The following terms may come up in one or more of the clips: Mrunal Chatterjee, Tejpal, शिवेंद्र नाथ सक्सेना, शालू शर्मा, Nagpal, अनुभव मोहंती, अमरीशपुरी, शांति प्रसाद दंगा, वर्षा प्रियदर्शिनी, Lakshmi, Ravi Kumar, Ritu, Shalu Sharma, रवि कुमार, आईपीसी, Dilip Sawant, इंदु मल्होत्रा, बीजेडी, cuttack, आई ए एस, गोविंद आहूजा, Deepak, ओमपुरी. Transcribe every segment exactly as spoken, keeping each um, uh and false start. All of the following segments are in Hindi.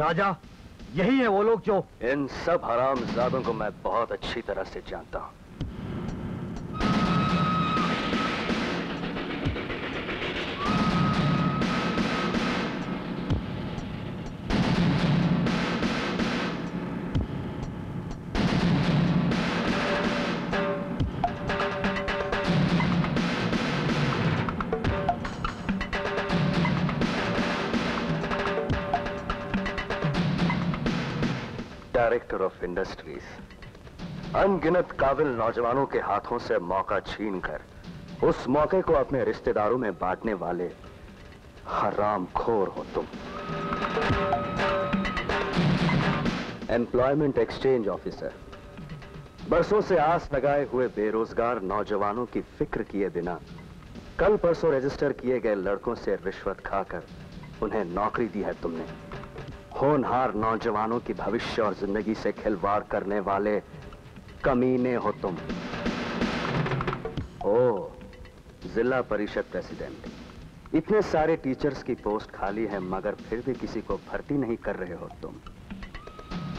राजा, यही है वो लोग जो इन सब हरामजादों को मैं बहुत अच्छी तरह से जानता हूं। डायरेक्टर ऑफ इंडस्ट्रीज अनगिनत काबिल नौजवानों के हाथों से मौका छीनकर उस मौके को अपने रिश्तेदारों में बांटने वाले हरामखोर हो तुम। एम्प्लॉयमेंट एक्सचेंज ऑफिसर, बरसों से आस लगाए हुए बेरोजगार नौजवानों की फिक्र किए बिना कल परसों रजिस्टर किए गए लड़कों से रिश्वत खाकर उन्हें नौकरी दी है तुमने। होनहार नौजवानों की भविष्य और जिंदगी से खिलवाड़ करने वाले कमीने हो तुम। ओ, जिला परिषद प्रेसिडेंट, इतने सारे टीचर्स की पोस्ट खाली है मगर फिर भी किसी को भर्ती नहीं कर रहे हो तुम,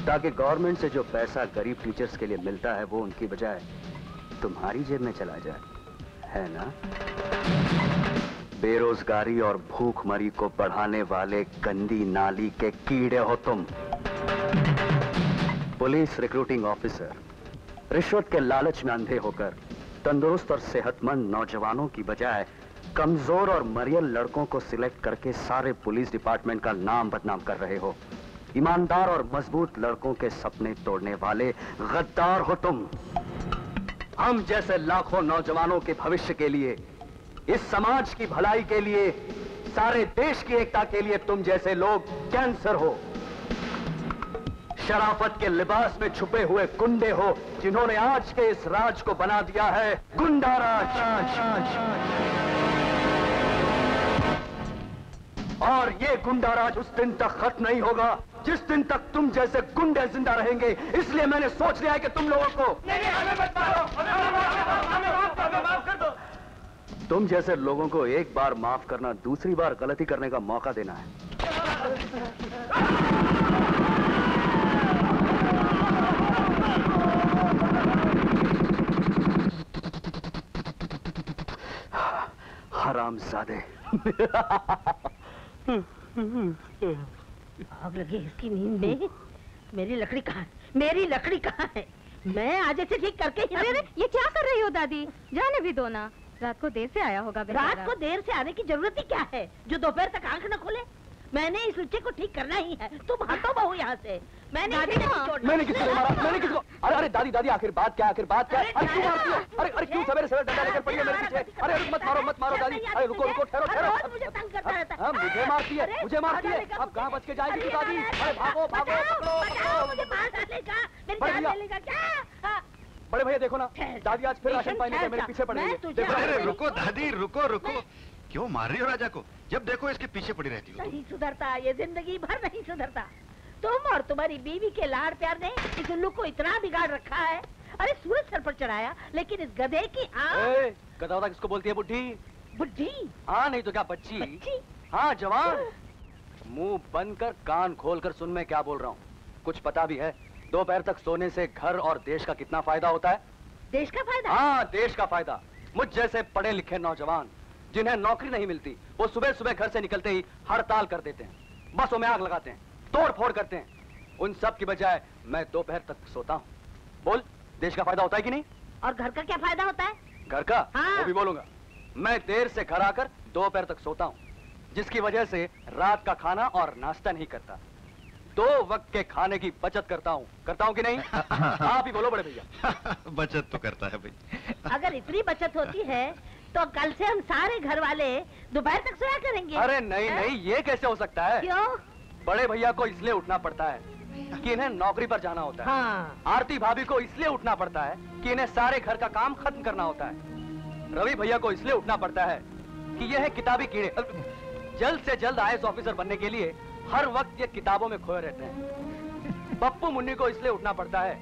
ताकि गवर्नमेंट से जो पैसा गरीब टीचर्स के लिए मिलता है वो उनकी बजाय तुम्हारी जेब में चला जाए, है ना? बेरोजगारी और भूखमरी को बढ़ाने वाले गंदी नाली के कीड़े हो तुम। पुलिस रिक्रूटिंग ऑफिसर, रिश्वत के लालच में अंधे होकर तंदुरुस्त और सेहतमंद नौजवानों की बजाय कमजोर और मरियल लड़कों को सिलेक्ट करके सारे पुलिस डिपार्टमेंट का नाम बदनाम कर रहे हो। ईमानदार और मजबूत लड़कों के सपने तोड़ने वाले गद्दार हो तुम। हम जैसे लाखों नौजवानों के भविष्य के लिए, इस समाज की भलाई के लिए, सारे देश की एकता के लिए तुम जैसे लोग कैंसर हो। शराफत के लिबास में छुपे हुए गुंडे हो जिन्होंने आज के इस राज को बना दिया है गुंडा राज। और ये गुंडा राज उस दिन तक खत्म नहीं होगा जिस दिन तक तुम जैसे गुंडे जिंदा रहेंगे। इसलिए मैंने सोच लिया है कि तुम लोगों को नहीं, नहीं, हमें मत मारो, हमें माफ कर दो, माफ कर दो। तुम जैसे लोगों को एक बार माफ करना दूसरी बार गलती करने का मौका देना है। हरामजादे। आग लगी इसकी नींद में। मेरी लकड़ी कहाँ है? मेरी लकड़ी कहाँ है? मैं आज ऐसे ठीक करके ही। अरे ये क्या कर रही हो दादी? जाने भी दो ना। रात को देर से आया होगा। रात को देर से आने की जरूरत ही क्या है जो दोपहर तक आंख न खोले। मैंने इस लुच्चे को ठीक करना ही है। तुम हटो बहू यहाँ से। मैंने मैंने किसको मारा? मैंने किसको? अरे अरे दादी दादी आखिर बात क्या? आखिर बात क्या? अरे क्यों मारती हो? अरे अरे क्यों सवेरे सवेरे डंडा लेकर पड़ी है मेरे पीछे? अरे मत मारो मत मारो दादी। अरे रुको रुको ठहरो ठहरो। मुझे तंग करता रहता है। मुझे मारती है मुझे मारती है। अब कहाँ बच के जाएगी दादी? अरे भागो भागो। मुझे मार डालेगा मेरी जान ले लेगा क्या? बड़े भैया देखो ना दादी आज फिर राशन पाने के मेरे पीछे पड़े हैं। रुको दादी रुको रुको। क्यों मार रही हो राजा को? जब देखो इसके पीछे पड़ी रहती हो। नहीं सुधरता ये जिंदगी भर नहीं सुधरता। तुम और तुम्हारी बीवी के लाड़ प्यार ने इस उल्लू को इतना बिगाड़ रखा है। अरे सूरज सर पर चढ़ाया लेकिन इस गधे की आँख। गधा होता किसको बोलती है? बुढ़ी बुढ़ी हाँ नहीं तो क्या बच्ची, बच्ची? हाँ जवान। मुंह बंद कर कान खोल कर सुन मैं क्या बोल रहा हूँ। कुछ पता भी है दोपहर तक सोने से घर और देश का कितना फायदा होता है? देश का फायदा? हाँ देश का फायदा। मुझ जैसे पढ़े लिखे नौजवान जिन्हें नौकरी नहीं मिलती वो सुबह सुबह घर से निकलते ही हड़ताल कर देते हैं, बसों में आग लगाते हैं, तोड़ फोड़ करते हैं। उन सब की बजाय मैं दोपहर तक सोता हूँ। बोल देश का फायदा होता है कि नहीं? और घर का क्या फायदा होता है? घर का हाँ। वो भी बोलूंगा। मैं देर से घर आकर दोपहर तक सोता हूँ जिसकी वजह से रात का खाना और नाश्ता नहीं करता। दो वक्त के खाने की बचत करता हूँ। करता हूँ कि नहीं? आप ही बोलो बड़े भैया। बचत तो करता है भाई। अगर इतनी बचत होती है तो कल से हम सारे घर वाले दोपहर तक सोया करेंगे। अरे नहीं है? नहीं ये कैसे हो सकता है? क्यों? बड़े भैया को इसलिए उठना पड़ता है कि इन्हें नौकरी पर जाना होता है। हाँ। आरती भाभी को इसलिए उठना पड़ता है कि इन्हें सारे घर का काम खत्म करना होता है। रवि भैया को इसलिए उठना पड़ता है कि यह किताबी कीड़े जल्द से जल्द आई ए एस ऑफिसर बनने के लिए हर वक्त ये किताबों में खोए रहते हैं। पप्पू मुन्नी को इसलिए उठना पड़ता है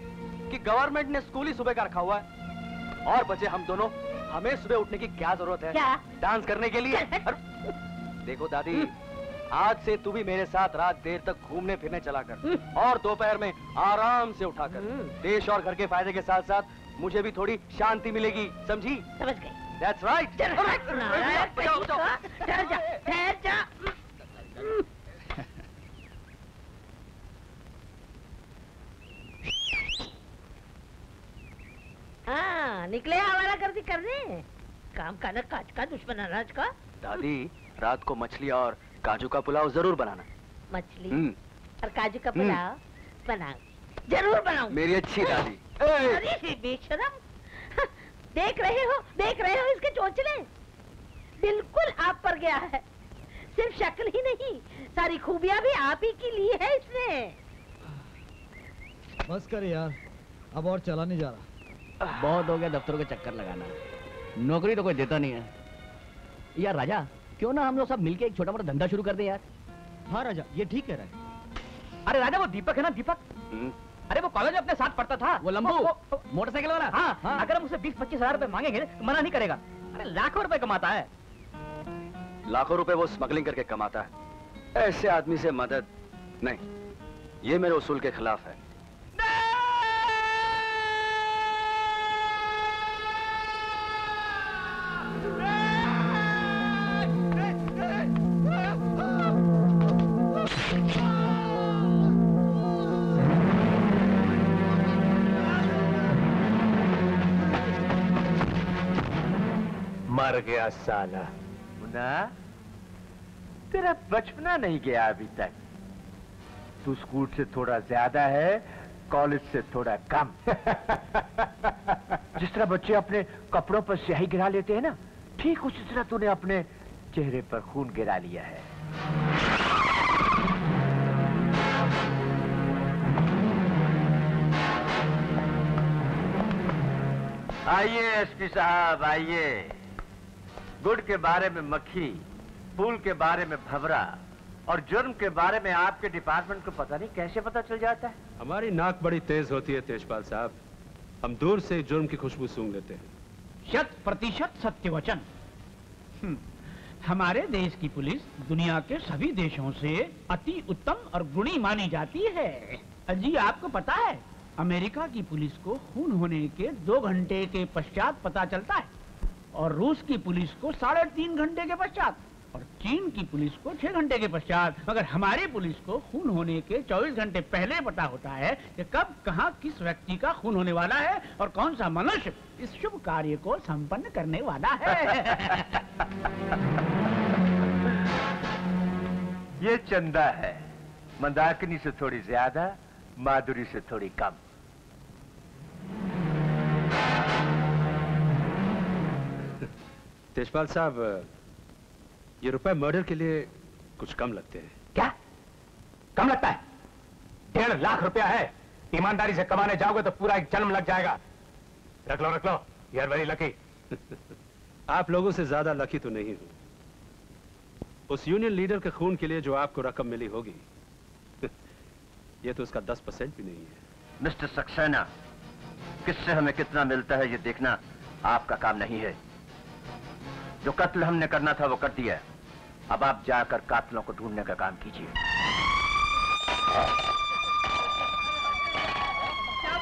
कि गवर्नमेंट ने स्कूल ही सुबह का रखा हुआ है। और बचे हम दोनों, हमें सुबह उठने की क्या जरूरत है? क्या? डांस करने के लिए। और... देखो दादी आज से तू भी मेरे साथ रात देर तक घूमने फिरने चला कर और दोपहर में आराम से उठा कर। देश और घर के फायदे के साथ साथ मुझे भी थोड़ी शांति मिलेगी। समझी? समझ गई। That's right. ठहर जा, ठहर जा। हाँ निकले आवारा गर्दी करने। काम का ना काज का दुश्मन अनाज का। दादी रात को मछली और काजू का पुलाव जरूर बनाना। मछली और काजू का पुलाव बनाऊंगी, जरूर बनाऊंगी मेरी अच्छी दादी। अरे बेशरम देख रहे हो देख रहे हो इसके चोंचले बिल्कुल आप पर गया है। सिर्फ शक्ल ही नहीं सारी खूबियां भी आप ही की ली है इसने। बस कर यार अब और चला नहीं जा रहा। बहुत हो गया दफ्तरों के चक्कर लगाना। नौकरी तो कोई देता नहीं है यार। राजा क्यों ना हम लोग सब मिलके एक छोटा मोटा धंधा शुरू कर दे यार। हाँ राजा ये ठीक कह रहा है। अरे राजा वो दीपक है ना दीपक। अरे वो कॉलेज अपने साथ पढ़ता था वो लंबू मोटरसाइकिल वाला। हाँ, हाँ। अगर हम उसे बीस पच्चीस हजार रुपए मांगेंगे मना नहीं करेगा। अरे लाखों रुपए कमाता है। लाखों रुपए वो स्मगलिंग करके कमाता है। ऐसे आदमी से मदद नहीं, ये मेरे उसूल के खिलाफ है। मर गया साला। मुन्ना तेरा बचपना नहीं गया अभी तक। तू स्कूल से थोड़ा ज्यादा है कॉलेज से थोड़ा कम। जिस तरह बच्चे अपने कपड़ों पर स्याही गिरा लेते हैं ना ठीक उसी तरह तूने अपने चेहरे पर खून गिरा लिया है। आइए एसपी साहब आइए। गुड़ के बारे में मक्खी, फूल के बारे में भवरा और जुर्म के बारे में आपके डिपार्टमेंट को पता नहीं कैसे पता चल जाता है। हमारी नाक बड़ी तेज होती है तेजपाल साहब। हम दूर से जुर्म की खुशबू सूंघ लेते हैं। शत प्रतिशत सत्य वचन। हमारे देश की पुलिस दुनिया के सभी देशों से अति उत्तम और गुणी मानी जाती है। जी आपको पता है अमेरिका की पुलिस को खून होने के दो घंटे के पश्चात पता चलता है और रूस की पुलिस को साढ़े तीन घंटे के पश्चात और चीन की पुलिस को छह घंटे के पश्चात, मगर हमारी पुलिस को खून होने के चौबीस घंटे पहले पता होता है कि कब कहाँ किस व्यक्ति का खून होने वाला है और कौन सा मनुष्य इस शुभ कार्य को संपन्न करने वाला है। ये चंदा है, मंदाकिनी से थोड़ी ज्यादा, माधुरी से थोड़ी कम। तेजपाल साहब, ये रुपए मर्डर के लिए कुछ कम लगते हैं। क्या कम लगता है? डेढ़ लाख रुपया है, ईमानदारी से कमाने जाओगे तो पूरा एक जन्म लग जाएगा। रख लो रख लो, यू आर वेरी लकी। आप लोगों से ज्यादा लकी तो नहीं हूं। उस यूनियन लीडर के खून के लिए जो आपको रकम मिली होगी, ये तो उसका दस परसेंट भी नहीं है। मिस्टर सक्सेना, किससे हमें कितना मिलता है ये देखना आपका काम नहीं है। जो कत्ल हमने करना था वो कर दिया है, अब आप जाकर कातलों को ढूंढने का काम कीजिए। क्या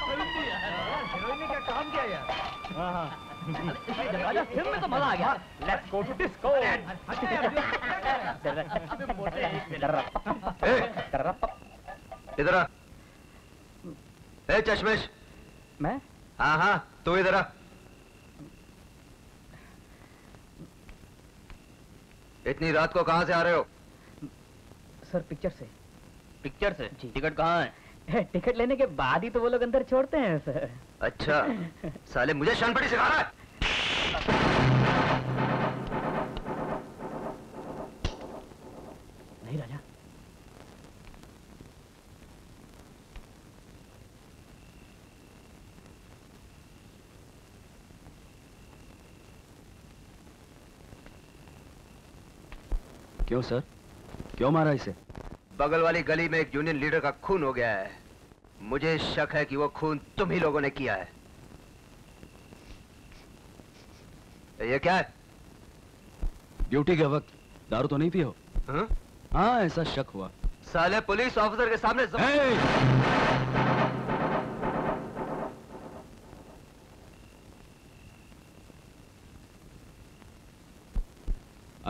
काम किया यार, फिल्म में तो मजा आ गया। Let's go to disco. इधर आ। ए चश्मेश। मैं? हाँ हाँ तू इधर आ। इतनी रात को कहाँ से आ रहे हो? सर पिक्चर से। पिक्चर से? टिकट कहाँ है? टिकट लेने के बाद ही तो वो लोग अंदर छोड़ते हैं सर। अच्छा, साले मुझे शानपटी सिखा रहा है। नहीं राजा, क्यों सर, क्यों मारा इसे? बगल वाली गली में एक यूनियन लीडर का खून हो गया है, मुझे शक है कि वो खून तुम ही लोगों ने किया है। ये क्या है? ड्यूटी के वक्त दारू तो नहीं पियो? हाँ हाँ, ऐसा शक हुआ। साले पुलिस ऑफिसर के सामने जम...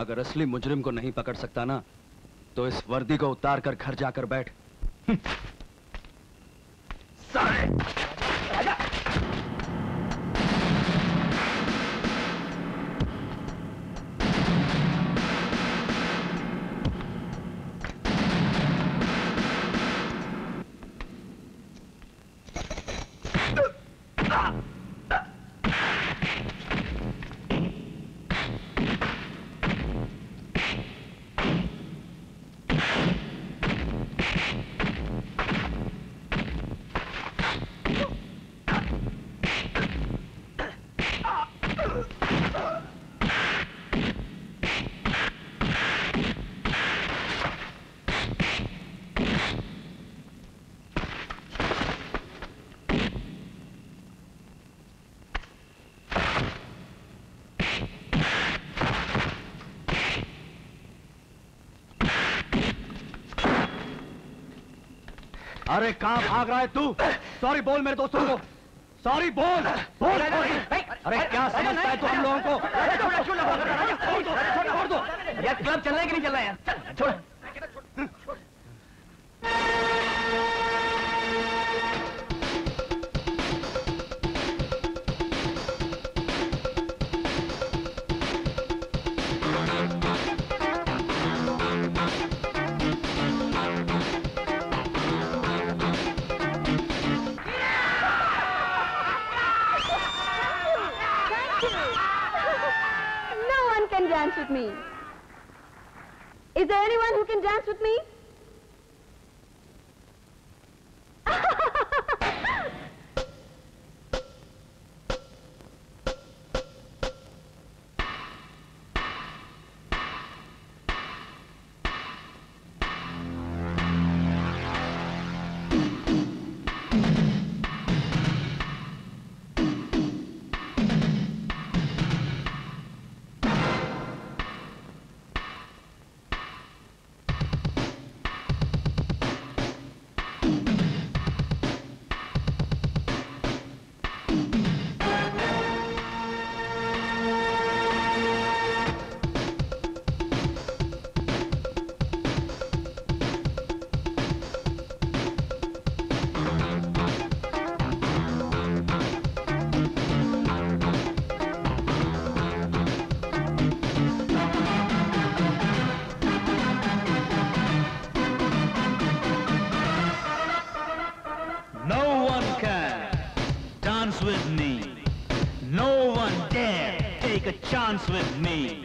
अगर असली मुजरिम को नहीं पकड़ सकता ना, तो इस वर्दी को उतार कर घर जाकर बैठ। साले अरे कहाँ भाग रहा है तू? सॉरी बोल मेरे दोस्तों को, सॉरी बोल, बोल। अरे क्या समझता है तू हम लोगों को? ये क्लब चल रहा है कि नहीं चल रहा है? छोड़। Is there anyone who can dance with me? with me. No one dare take a chance with me.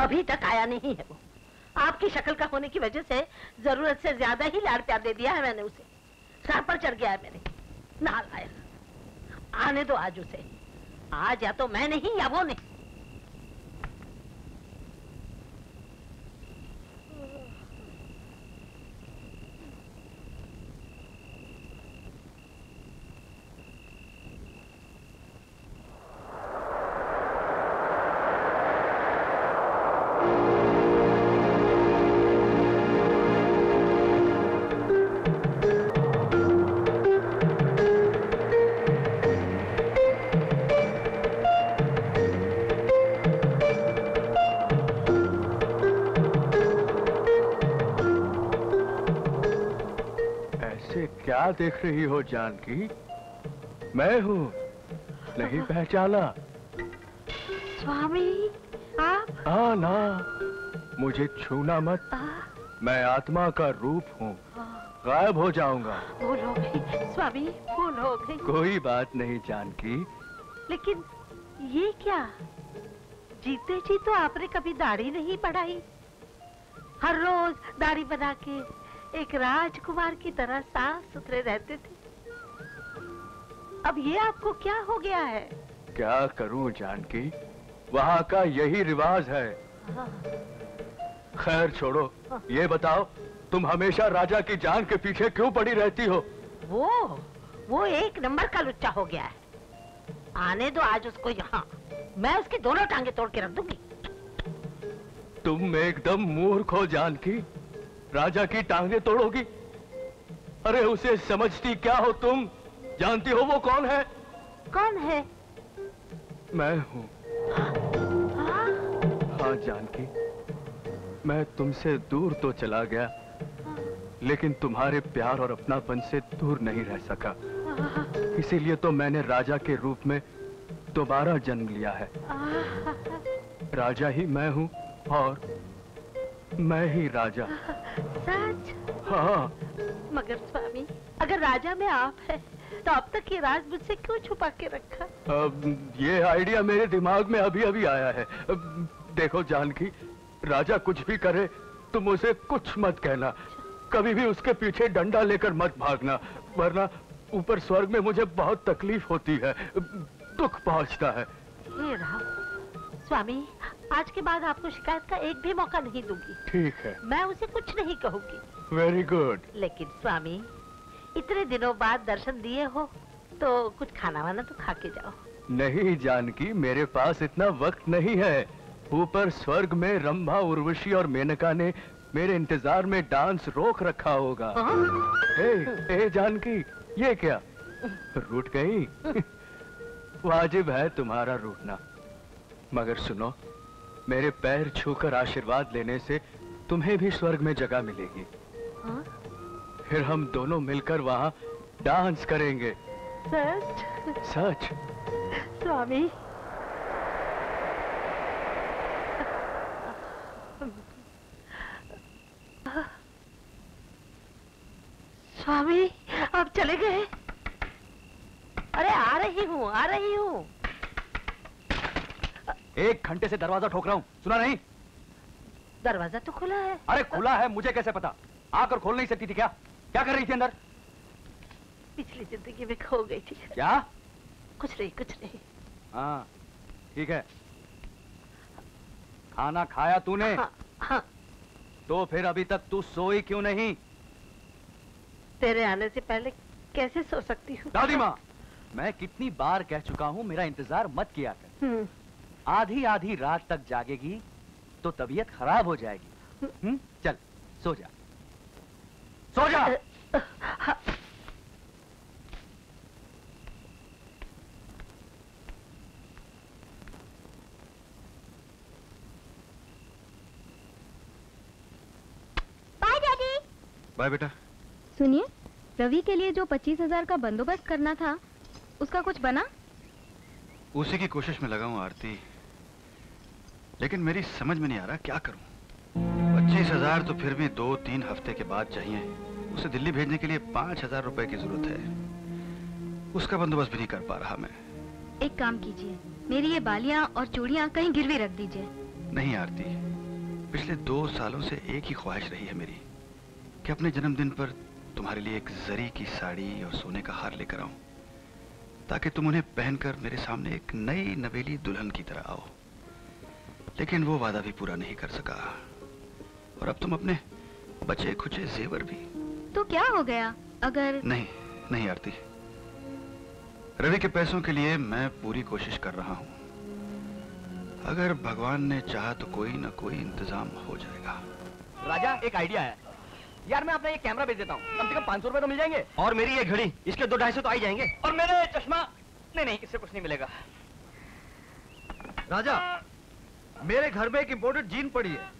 अभी तक आया नहीं है वो। आपकी शक्ल का होने की वजह से जरूरत से ज्यादा ही लाड़ प्यार दे दिया है मैंने उसे। सर पर चढ़ गया है मेरे। ना आया। आने दो आज उसे। आज या तो मैं नहीं या वो नहीं। क्या देख रही हो जानकी? मैं हूँ, नहीं पहचाना? स्वामी आप? हाँ ना, मुझे छूना मत, मैं आत्मा का रूप हूँ, गायब हो जाऊंगा। वो लोग हैं स्वामी, वो लोग हैं। कोई बात नहीं जानकी। लेकिन ये क्या, जीते जी तो आपने कभी दाढ़ी नहीं बढ़ाई, हर रोज दाढ़ी बना के एक राजकुमार की तरह साफ सुथरे रहते थे, अब ये आपको क्या हो गया है? क्या करूं जानकी, वहाँ का यही रिवाज है। खैर छोड़ो, ये बताओ तुम हमेशा राजा की जान के पीछे क्यों पड़ी रहती हो? वो वो एक नंबर का लुच्चा हो गया है, आने दो आज उसको यहाँ, मैं उसकी दोनों टांगे तोड़ के रख दूंगी। तुम एकदम मूर्ख हो जानकी, राजा की टांगे तोड़ोगी? अरे उसे समझती क्या हो तुम? जानती हो वो कौन है? कौन है? मैं हूँ। हाँ जानकी, मैं तुमसे दूर तो चला गया, लेकिन तुम्हारे प्यार और अपनापन से दूर नहीं रह सका, इसीलिए तो मैंने राजा के रूप में दोबारा जन्म लिया है। राजा ही मैं हूँ और मैं ही राजा। सच? हाँ। मगर स्वामी, अगर राजा में आप हैं, तो अब तक ये राज मुझसे क्यों छुपा के रखा? अब ये आइडिया मेरे दिमाग में अभी अभी आया है। देखो जानकी, राजा कुछ भी करे तुम उसे कुछ मत कहना, कभी भी उसके पीछे डंडा लेकर मत भागना, वरना ऊपर स्वर्ग में मुझे बहुत तकलीफ होती है, दुख पहुँचता है। ये स्वामी, आज के बाद आपको शिकायत का एक भी मौका नहीं दूंगी। ठीक है। मैं उसे कुछ नहीं कहूँगी। Very good. लेकिन स्वामी, इतने दिनों बाद दर्शन दिए हो, तो कुछ खाना वाना तो खा के जाओ। नहीं जानकी, मेरे पास इतना वक्त नहीं है। ऊपर स्वर्ग में रंभा, उर्वशी और मेनका ने मेरे इंतजार में डांस रोक रखा होगा। ए, ए जानकी, ये क्या रूठ गई? वाजिब है तुम्हारा रूठना, मगर सुनो, मेरे पैर छूकर आशीर्वाद लेने से तुम्हें भी स्वर्ग में जगह मिलेगी। हाँ? फिर हम दोनों मिलकर वहाँ डांस करेंगे। सच? सच। स्वामी, स्वामी आप चले गए? अरे आ रही हूँ, आ रही हूँ। एक घंटे से दरवाजा ठोक रहा हूँ, सुना नहीं? दरवाजा तो खुला है। अरे खुला है, मुझे कैसे पता? आकर खोल नहीं सकती थी क्या? क्या कर रही थी अंदर? पिछली जिंदगी में खो गई थी। क्या? कुछ नहीं, कुछ नहीं। हाँ ठीक है। खाना खाया तूने? हाँ, हाँ। तो फिर अभी तक तू सोई क्यों नहीं? तेरे आने से पहले कैसे सो सकती हूँ? दादी माँ, मैं कितनी बार कह चुका हूँ, मेरा इंतजार मत किया कर। आधी आधी रात तक जागेगी तो तबीयत खराब हो जाएगी। हम्म, चल सो जा, सो जा। Bye daddy. बाय बेटा। सुनिए, रवि के लिए जो पच्चीस हजार का बंदोबस्त करना था, उसका कुछ बना? उसी की कोशिश में लगा हूँ आरती, लेकिन मेरी समझ में नहीं आ रहा क्या करूं। पच्चीस हजार तो फिर भी दो तीन हफ्ते के बाद चाहिए, उसे दिल्ली भेजने के लिए पांच हजार रुपए की जरूरत है, उसका बंदोबस्त भी नहीं कर पा रहा मैं। एक काम कीजिए, मेरी ये बालियां और चूड़ियां कहीं गिरवी रख दीजिए। नहीं आरती, पिछले दो सालों से एक ही ख्वाहिश रही है मेरी कि अपने जन्मदिन पर तुम्हारे लिए एक जरी की साड़ी और सोने का हार लेकर आऊं, ताकि तुम उन्हें पहनकर मेरे सामने एक नई नवेली दुल्हन की तरह आओ, लेकिन वो वादा भी पूरा नहीं कर सका, और अब तुम अपने बचे खुचे जेवर भी। तो क्या हो गया अगर? नहीं नहीं आरती, रवि के पैसों के लिए मैं पूरी कोशिश कर रहा हूं, अगर भगवान ने चाहा तो कोई ना कोई इंतजाम हो जाएगा। राजा, एक आइडिया है यार, मैं अपना ये कैमरा बेच देता हूँ, कम से कम पाँच सौ रुपए तो मिल जाएंगे, और मेरी ये घड़ी, इसके दो ढाई सौ तो आ ही जाएंगे, और मेरे चश्मा। नहीं नहीं, इससे कुछ नहीं मिलेगा। राजा, मेरे घर में एक इम्पोर्टेड जीन पड़ी है,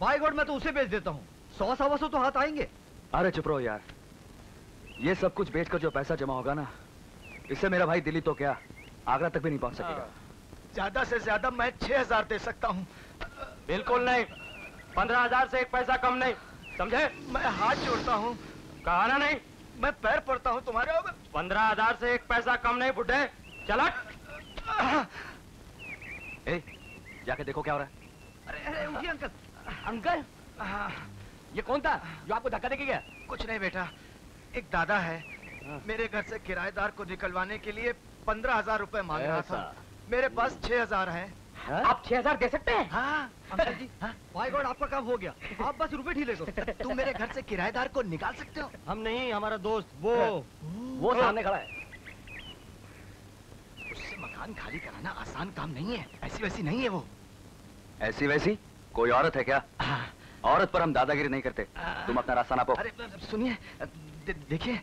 बाय गॉड मैं तो उसे बेच देता हूँ, सौ सवा सौ तो हाथ आएंगे। अरे चुप रहो यार, ये सब कुछ बेचकर जो पैसा जमा होगा ना, इससे मेरा भाई दिल्ली तो क्या आगरा तक भी नहीं पहुंच सकेगा। ज्यादा से ज्यादा मैं छह हजार दे सकता हूँ। बिल्कुल नहीं, पंद्रह हजार से एक पैसा कम नहीं, समझे? मैं हाथ जोड़ता हूँ। कहा ना नहीं, मैं पैर पड़ता हूँ तुम्हारे। पंद्रह हजार से एक पैसा कम नहीं बुढ़े। चला ए, जाके देखो क्या हो रहा है। अरे अरे उठिए अंकल। अंकल ये कौन था जो आपको धक्का देके गया? कुछ नहीं बेटा, एक दादा है, मेरे घर से किराएदार को निकलवाने के लिए पंद्रह हजार रूपए मांग रहा था। मेरे पास छह हजार है। हा? आप छह हजार दे सकते हैं? हाँ अंकल जी। भाई गॉड, आपका काम हो गया, आप बस रुपए ही ले दो। तुम मेरे घर से किराएदार को निकाल सकते हो? हम नहीं, हमारा दोस्त वो वो सामने खड़ा है, उससे मकान खाली कराना आसान काम नहीं है। ऐसी वैसी नहीं है वो। ऐसी वैसी कोई औरत है क्या? औरत पर हम दादागिरी नहीं करते, तुम अपना रास्ता नापो। अरे सुनिए, दे, देखिए,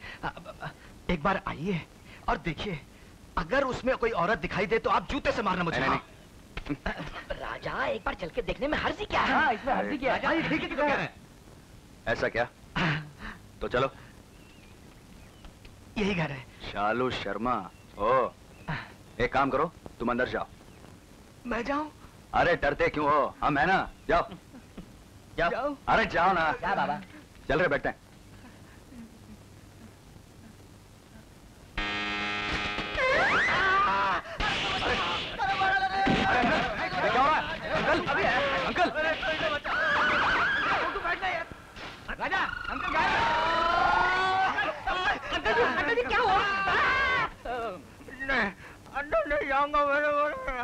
एक बार आइए और देखिए, अगर उसमें कोई औरत दिखाई दे तो आप जूते से मारना मुझे। नहीं, नहीं, नहीं। राजा, एक बार चल के देखने में हर्जी क्या है? हाँ, इसमें हर्जी क्या है? ठीक है, ठीक है। ऐसा क्या? तो चलो, यही घर है। शालू शर्मा, ओ, एक काम करो, तुम अंदर जाओ। मैं जाऊँ? अरे डरते क्यों हो, हम है ना। जाओ जाओ, जाओ। अरे जाओ ना। जा बाबा, चल रहे बैठते हैं। अंकल, अंकल राजा, अंकल अंकल अंकल जी क्या हुआ? नहीं, अंदर नहीं जाऊंगा। मैंने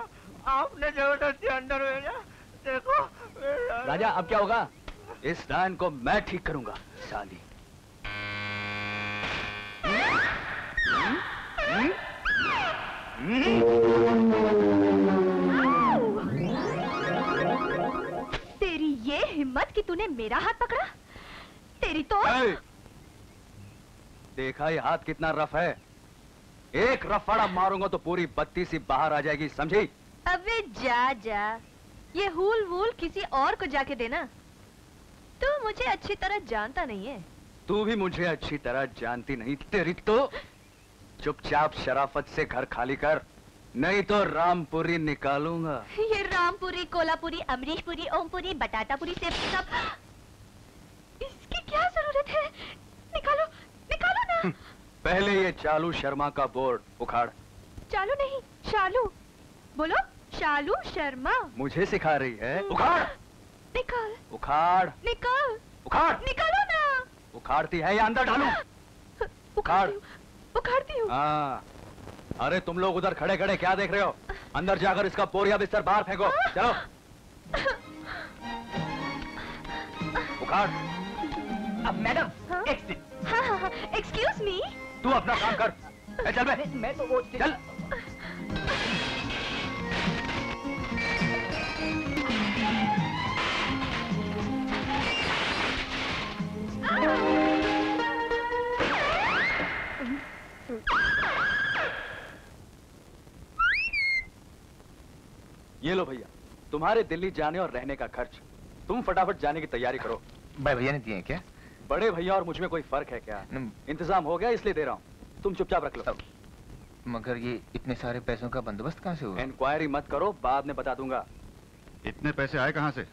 आपने जबरदस्ती अंदर भेजा। देखो राजा, अब क्या होगा? इस लाइन को मैं ठीक करूंगा साली। तेरी ये हिम्मत कि तूने मेरा हाथ पकड़ा? तेरी तो ए, देखा ये हाथ कितना रफ है? एक रफड़ा मारूंगा तो पूरी बत्ती सी बाहर आ जाएगी, समझी? अबे जा जा, ये हुल वूल किसी और को जाके देना। तू मुझे अच्छी तरह जानता नहीं है। तू भी मुझे अच्छी तरह जानती नहीं। तेरी तो चुपचाप शराफत से घर खाली कर, नहीं तो रामपुरी निकालूंगा। ये रामपुरी, कोलापुरी, अमरीशपुरी, ओमपुरी, बटाटापुरी से सब, इसकी क्या जरूरत है? निकालो, निकालो ना। पहले ये चालू शर्मा का बोर्ड उखाड़। चालू नहीं, शालू। बोलो, शालू शर्मा। मुझे सिखा रही है? उखाड़, निकाल, उखाड़, निकाल, उखाड़, निकालो ना। उखाड़ती है या अंदर डालूं? उखाड़, उखाड़ती हूँ। अरे तुम लोग उधर खड़े खड़े क्या देख रहे हो? अंदर जाकर इसका बोरिया बिस्तर बाहर फेंको। चलो, उखाड़। अब मैडम, एक्सक्यूज मी। तू अपना काम कर। चल मैं, मैं तो वो चल। ये लो भैया, तुम्हारे दिल्ली जाने और रहने का खर्च। तुम फटाफट जाने की तैयारी करो। बड़े भैया ने दिए क्या? बड़े भैया और मुझ में कोई फर्क है क्या? इंतजाम हो गया इसलिए दे रहा हूँ, तुम चुपचाप रख लो। मगर ये इतने सारे पैसों का बंदोबस्त कहाँ से हुआ? इंक्वायरी मत करो, बाद में बता दूंगा। इतने पैसे आए कहाँ से?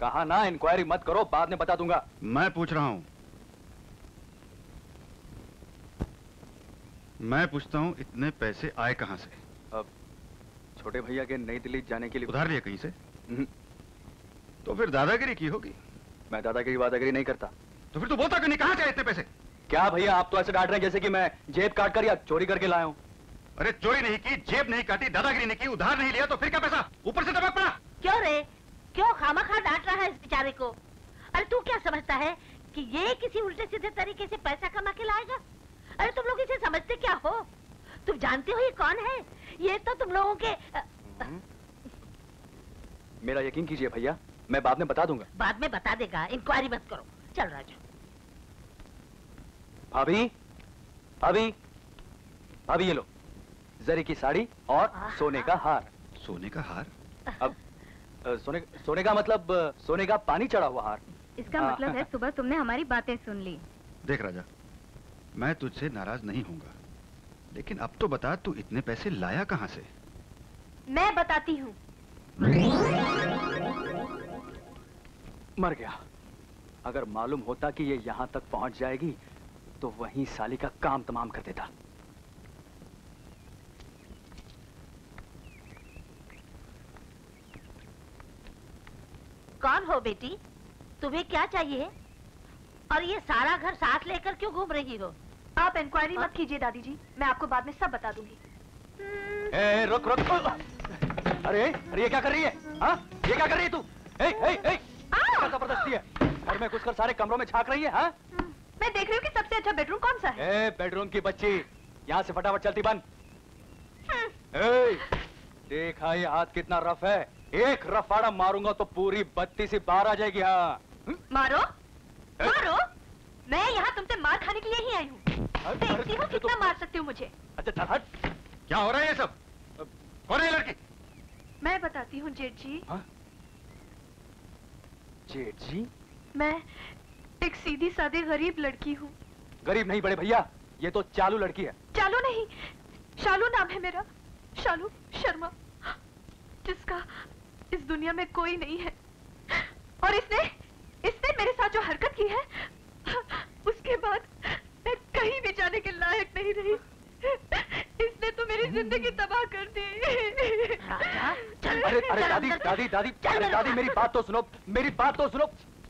कहा ना, इंक्वायरी मत करो, बाद में बता दूंगा। मैं पूछ रहा हूँ, मैं पूछता हूँ, इतने पैसे आए कहाँ से? अब छोटे भैया के नई दिल्ली जाने के लिए उधार लिया कहीं से? तो फिर दादागिरी की होगी। मैं दादागिरी वादागिरी नहीं करता। तो फिर तू बोलता क्यों नहीं? कहाँ से आए इतने पैसे? क्या भैया, आप तो ऐसे डांट रहे हैं जैसे कि मैं जेब काट कर या चोरी करके लाया हूँ। अरे चोरी नहीं की, जेब नहीं काटी, दादागिरी नहीं की, उधार नहीं लिया, तो फिर क्या पैसा ऊपर से दबक पड़ा? क्यों रे, क्यों खामखा डांट रहा है इस बेचारे को? अरे तू क्या समझता है कि ये किसी उल्टे सीधे तरीके से पैसा कमा के लाएगा? अरे तुम लोग इसे समझते क्या हो? तुम जानते हो ये कौन है? ये तो तुम लोगों के आ... मेरा यकीन कीजिए भैया, मैं बाद में बता दूंगा। बाद में बता देगा, इंक्वायरी मत करो। चल राजा। भाभी, भाभी, भाभी ये लो, जरी की साड़ी और सोने का हार। सोने का हार? अब सोने सोने का मतलब सोने का पानी चढ़ा हुआ हार। इसका मतलब है सुबह तुमने हमारी बातें सुन ली। देख राजा, मैं तुझसे नाराज नहीं होऊंगा, लेकिन अब तो बता तू इतने पैसे लाया कहां से? मैं बताती हूँ। मर गया। अगर मालूम होता कि ये यहाँ तक पहुँच जाएगी तो वहीं साली का काम तमाम कर देता। कौन हो बेटी? तुम्हें क्या चाहिए? और ये सारा घर साथ लेकर क्यों घूम रही हो? आप इंक्वायरी मत कीजिए दादी जी, मैं आपको बाद में सब बता दूंगी। ए, रुक रुक, अरे अरे ये क्या कर रही है? हा? ये क्या कर रही है तू? ए, ए, ए, जबरदस्ती है, घर में घुसकर सारे कमरों में छाक रही है। हा? मैं देख रही हूँ कि सबसे अच्छा बेडरूम कौन सा है। ए, बेडरूम की बच्ची, यहाँ से फटाफट चलती बन। देखा ये हाथ कितना रफ है, एक रफाड़ा मारूंगा तो पूरी बत्तीस ही बाहर आ जाएगी। हाँ मारो मारो, मैं यहाँ तुमसे मार खाने के लिए ही आई हूँ, देखती हूँ कितना मार सकती हूँ मुझे। अच्छा हट, क्या हो रहा है ये सब? कौन है लड़की? मैं बताती हूँ जेठ जी। हा? जेठ जी? मैं एक सीधी सादी गरीब लड़की हूँ। गरीब नहीं बड़े भैया, ये तो चालू लड़की है। चालू नहीं, शालू नाम है मेरा, शालू शर्मा, जिसका इस दुनिया में कोई नहीं है। और इसने इसने मेरे साथ जो हरकत की है, उसके बाद मैं कहीं भी जाने के लायक नहीं रही। इसने तो मेरी जिंदगी तबाह कर दी। अरे अरे दादी दादी दादी अरे दादी मेरी बात तो सुनो, मेरी बात तो सुनो,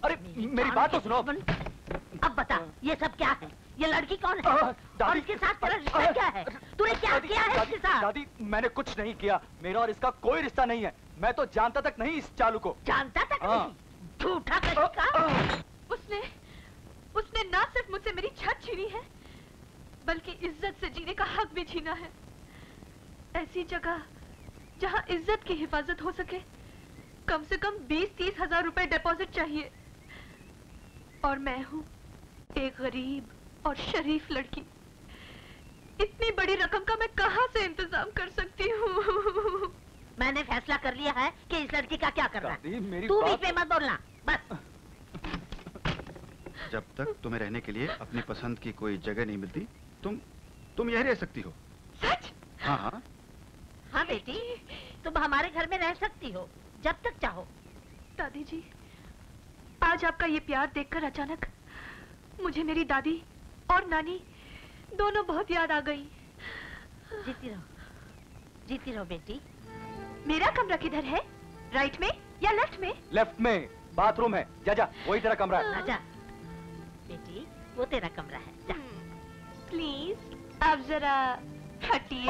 अरे मेरी बात तो सुनो। अब बता ये सब क्या है? ये लड़की कौन है और इसके साथ तेरा रिश्ता क्या है? तूने क्या किया है इसके साथ? दादी मैंने कुछ नहीं किया, मेरा और इसका कोई रिश्ता नहीं है। मैं तो जानता तक नहीं इस चालू को। जानता तक नहीं? झूठा कहीं। उसने उसने ना सिर्फ मुझसे मेरी छत छीनी है, बल्कि इज्जत से जीने का हक भी छीना है। ऐसी जगह जहाँ इज्जत की हिफाजत हो सके, कम से कम बीस तीस हजार रुपए डिपॉजिट चाहिए, और मैं हूँ एक गरीब और शरीफ लड़की। इतनी बड़ी रकम का मैं कहाँ से इंतजाम कर सकती हूँ? मैंने फैसला कर लिया है कि इस लड़की का क्या करना है। तू बीच में मत बोलना, बस। जब तक तुम्हें रहने के लिए अपनी पसंद की कोई जगह नहीं मिलती, तुम तुम यही रह सकती हो। सच? हाँ हाँ हाँ बेटी, तुम हमारे घर में रह सकती हो जब तक चाहो। दादी जी, आज आपका ये प्यार देखकर अचानक मुझे मेरी दादी और नानी दोनों बहुत याद आ गई। जीती रहो, जीती रहो बेटी। मेरा कमरा किधर है? राइट में या लेफ्ट में? लेफ्ट में, बाथरूम है, जा जा वही तेरा कमरा है। जा बेटी, वो तेरा कमरा है, जा। प्लीज आप जरा हटिए।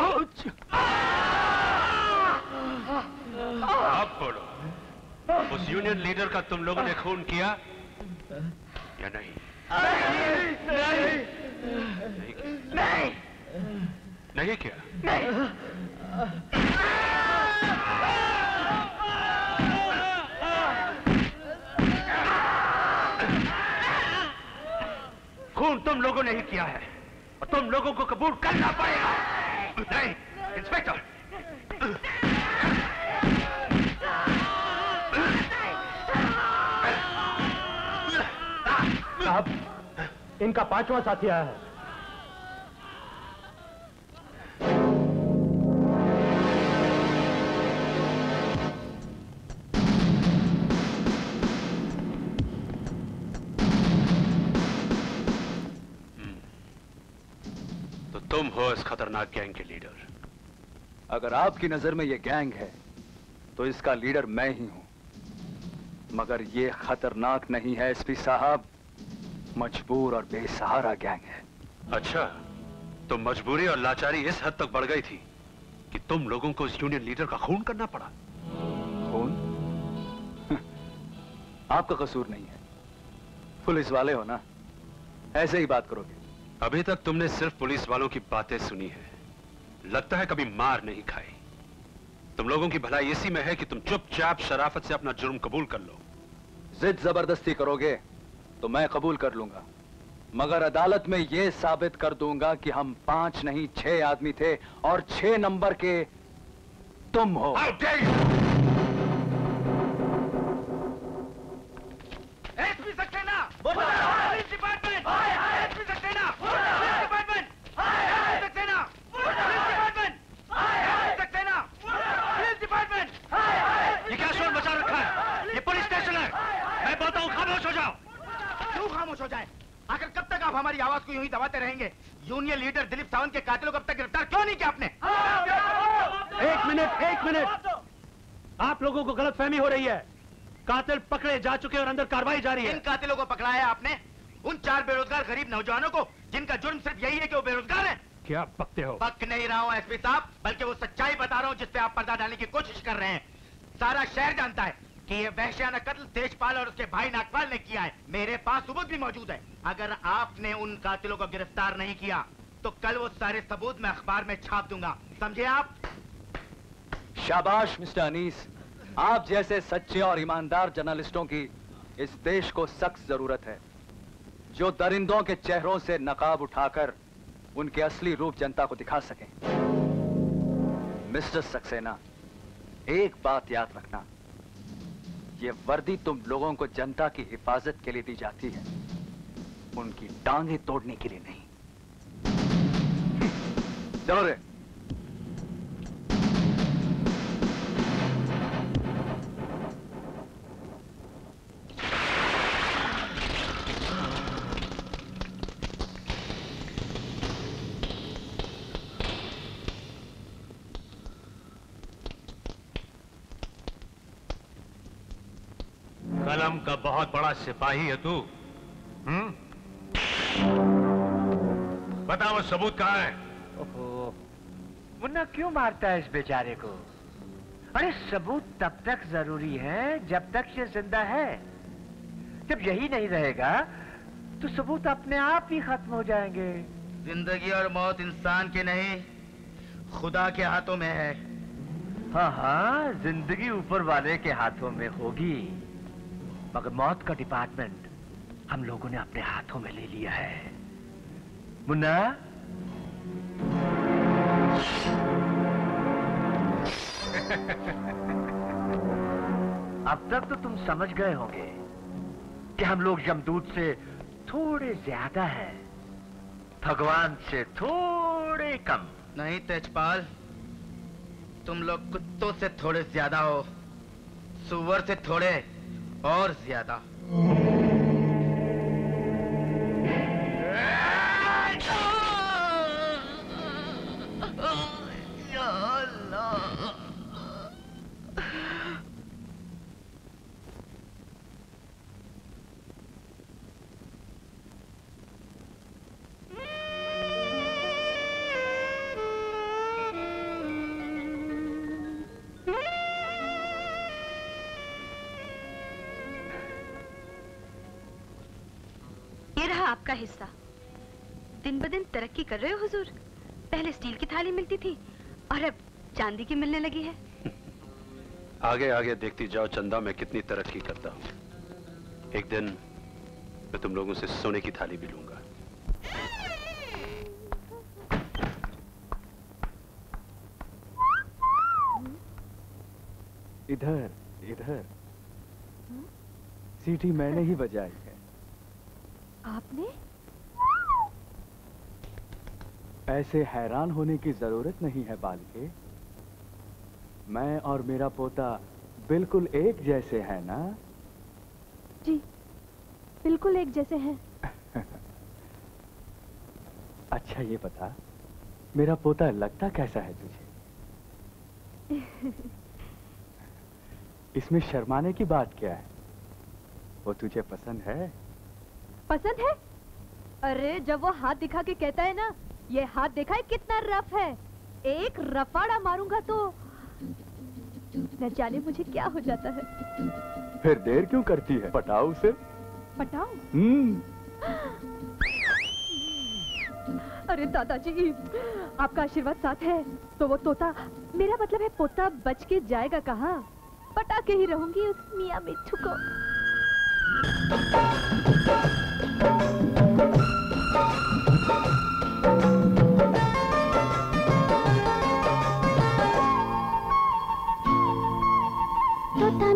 आप बोलो, उस यूनियन लीडर का तुम लोगों ने खून किया या नहीं? नहीं नहीं नहीं नहीं क्या? खून तुम लोगों ने ही किया है और तुम लोगों को कबूल करना पड़ेगा। नहीं इंस्पेक्टर, साहब इनका पांचवा साथी आया है। तो तुम हो इस खतरनाक गैंग के लीडर? अगर आपकी नजर में यह गैंग है तो इसका लीडर मैं ही हूं, मगर ये खतरनाक नहीं है एसपी साहब, मजबूर और बेसहारा गैंग है। अच्छा, तो मजबूरी और लाचारी इस हद तक बढ़ गई थी कि तुम लोगों को उस यूनियन लीडर का खून करना पड़ा? खून? आपका कसूर नहीं है, पुलिस वाले हो ना, ऐसे ही बात करोगे। अभी तक तुमने सिर्फ पुलिस वालों की बातें सुनी है, लगता है कभी मार नहीं खाई। तुम लोगों की भलाई इसी में है कि तुम चुपचाप शराफत से अपना जुर्म कबूल कर लो। जिद जबरदस्ती करोगे तो मैं कबूल कर लूंगा, मगर अदालत में यह साबित कर दूंगा कि हम पांच नहीं छह आदमी थे और छह नंबर के तुम हो। सक्सेना, मैं बोलता हूँ खामोश हो जाओ। क्यों खामोश हो जाए? आखिर कब तक आप हमारी आवाज को यूं ही दबाते रहेंगे? यूनियन लीडर दिलीप सावंत के कातिलों को अब तक गिरफ्तार क्यों नहीं किया आपने? एक मिनट, एक मिनट। आप लोगों को गलतफहमी हो रही है। कातिल पकड़े जा चुके हैं और अंदर कार्रवाई जारी है। इन कातिलों को पकड़ाया आपने? उन चार बेरोजगार गरीब नौजवानों को, जिनका जुर्म सिर्फ यही है कि वो बेरोजगार हैं। क्या बकते हो? बक नहीं रहा हूँ एसपी साहब, बल्कि वो सच्चाई बता रहा हूँ जिसपे आप पर्दा डालने की कोशिश कर रहे हैं। सारा शहर जानता है कि ये वहशियाना कत्ल तेजपाल और उसके भाई नागपाल ने किया है। मेरे पास सबूत भी मौजूद है। अगर आपने उन कातिलों को गिरफ्तार नहीं किया तो कल वो सारे सबूत मैं अखबार में छाप दूंगा, समझे आप? शाबाश मिस्टर अनीस, आप जैसे सच्चे और ईमानदार जर्नलिस्टों की इस देश को सख्त जरूरत है, जो दरिंदों के चेहरों से नकाब उठाकर उनके असली रूप जनता को दिखा सकें। मिस्टर सक्सेना, एक बात याद रखना, ये वर्दी तुम लोगों को जनता की हिफाजत के लिए दी जाती है, उनकी टांगे तोड़ने के लिए नहीं। चलो रे। कलम का बहुत बड़ा सिपाही है तू। हम्म? बता वो सबूत कहाँ है? ओहो, मुन्ना क्यों मारता है इस बेचारे को? अरे सबूत तब तक जरूरी है जब तक ये जिंदा है। जब यही नहीं रहेगा तो सबूत अपने आप ही खत्म हो जाएंगे। जिंदगी और मौत इंसान के नहीं, खुदा के हाथों में है। हाँ हाँ, जिंदगी ऊपर वाले के हाथों में होगी, मगर मौत का डिपार्टमेंट हम लोगों ने अपने हाथों में ले लिया है। मुन्ना, अब तक तो तुम समझ गए होंगे कि हम लोग यमदूत से थोड़े ज्यादा हैं, भगवान से थोड़े कम। नहीं तेजपाल, तुम लोग कुत्तों से थोड़े ज्यादा हो, सुअर से थोड़े और ज्यादा। आपका हिस्सा। दिन ब दिन तरक्की कर रहे हो हुजूर। पहले स्टील की थाली मिलती थी और अब चांदी की मिलने लगी है। आगे आगे देखती जाओ चंदा, मैं कितनी तरक्की करता हूँ। एक दिन मैं तुम लोगों से सोने की थाली भी लूंगा। इधर इधर। सीटी मैंने ही बजाई है। आपने? ऐसे हैरान होने की जरूरत नहीं है बालके, मैं और मेरा पोता बिल्कुल एक जैसे हैं ना? जी, बिल्कुल एक जैसे हैं। अच्छा ये बता, मेरा पोता लगता कैसा है तुझे? इसमें शर्माने की बात क्या है? वो तुझे पसंद है? पसंद है? अरे जब वो हाथ दिखा के कहता है ना, ये हाथ देखा है कितना रफ है, एक रफाड़ा मारूंगा तो न जाने मुझे क्या हो जाता है। फिर देर क्यों करती है? पटाओ उसे। पटाओ? हम्म। अरे दादाजी, आपका आशीर्वाद साथ है तो वो तोता, मेरा मतलब है पोता, बच के जाएगा कहाँ? पटा के ही रहूंगी उस मियां मिठू को। तोता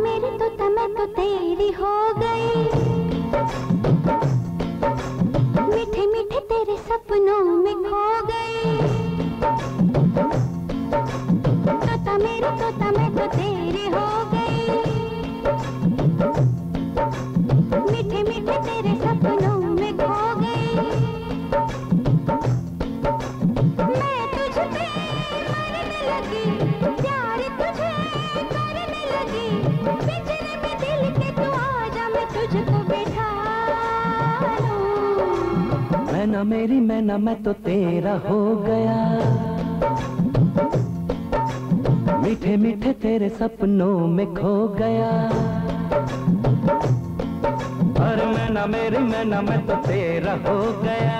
मेरे तोता मैं तो तेरी हो गई, मीठे मीठे तेरे सपनों में खो गई। तोता मेरे तोता मैं तो तेरी हो गई। मैं ना मेरी मैं ना मैं तो तेरा हो गया, मीठे मीठे तेरे सपनों में खो गया। अरे मैं ना मेरी मैं ना मैं तो तेरा हो गया,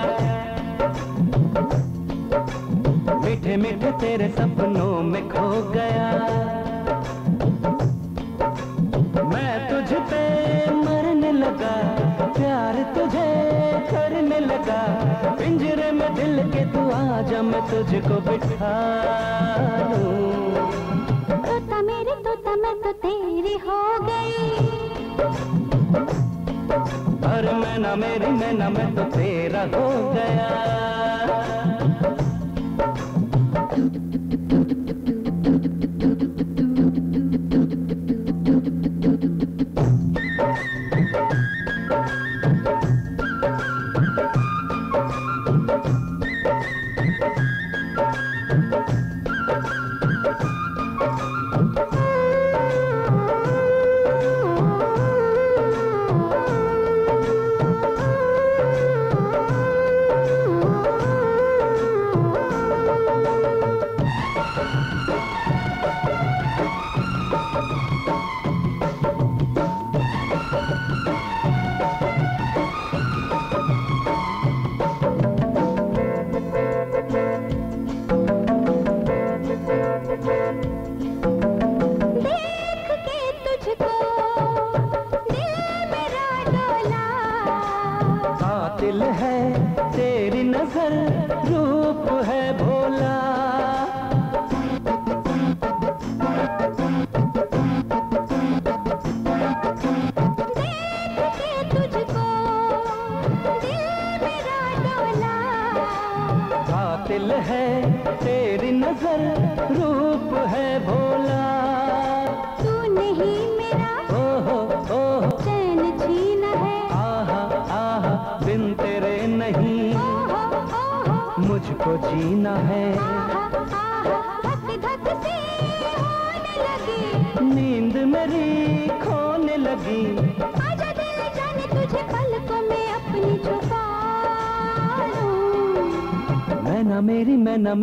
मीठे मीठे तेरे सपनों में खो गया। मैं तुझ पे मरने लगा, प्यार तुझे करने लगा, पिंजरे में दिल के तू आजा मैं तुझको बिठा लूं। तोता मेरे तोता मैं तो तेरी हो गई, अरे मैं ना मेरी मैं ना मैं तो तेरा हो गया।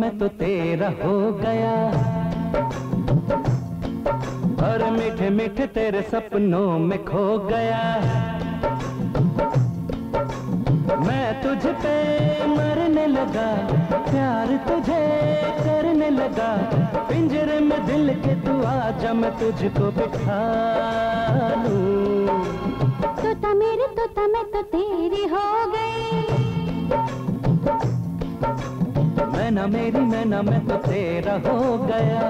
मैं तो तेरा हो गया, और मीठे मीठे तेरे सपनों में खो गया। मैं तुझ पे मरने लगा, प्यार तुझे करने लगा, पिंजरे में दिल के तू आजा मैं तुझको बिठा लूं। तोता मेरे तोता मैं तो तेरी हो गई, मैं ना मेरी मैं ना मैं तो तेरा हो गया।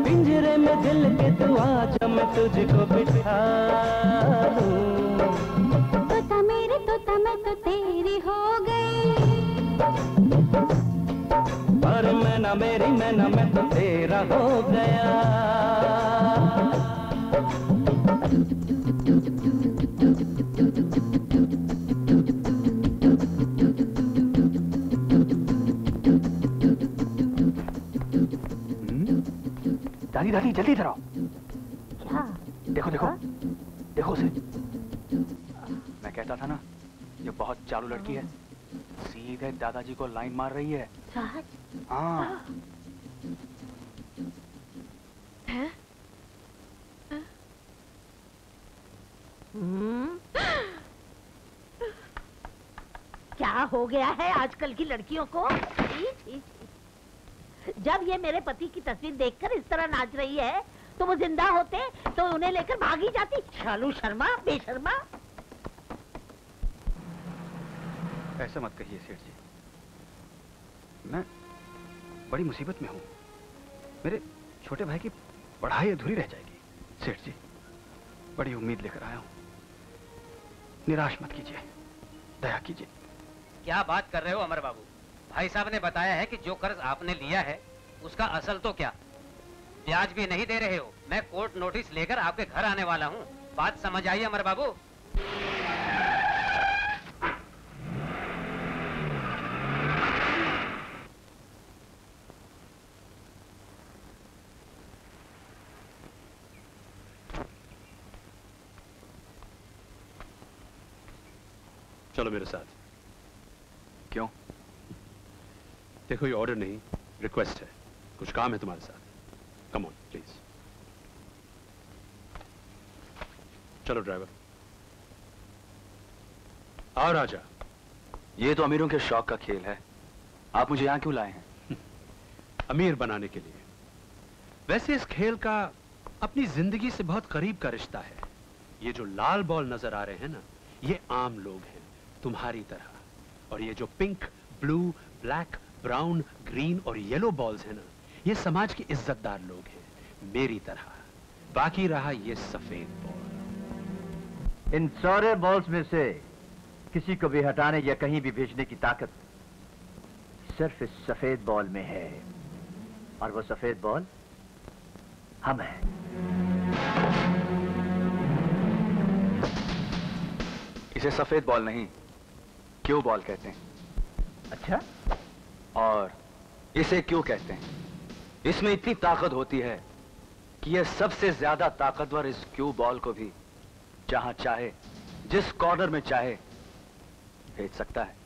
पिंजरे में दिल के तू आजा मैं तुझको बिठा लूं। तोता मेरे तोता मैं तो तेरी हो गई, पर मैं ना मेरी मैं ना मैं तो तेरा हो गया। दादी जल्दी इधर आओ। क्या? देखो देखो आ? देखो उसे। मैं कहता था ना ये बहुत चालू लड़की है, सीधे दादाजी को लाइन मार रही है। हाँ है? क्या हो गया है आजकल की लड़कियों को? जब ये मेरे पति की तस्वीर देखकर इस तरह नाच रही है तो वो जिंदा होते तो उन्हें लेकर भागी जाती। शालू शर्मा बेशर्मा। ऐसा मत कहिए सेठ जी, मैं बड़ी मुसीबत में हूँ। मेरे छोटे भाई की पढ़ाई अधूरी रह जाएगी। सेठ जी बड़ी उम्मीद लेकर आया हूँ, निराश मत कीजिए, दया कीजिए। क्या बात कर रहे हो अमर बाबू? भाई साहब ने बताया है कि जो कर्ज आपने लिया है उसका असल तो क्या ब्याज भी नहीं दे रहे हो। मैं कोर्ट नोटिस लेकर आपके घर आने वाला हूँ, बात समझ आई अमर बाबू? चलो मेरे साथ। क्यों? देखो ये ऑर्डर नहीं रिक्वेस्ट है, कुछ काम है तुम्हारे साथ। Come on please. चलो ड्राइवर। आ राजा, ये तो अमीरों के शौक का खेल है। आप मुझे यहां क्यों लाए हैं? अमीर बनाने के लिए। वैसे इस खेल का अपनी जिंदगी से बहुत करीब का रिश्ता है। ये जो लाल बॉल नजर आ रहे हैं ना, ये आम लोग हैं तुम्हारी तरह, और ये जो pink blue black brown green और येलो बॉल्स है ना, ये समाज के इज्जतदार लोग हैं मेरी तरह। बाकी रहा ये सफेद बॉल। इन सारे बॉल्स में से किसी को भी हटाने या कहीं भी भेजने की ताकत सिर्फ इस सफेद बॉल में है, और वो सफेद बॉल हम हैं। इसे सफेद बॉल नहीं क्यों बॉल कहते हैं? अच्छा, और इसे क्यों कहते हैं? इसमें इतनी ताकत होती है कि यह सबसे ज्यादा ताकतवर इस क्यू बॉल को भी जहां चाहे जिस कॉर्नर में चाहे भेज सकता है।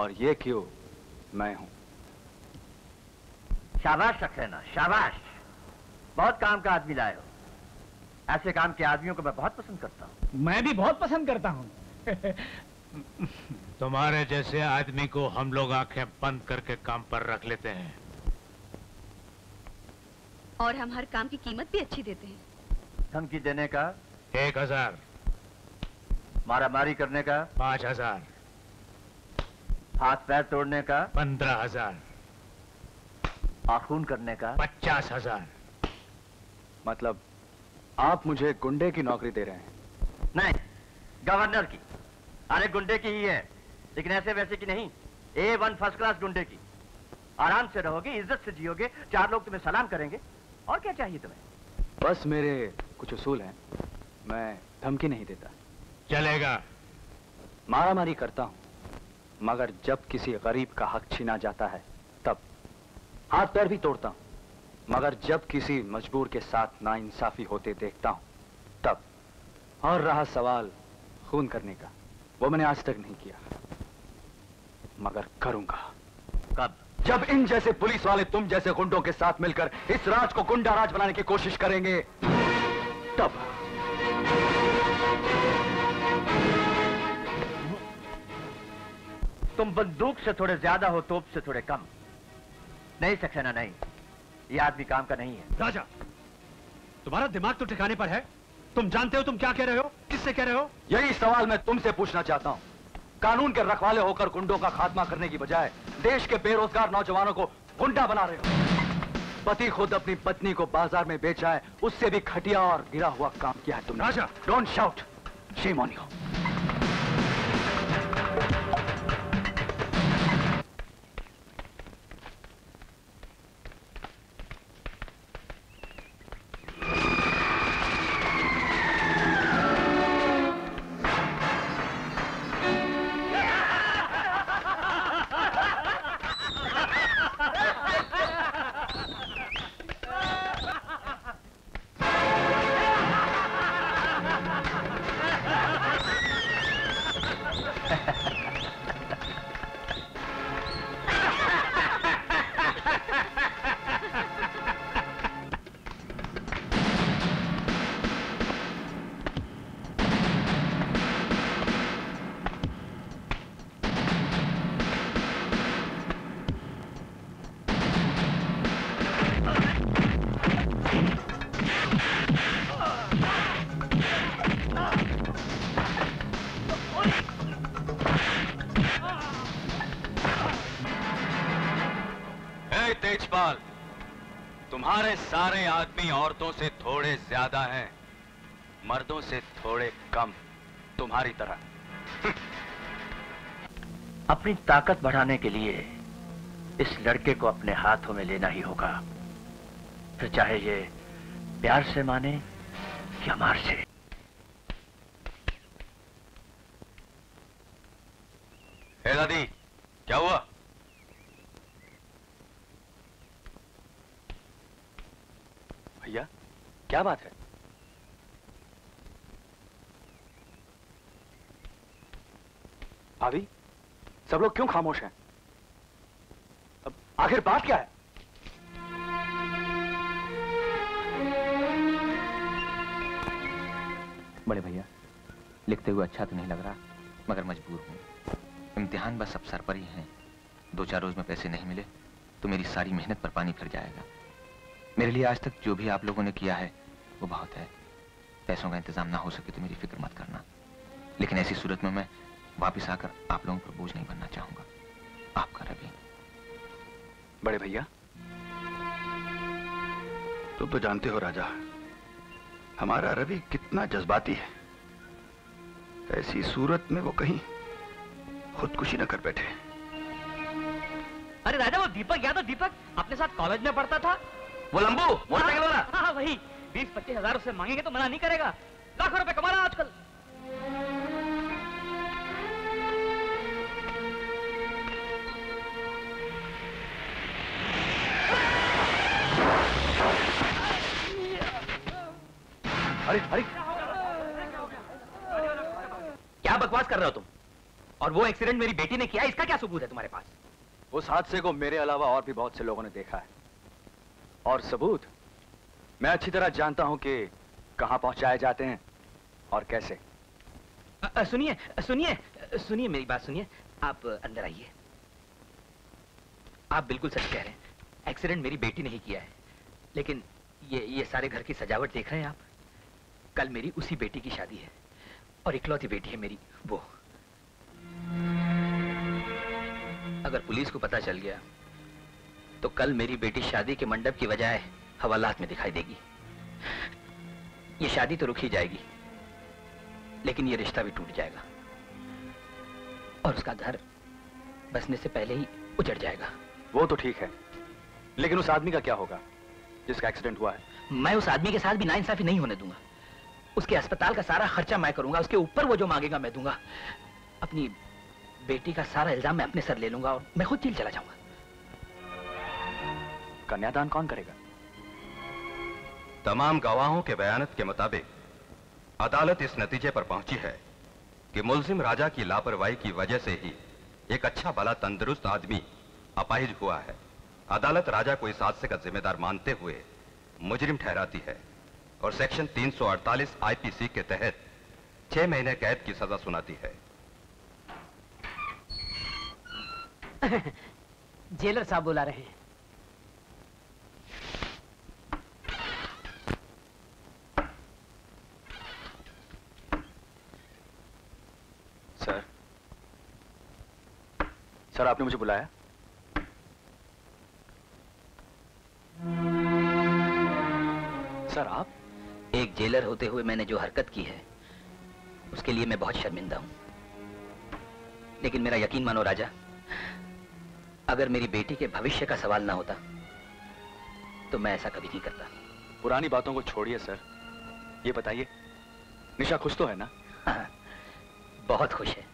और ये क्यू मैं हूं। शाबाश सक्सेना, शाबाश, बहुत काम का आदमी लाए हो। ऐसे काम के आदमियों को मैं बहुत पसंद करता हूँ। मैं भी बहुत पसंद करता हूँ। तुम्हारे जैसे आदमी को हम लोग आंखें बंद करके काम पर रख लेते हैं, और हम हर काम की कीमत भी अच्छी देते हैं। धमकी देने का एक हजार, मारामारी करने का पाँच हजार, हाथ पैर तोड़ने का पंद्रह हजार, आखून करने का पचास हजार। मतलब आप मुझे गुंडे की नौकरी दे रहे हैं? नहीं, गवर्नर की। अरे गुंडे की ही है, लेकिन ऐसे वैसे की नहीं, ए वन फर्स्ट क्लास गुंडे की। आराम से रहोगे, इज्जत से जियोगे, चार लोग तुम्हें सलाम करेंगे। और क्या चाहिए तुम्हें? बस मेरे कुछ उसूल हैं, मैं धमकी नहीं देता। चलेगा। मारामारी करता हूँ, मगर जब किसी गरीब का हक छीना जाता है तब। हाथ पैर भी तोड़ता हूँ, मगर जब किसी मजबूर के साथ नाइंसाफी होते देखता हूँ तब। और रहा सवाल खून करने का, वो मैंने आज तक नहीं किया, मगर करूंगा। कब? जब इन जैसे पुलिस वाले तुम जैसे गुंडों के साथ मिलकर इस राज को गुंडा राज बनाने की कोशिश करेंगे तब। तुम बंदूक से थोड़े ज्यादा हो, तोप से थोड़े कम। नहीं सक्सेना नहीं, ये आदमी काम का नहीं है। राजा, तुम्हारा दिमाग तो ठिकाने पर है। तुम जानते हो तुम क्या कह रहे हो, किससे कह रहे हो? यही सवाल मैं तुमसे पूछना चाहता हूँ। कानून के रखवाले होकर गुंडों का खात्मा करने की बजाय देश के बेरोजगार नौजवानों को गुंडा बना रहे हो। पति खुद अपनी पत्नी को बाजार में बेचा है, उससे भी घटिया और गिरा हुआ काम किया है तुमने। राजा, don't shout, shame on you. तुम्हारे सारे आदमी औरतों से थोड़े ज्यादा हैं, मर्दों से थोड़े कम, तुम्हारी तरह। अपनी ताकत बढ़ाने के लिए इस लड़के को अपने हाथों में लेना ही होगा, फिर चाहे ये प्यार से माने या मार से। हे दादी, क्या हुआ? भैया, क्या बात है? भाभी, सब लोग क्यों खामोश हैं? अब आखिर बात क्या है? बड़े भैया, लिखते हुए अच्छा तो नहीं लग रहा, मगर मजबूर हूं। इम्तिहान बस अब सर पर ही है। दो चार रोज में पैसे नहीं मिले तो मेरी सारी मेहनत पर पानी फिर जाएगा। मेरे लिए आज तक जो भी आप लोगों ने किया है वो बहुत है। पैसों का इंतजाम ना हो सके तो मेरी फिक्र मत करना, लेकिन ऐसी सूरत में मैं वापस आकर आप लोगों पर बोझ नहीं बनना चाहूंगा। आपका रवि। बड़े भैया, तुम तो जानते हो राजा, हमारा रवि कितना जज्बाती है। ऐसी सूरत में वो कहीं खुदकुशी न कर बैठे। अरे राजा, वो दीपक याद है? दीपक अपने साथ कॉलेज में पढ़ता था, वो लंबू मोटरसाइकिल वाला। हाँ वही। बीस पच्चीस हजार उससे मांगेंगे तो मना नहीं करेगा। लाखों रुपए कमा रहा आजकल। अरे अरे, क्या बकवास कर रहे हो तुम? और वो एक्सीडेंट मेरी बेटी ने किया, इसका क्या सबूत है तुम्हारे पास? उस हादसे को मेरे अलावा और भी बहुत से लोगों ने देखा है, और सबूत मैं अच्छी तरह जानता हूं कि कहां पहुंचाए जाते हैं और कैसे। सुनिए सुनिए सुनिए मेरी बात सुनिए, आप अंदर आइए। आप बिल्कुल सच कह रहे हैं, एक्सीडेंट मेरी बेटी ने ही किया है, लेकिन ये ये सारे घर की सजावट देख रहे हैं आप? कल मेरी उसी बेटी की शादी है और इकलौती बेटी है मेरी वो। अगर पुलिस को पता चल गया तो कल मेरी बेटी शादी के मंडप की बजाय हवालात में दिखाई देगी। ये शादी तो रुक ही जाएगी, लेकिन ये रिश्ता भी टूट जाएगा और उसका घर बसने से पहले ही उजड़ जाएगा। वो तो ठीक है, लेकिन उस आदमी का क्या होगा जिसका एक्सीडेंट हुआ है? मैं उस आदमी के साथ भी नाइंसाफी नहीं होने दूंगा। उसके अस्पताल का सारा खर्चा मैं करूंगा, उसके ऊपर वो जो मांगेगा मैं दूंगा। अपनी बेटी का सारा इल्जाम मैं अपने सर ले लूंगा और मैं खुद जेल चला जाऊंगा। कन्यादान कौन करेगा? तमाम गवाहों के बयानत के मुताबिक अदालत इस नतीजे पर पहुंची है कि मुल्जिम राजा की लापरवाही की वजह से ही एक अच्छा भला तंदुरुस्त आदमी अपाहिज हुआ है। अदालत राजा को इस हादसे का जिम्मेदार मानते हुए मुजरिम ठहराती है और सेक्शन तीन सौ अड़तालीस आईपीसी के तहत छह महीने कैद की सजा सुनाती है। जेलर साहब बुला रहे हैं। सर आपने मुझे बुलाया? सर आप? एक जेलर होते हुए मैंने जो हरकत की है उसके लिए मैं बहुत शर्मिंदा हूं, लेकिन मेरा यकीन मानो राजा, अगर मेरी बेटी के भविष्य का सवाल ना होता तो मैं ऐसा कभी नहीं करता। पुरानी बातों को छोड़िए सर, ये बताइए निशा खुश तो है ना? हाँ, बहुत खुश है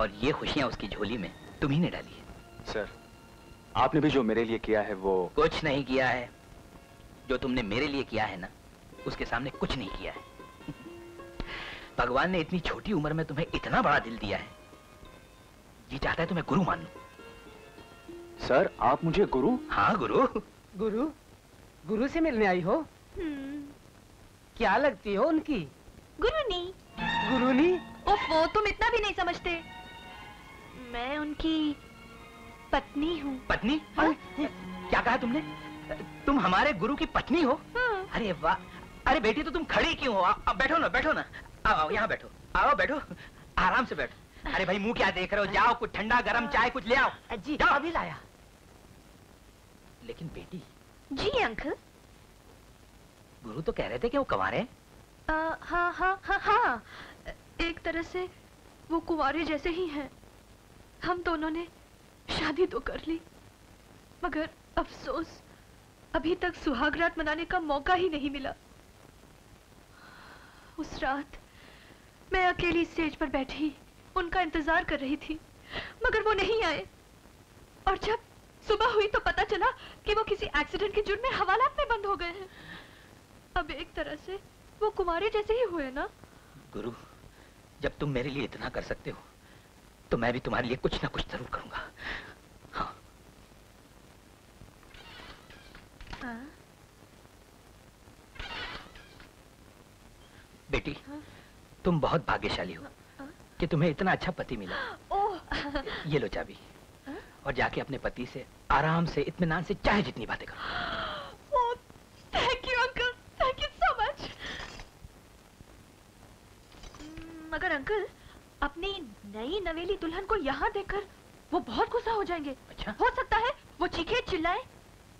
और ये खुशियां उसकी झोली में तुम ही ने डाली है। सर आपने भी जो मेरे लिए किया है वो कुछ नहीं किया है। जो तुमने मेरे लिए किया है ना उसके सामने कुछ नहीं किया है। भगवान ने इतनी छोटी उम्र में तुम्हें इतना बड़ा दिल दिया है, जी चाहता है तुम्हें गुरु मान लूं। सर आप मुझे गुरु? हाँ गुरु। गुरु गुरु से मिलने आई हो? क्या लगती हो उनकी? गुरुनी। गुरुनी? ओफो, तुम इतना भी नहीं समझते, मैं उनकी पत्नी हूँ। पत्नी? हाँ? क्या कहा तुमने? तुम हमारे गुरु की पत्नी हो? हाँ। अरे वाह, अरे बेटी तो तुम खड़ी क्यों हो? आ, बैठो ना, बैठो ना, आओ यहाँ बैठो, आओ बैठो, आराम से बैठो। अरे भाई मुंह क्या देख रहे हो, जाओ कुछ ठंडा गरम चाय कुछ ले आओ। जी जाओ, अभी लाया। लेकिन बेटी। जी अंकल। गुरु तो कह रहे थे कि वो कुंवारे हैं। हाँ हाँ हाँ हाँ, एक तरह से वो कुंवारे जैसे ही हैं। हम दोनों ने शादी तो कर ली, मगर अफसोस अभी तक सुहाग रात मनाने का मौका ही नहीं मिला। उस रात मैं अकेली स्टेज पर बैठी उनका इंतजार कर रही थी, मगर वो नहीं आए। और जब सुबह हुई तो पता चला कि वो किसी एक्सीडेंट के जुर्म में हवालात में बंद हो गए हैं। अब एक तरह से वो कुंवारे जैसे ही हुए ना। गुरु, जब तुम मेरे लिए इतना कर सकते हो तो मैं भी तुम्हारे लिए कुछ ना कुछ जरूर करूंगा। हाँ। हाँ? बेटी, हाँ? तुम बहुत भाग्यशाली हो। हाँ? कि तुम्हें इतना अच्छा पति मिला। ओह। ये लो चाबी। हाँ? और जाके अपने पति से आराम से इत्मीनान से चाहे जितनी बातें करो। Oh, thank you uncle, thank you so much. मगर अंकल, अपनी नई नवेली दुल्हन को यहाँ देखकर वो बहुत गुस्सा हो जाएंगे। अच्छा? हो सकता है वो चीखे चिल्लाए,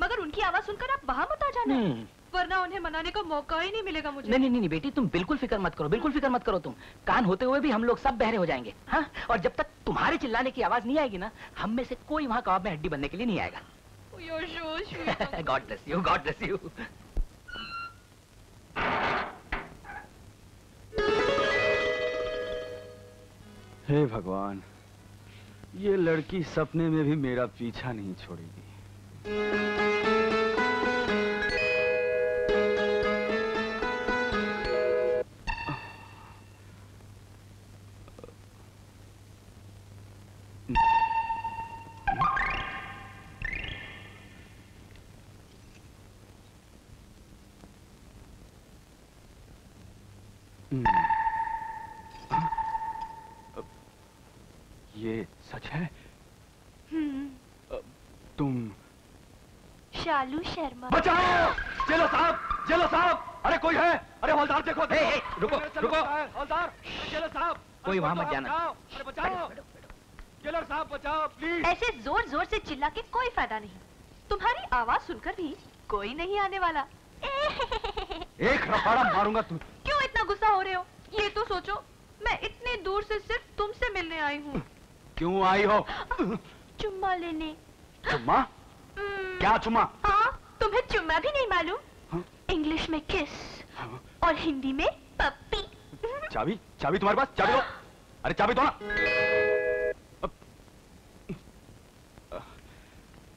मगर उनकी आवाज सुनकर आप बाहर मत आ जाना, वरना उन्हें मनाने का मौका ही नहीं मिलेगा मुझे। नहीं नहीं नहीं बेटी, तुम बिल्कुल फिक्र मत करो, बिल्कुल फिक्र मत करो तुम। कान होते हुए भी हम लोग सब बहरे हो जाएंगे। हाँ, और जब तक तुम्हारे चिल्लाने की आवाज नहीं आएगी ना, हम में से कोई वहाँ कबाब में हड्डी बनने के लिए नहीं आएगा। God bless you, God bless you. हे भगवान, ये लड़की सपने में भी मेरा पीछा नहीं छोड़ेगी। शालू शर्मा। बचाओ! जेलो साहब, जेलो साहब, अरे कोई है, अरे हवलदार देखो। हे हे, रुको रुको हवलदार, जेलो साहब, कोई वहां मत जाना। अरे बचाओ जेलर साहब, बचाओ प्लीज। ऐसे जोर जोर से चिल्ला के कोई फायदा नहीं, तुम्हारी आवाज सुनकर भी कोई नहीं आने वाला। एक रफाड़ा मारूंगा। तुम क्यों इतना गुस्सा हो रहे हो, ये तो सोचो। मैं इतनी दूर से सिर्फ तुमसे मिलने आई हूँ। क्यों आई हो? चुम्मा लेने। चुम्मा? क्या चुम्मा? हाँ, तुम्हें चुम्मा भी नहीं मालूम? हाँ? इंग्लिश में किस। हाँ? और हिंदी में पप्पी। चाबी, चाबी तुम्हारे पास? चाबी दो। अरे चाबी दो ना।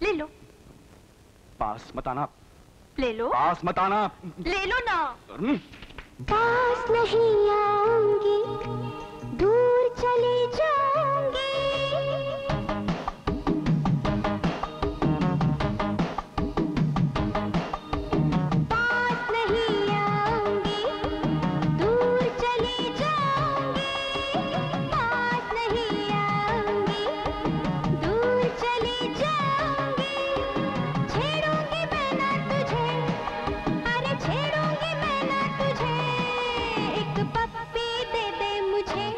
ले लो। पास मत आना। ले लो। पास मत आना। ले लो ना। पास नहीं आऊंगी, दूर चले जाऊंगी। मुझे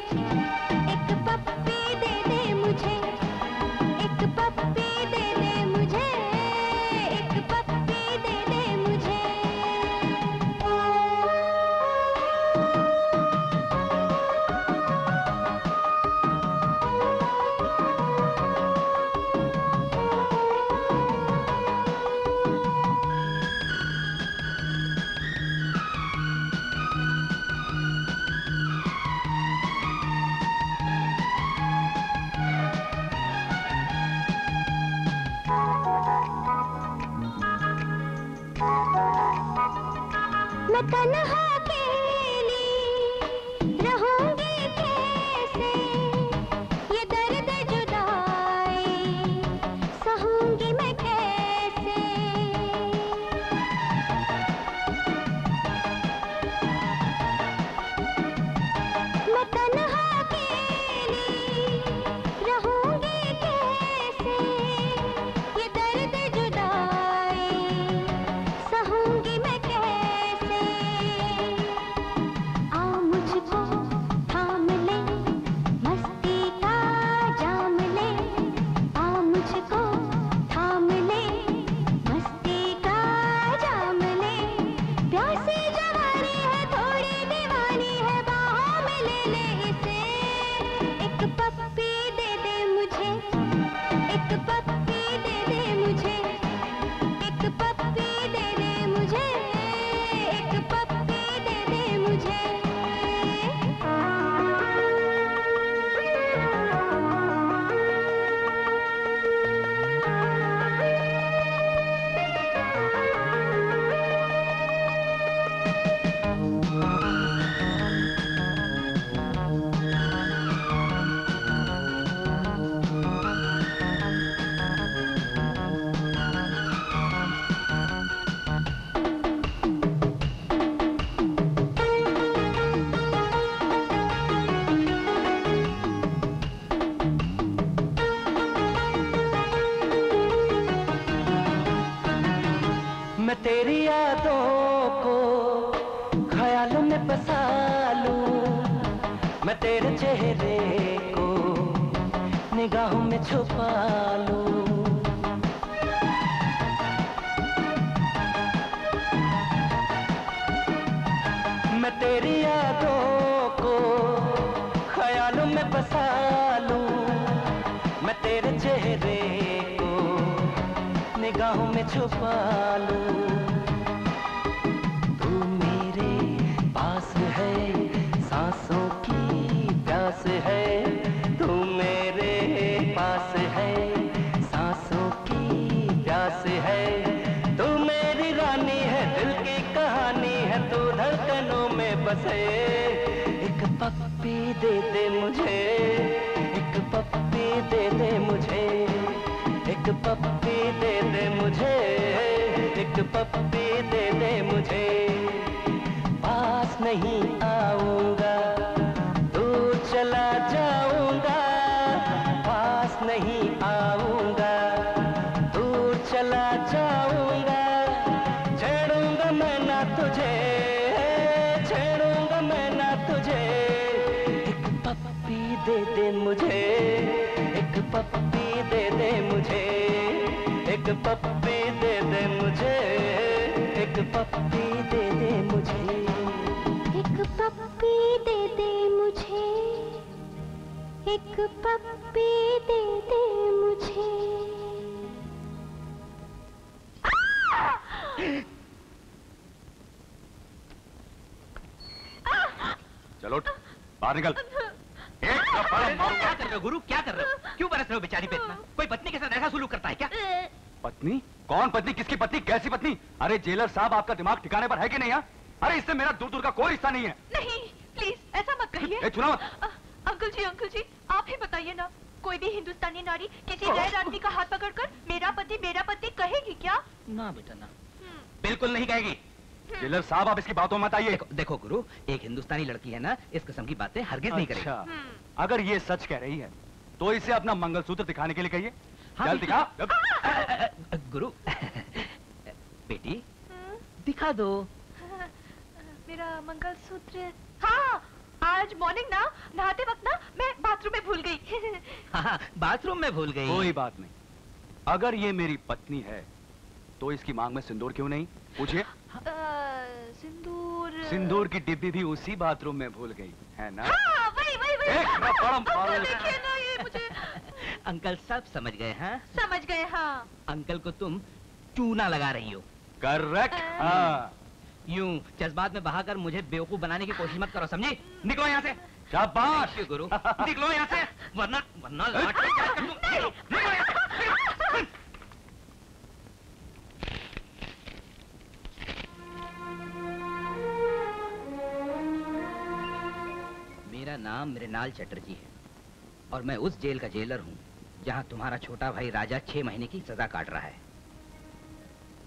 तेरी यादों को ख्यालों में बसा लूं, मैं तेरे चेहरे को निगाहों में छुपा लूं। मैं तेरी यादों को ख्यालों में बसा लूं, मैं तेरे चेहरे को निगाहों में छुपा लूं। तू मेरे पास है, सांसों की प्यास है, तू मेरे पास है, सांसों की प्यास है। तू मेरी रानी है, दिल की कहानी है, तू धड़कनों में बसे। एक पप्पी दे दे मुझे, एक पप्पी दे दे मुझे, एक पप्पी दे दे मुझे, एक पप्पी दे दे मुझे। पास नहीं आऊंगा, दूर चला जाऊंगा, पास नहीं आऊंगा, दूर चला जाऊंगा। छेड़ूंगा मैं ना तुझे, छेड़ूंगा मैं ना तुझे। एक पप्पी दे दे मुझे, एक पप्पी दे दे मुझे, एक पप्पी दे दे मुझे, एक पप्पी दे दे मुझे, एक पप्पी दे दे मुझे, एक पप्पी दे दे मुझे। चलो बाहर निकल। क्या कर रहे हो गुरु, क्या कर रहे हो, क्यों बरस रहे हो बेचारी पे इतना? कोई पत्नी के साथ ऐसा सुलूक करता है क्या? पत्नी? कौन पत्नी? किसकी पत्नी? कैसी पत्नी? अरे जेलर साहब, आपका दिमाग ठिकाने पर है कि नहीं यार? अरे इससे मेरा दूर दूर का कोई रिश्ता नहीं है। नहीं प्लीज ऐसा मत कहिए। चुनाव अंकल जी, अंकल जी आप ही बताइए ना, कोई भी हिंदुस्तानी नारी किसी गैर आदमी का हाथ पकड़ कर मेरा पति मेरा पति कहेगी क्या? ना बेटा ना, बिल्कुल नहीं कहेगी। जेलर साहब आप इसकी बातों मत आइए। देखो गुरु, एक हिंदुस्तानी लड़की है ना, इस किस्म की बातें हरगिज नहीं करेगी। अगर ये सच कह रही है तो इसे अपना मंगलसूत्र दिखाने के लिए कहिए। हाँ, दिखा गुरु। बेटी दिखा दो मेरा मंगलसूत्र। हाँ आज मॉर्निंग ना नहाते वक्त ना मैं बाथरूम में भूल गई। हाँ बाथरूम में भूल गई। कोई बात नहीं, अगर ये मेरी पत्नी है तो इसकी मांग में सिंदूर क्यों नहीं? पूछिए। सिंदूर सिंदूर की डिब्बी भी उसी बाथरूम में भूल गई है ना? हाँ, वही वही वही। अंकल देखिए ना ये मुझे। अंकल सब समझ गए हैं? समझ गए हाँ। अंकल को तुम चूना लगा रही हो। करेक्ट हाँ। यूं जज्बात में बहाकर मुझे बेवकूफ बनाने की कोशिश मत करो, समझी? निकलो यहाँ से। शाबाश गुरु, निकलो यहाँ से वरना वरना लात से काट दूं। निकलो यहाँ से। मेरा नाम मृणाल चटर्जी है और मैं उस जेल का जेलर हूँ जहाँ तुम्हारा छोटा भाई राजा छह महीने की सजा काट रहा है।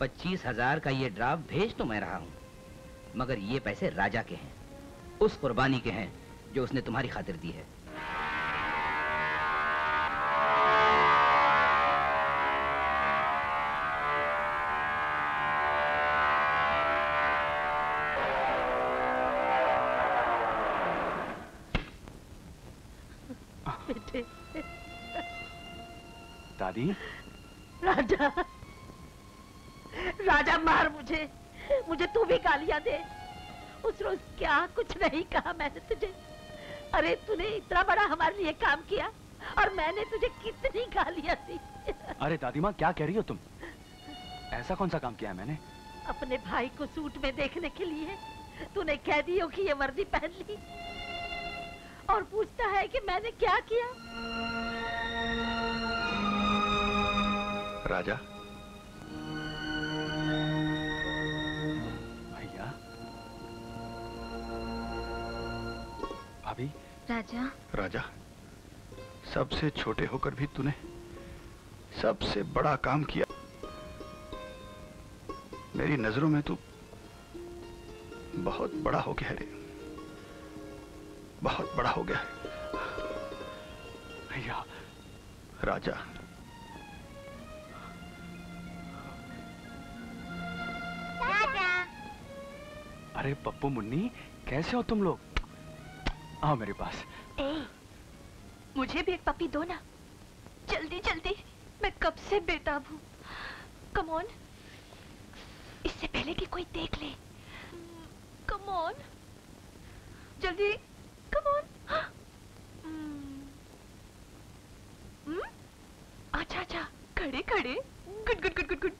पच्चीस हजार का ये ड्राफ्ट भेज तो मैं रहा हूँ, मगर ये पैसे राजा के हैं, उस कुर्बानी के हैं जो उसने तुम्हारी खातिर दी है। दादी, राजा राजा मार मुझे, मुझे तू भी गालियां दे। उस रोज क्या कुछ नहीं कहा मैंने तुझे। अरे तूने इतना बड़ा हमारे लिए काम किया और मैंने तुझे कितनी गालियां दी। अरे दादी माँ क्या कह रही हो तुम? ऐसा कौन सा काम किया मैंने? अपने भाई को सूट में देखने के लिए तूने कह दियो कि ये वर्दी पहन ली और पूछता है कि मैंने क्या किया। राजा भैया भाभी। राजा राजा सबसे छोटे होकर भी तूने सबसे बड़ा काम किया। मेरी नजरों में तू बहुत बड़ा हो गया है रे, बहुत बड़ा हो गया है भैया। राजा अरे पप्पू मुन्नी कैसे हो तुम लोग? आओ मेरे पास। ए, मुझे भी एक पप्पी दो ना, जल्दी जल्दी, मैं कब से बेताब हूँ। कम ऑन, इससे पहले कि कोई देख ले। कम ऑन, जल्दी, कम ऑन। हम्म, अच्छा अच्छा, खड़े खड़े, good good good good good.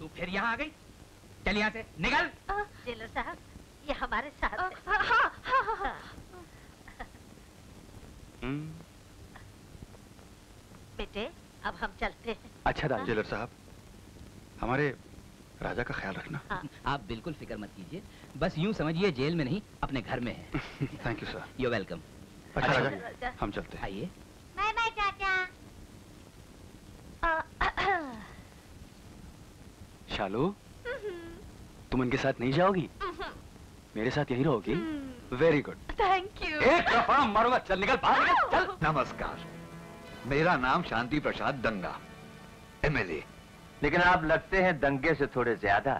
तू फिर यहाँ आ गई? चल यहाँ से निकल। जेलर साहब, ये हमारे साथ है। हाँ, हाँ, हाँ, हाँ। बेटे, अब हम चलते हैं। अच्छा दादा। जेलर साहब, हमारे राजा का ख्याल रखना। हाँ। आप बिल्कुल फिक्र मत कीजिए, बस यूँ समझिए जेल में नहीं, अपने घर में है। Thank you sir. You welcome. अच्छा राजा, हम चलते हैं। आइए। बाय बाय चाचा। शालू, तुम उनके साथ नहीं जाओगी, मेरे साथ यही रहोगी। Very good, thank you. एक दफा मारूंगा, चल निकल बाहर निकल, चल। नमस्कार, मेरा नाम शांति प्रसाद दंगा, एम एल ए। लेकिन आप लगते हैं दंगे से थोड़े ज्यादा,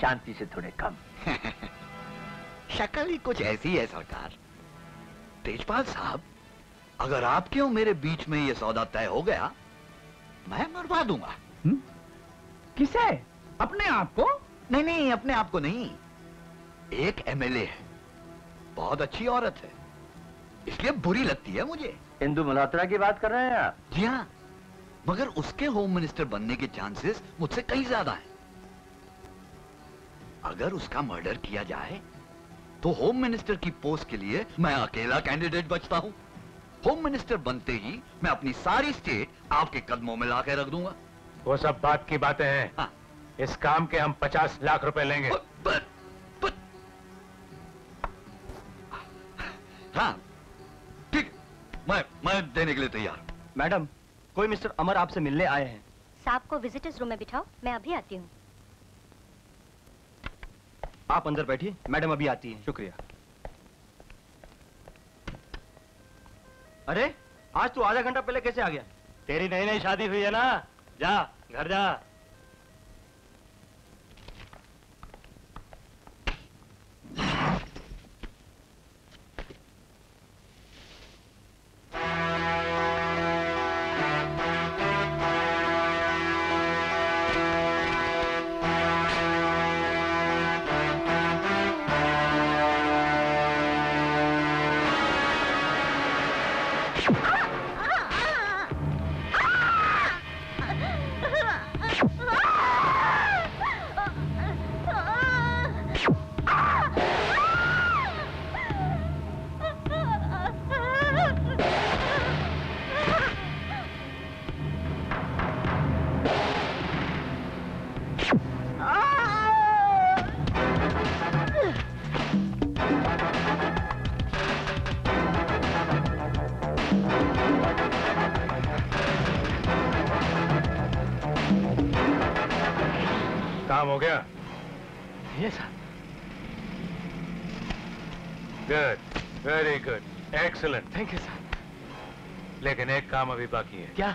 शांति से थोड़े कम। शक्ल ही कुछ ऐसी है सरकार। तेजपाल साहब, अगर आपके और मेरे बीच में ये सौदा तय हो गया, मैं मरवा दूंगा। हुँ? किसे? अपने आप को? नहीं नहीं, अपने आप को नहीं। एक एम एल ए है, बहुत अच्छी औरत है, इसलिए बुरी लगती है मुझे। इंदु मल्होत्रा की बात कर रहे हैं आप? जी हाँ, मगर उसके होम मिनिस्टर बनने के चांसेस मुझसे कहीं ज्यादा हैं। अगर उसका मर्डर किया जाए तो होम मिनिस्टर की पोस्ट के लिए मैं अकेला कैंडिडेट बचता हूँ। होम मिनिस्टर बनते ही मैं अपनी सारी स्टेट आपके कदमों में ला के रख दूंगा। वो सब बात की बातें हैं। हाँ। इस काम के हम पचास लाख रुपए लेंगे। ब, ब, ब, हाँ, ठीक, मैं मैं देने के लिए तैयार। मैडम, कोई मिस्टर अमर आपसे मिलने आए हैं। साहब को विजिटर्स रूम में बिठाओ, मैं अभी आती हूँ। आप अंदर बैठिए, मैडम अभी आती है। शुक्रिया। अरे आज तू आधा घंटा पहले कैसे आ गया? तेरी नई नई शादी हुई है ना, जा घर जा। हो गया? Yes, sir. Good, very good, excellent. Thank you, sir. लेकिन एक काम अभी बाकी है। क्या?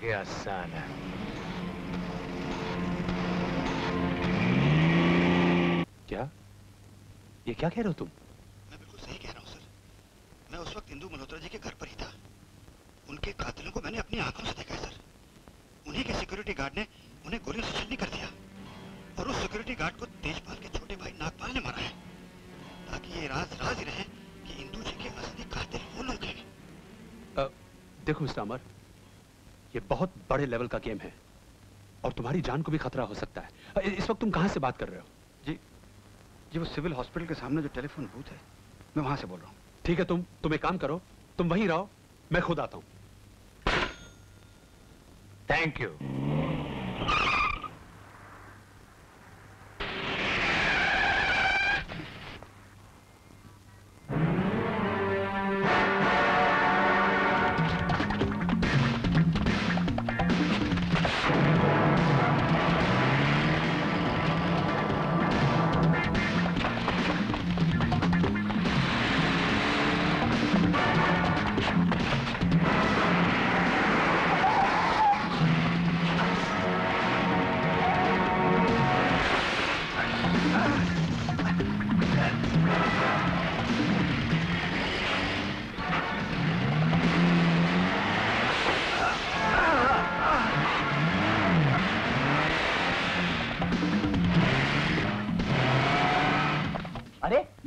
गया साला। क्या? ये क्या कह रहे हो तुम? मैं बिल्कुल सही कह रहा हूँ सर। मैं उस वक्त इंदु मल्होत्रा जी के घर पर ही था। उनके कातिलों को मैंने अपनी आंखों से देखा है सर। उन्हीं के सिक्योरिटी गार्ड ने उन्हें गोलियों से शहीद कर दिया और उस सिक्योरिटी गार्ड को तेजपाल के छोटे भाई नागपाल ने मारा है, ताकि ये राज राज ही रहे कि इंदु जी के असली कातिल वो लोग हैं। देखो मिस्टर अमर, ये बहुत बड़े लेवल का गेम है और तुम्हारी जान को भी खतरा हो सकता है। इस वक्त तुम कहाँ से बात कर रहे हो? जी जी वो सिविल हॉस्पिटल के सामने जो टेलीफोन बूथ है, मैं वहाँ से बोल रहा हूँ। ठीक है, तुम तुम एक काम करो, तुम वहीं रहो, मैं खुद आता हूं। Thank you.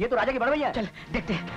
ये तो राजा की बड़े भैया। चल देखते हैं।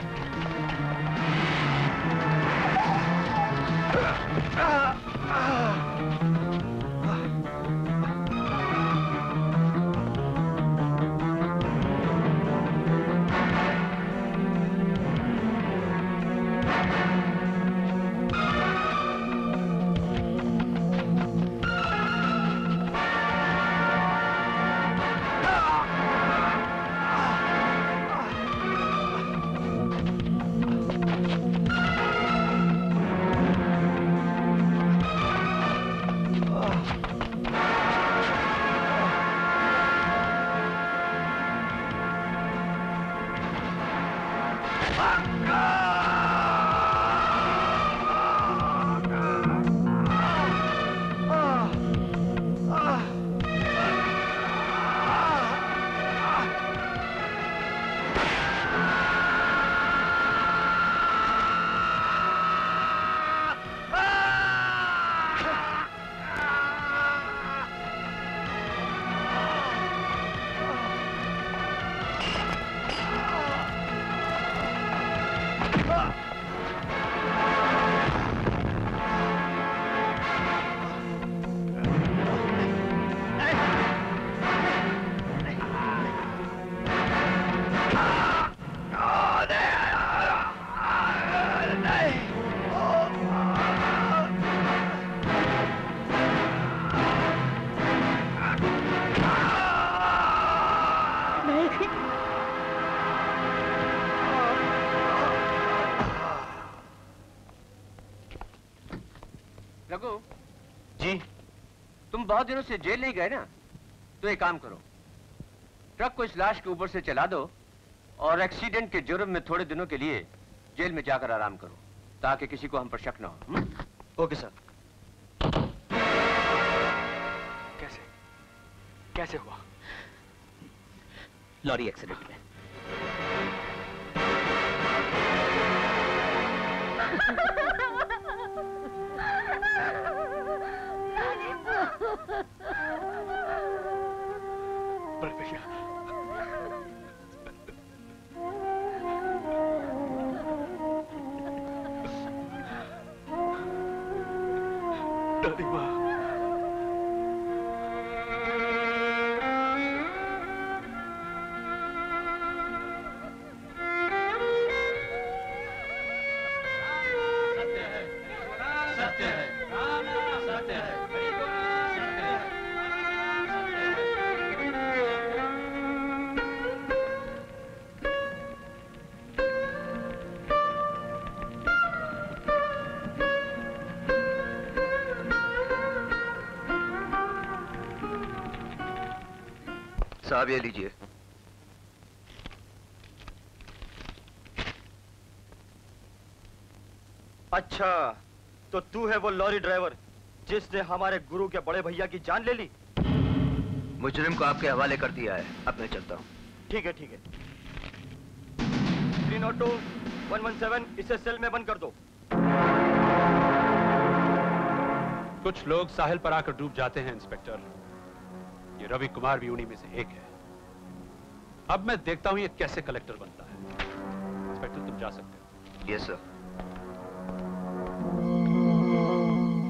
बहुत दिनों से जेल नहीं गए ना, तो एक काम करो, ट्रक को इस लाश के ऊपर से चला दो और एक्सीडेंट के जुर्म में थोड़े दिनों के लिए जेल में जाकर आराम करो, ताकि किसी को हम पर शक ना हो। Okay sir. कैसे कैसे हुआ? लॉरी एक्सीडेंट में। ये लीजिए। अच्छा, तो तू है वो लॉरी ड्राइवर जिसने हमारे गुरु के बड़े भैया की जान ले ली? मुजरिम को आपके हवाले कर दिया है, अब मैं चलता हूँ। ठीक है ठीक है। तीन सौ दो, एक सौ सत्रह इसे सेल में बंद कर दो। कुछ लोग साहिल पर आकर डूब जाते हैं इंस्पेक्टर, ये रवि कुमार भी उन्हीं में से एक है। अब मैं देखता हूं ये कैसे कलेक्टर बनता है। इंस्पेक्टर तुम जा सकते हो। Yes sir.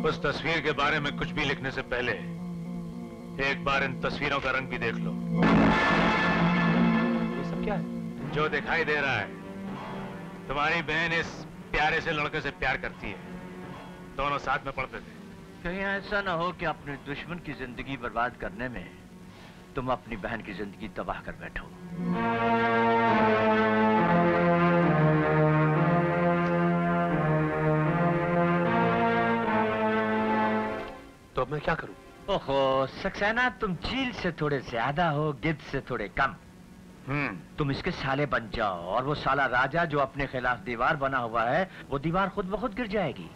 उस तस्वीर के बारे में कुछ भी लिखने से पहले एक बार इन तस्वीरों का रंग भी देख लो। ये सब क्या है? जो दिखाई दे रहा है तुम्हारी बहन इस प्यारे से लड़के से प्यार करती है, दोनों साथ में पढ़ते थे। कहीं ऐसा ना हो कि अपने दुश्मन की जिंदगी बर्बाद करने में तुम अपनी बहन की जिंदगी तबाह कर बैठो। तो अब मैं क्या करूं? ओहो सक्सेना, तुम चील से थोड़े ज्यादा हो, गिद्ध से थोड़े कम। हम्म, तुम इसके साले बन जाओ और वो साला राजा जो अपने खिलाफ दीवार बना हुआ है, वो दीवार खुद ब खुद गिर जाएगी।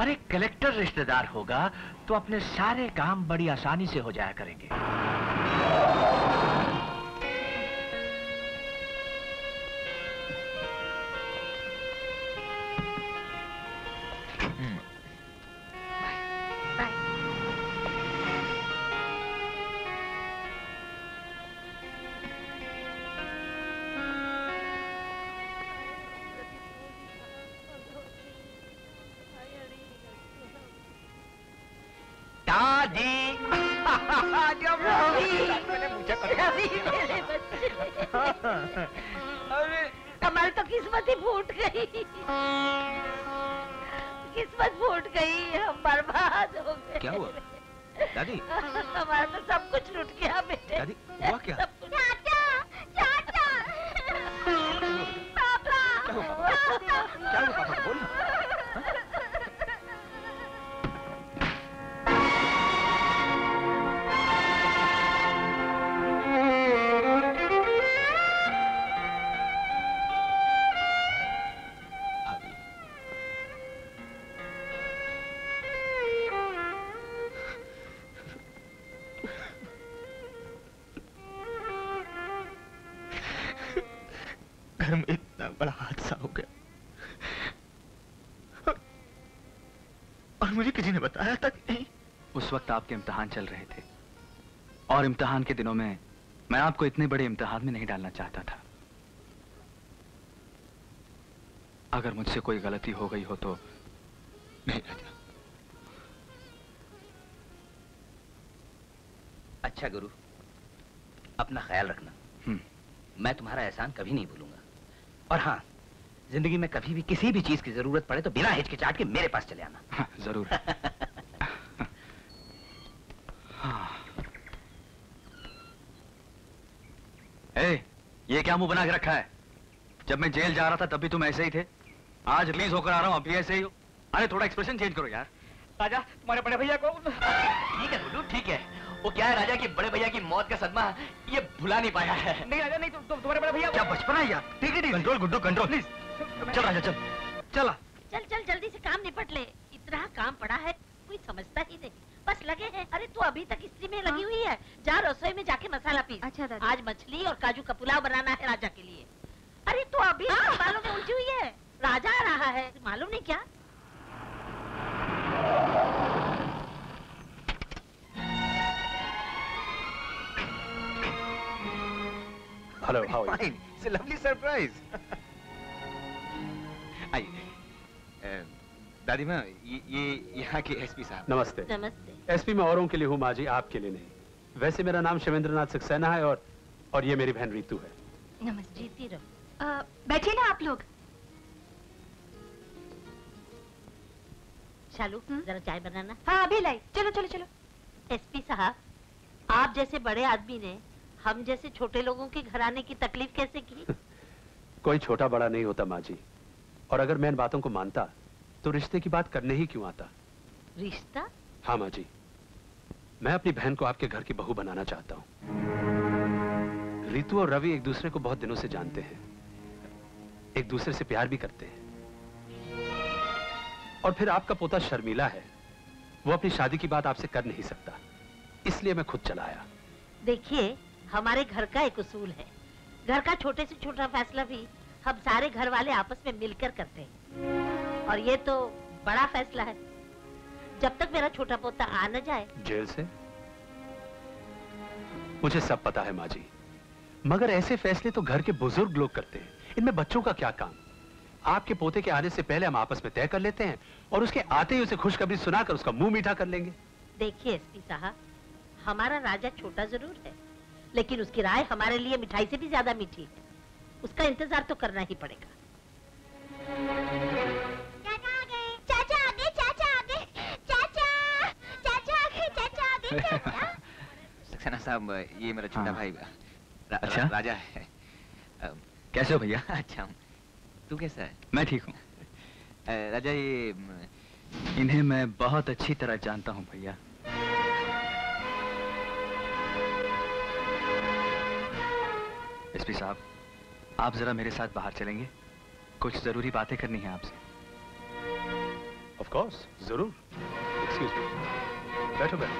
अरे कलेक्टर रिश्तेदार होगा तो अपने सारे काम बड़ी आसानी से हो जाया करेंगे। कमल तो किस्मत ही फूट गई, किस्मत फूट गई, हम बर्बाद हो गए। क्या हुआ दादी? हमारे तो सब कुछ लूट गया बेटे। दादी हुआ क्या? चाचा, चाचा, पापा, क्या हुआ पापा? बोल ना। वक्त आपके इम्तिहान चल रहे थे और इम्तिहान के दिनों में मैं आपको इतने बड़े इम्तिहान में नहीं डालना चाहता था। अगर मुझसे कोई गलती हो गई हो तो नहीं राजा। अच्छा गुरु, अपना ख्याल रखना, मैं तुम्हारा एहसान कभी नहीं भूलूंगा। और हाँ, जिंदगी में कभी भी किसी भी चीज की जरूरत पड़े तो बिना हिचकिचाहट के मेरे पास चले आना। हाँ, जरूर। ए, ये क्या मुंह बना के रखा है? जब मैं जेल जा रहा था तब भी तुम ऐसे ही थे, आज रिलीज होकर आ रहा हूँ अब भी ऐसे ही हो। अरे थोड़ा एक्सप्रेशन चेंज करो यार। राजा तुम्हारे बड़े भैया को। ठीक है गुड्डू, ठीक है। वो क्या है राजा की बड़े भैया की मौत का सदमा ये भुला नहीं पाया है। नहीं राजा नहीं, तुम तुम्हारे बड़े भैया क्या बचपना है यार। ठीक है कंट्रोल गुड्डू, कंट्रोल प्लीज। चल राजा चल, चला चल चल जल्दी से काम निपट ले, इतना काम पड़ा है कोई समझता ही नहीं, बस लगे हैं। अरे तू अभी तक इस्त्री में लगी हुई है, जा रसोई में जाके मसाला पीस। अच्छा दादी, आज मछली और काजू का पुलाव बनाना है राजा के लिए। अरे तू अभी बालों में उलझी हुई है, राजा आ रहा है मालूम नहीं क्या। Hello, how are you? It's a lovely surprise. आइए दादी माँ, ये यहाँ के एसपी साहब। नमस्ते। नमस्ते। एसपी मैं औरों के लिए हूँ माँ जी, आपके लिए नहीं। वैसे मेरा नाम शिवेंद्र नाथ सक्सेना है और और ये मेरी बहन रितु है। नमस्ते। जीती रहो। आ, बैठिए ना आप लोग। शालू जरा चाय बनाना। हाँ अभी लाई। चलो चलो चलो। एसपी साहब, आप जैसे बड़े आदमी ने हम जैसे छोटे लोगों के घर आने की तकलीफ कैसे की? कोई छोटा बड़ा नहीं होता माँ जी, और अगर मैं इन बातों को मानता तो रिश्ते की बात करने ही क्यों आता? रिश्ता? हाँ माँ जी, मैं अपनी बहन को आपके घर की बहू बनाना चाहता हूँ। रितु और रवि एक दूसरे को बहुत दिनों से जानते हैं, एक दूसरे से प्यार भी करते हैं, और फिर आपका पोता शर्मिला है, वो अपनी शादी की बात आपसे कर नहीं सकता, इसलिए मैं खुद चला आया। देखिए हमारे घर का एक उसूल है, घर का छोटे से छोटा फैसला भी हम सारे घर वाले आपस में मिलकर करते हैं, और ये तो बड़ा फैसला है। जब तक मेरा छोटा पोता आ न जाए जेल से। मुझे सब पता है माँ जी, मगर ऐसे फैसले तो घर के बुजुर्ग लोग करते हैं, इनमें बच्चों का क्या काम? आपके पोते के आने से पहले हम आपस में तय कर लेते हैं और उसके आते ही उसे खुशखबरी सुनाकर उसका मुंह मीठा कर लेंगे। देखिए एसपी साहब, हमारा राजा छोटा जरूर है, लेकिन उसकी राय हमारे लिए मिठाई से भी ज्यादा मीठी है, उसका इंतजार तो करना ही पड़ेगा। सक्सेना साहब, ये मेरा छोटा हाँ। भाई रा, अच्छा? राजा है। कैसे हो भैया? अच्छा, तू कैसा है? मैं ठीक हूँ। राजा, ये इन्हें मैं बहुत अच्छी तरह जानता हूँ भैया। एसपी साहब, आप जरा मेरे साथ बाहर चलेंगे? कुछ जरूरी बातें करनी है आपसे। ऑफ कोर्स, जरूर। एक्सक्यूज मी, बैठो बैठो।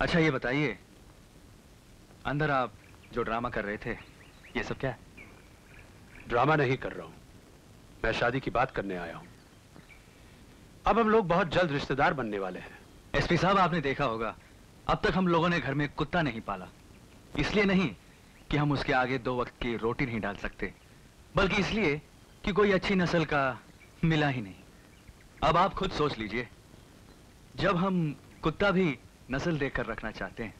अच्छा ये बताइए, अंदर आप जो ड्रामा कर रहे थे, ये सब क्या है? ड्रामा नहीं कर रहा हूं, मैं शादी की बात करने आया हूं। अब हम लोग बहुत जल्द रिश्तेदार बनने वाले हैं। एसपी साहब, आपने देखा होगा, अब तक हम लोगों ने घर में कुत्ता नहीं पाला, इसलिए नहीं कि हम उसके आगे दो वक्त की रोटी नहीं डाल सकते, बल्कि इसलिए कि कोई अच्छी नस्ल का मिला ही नहीं। अब आप खुद सोच लीजिए, जब हम कुत्ता भी नस्ल देकर रखना चाहते हैं,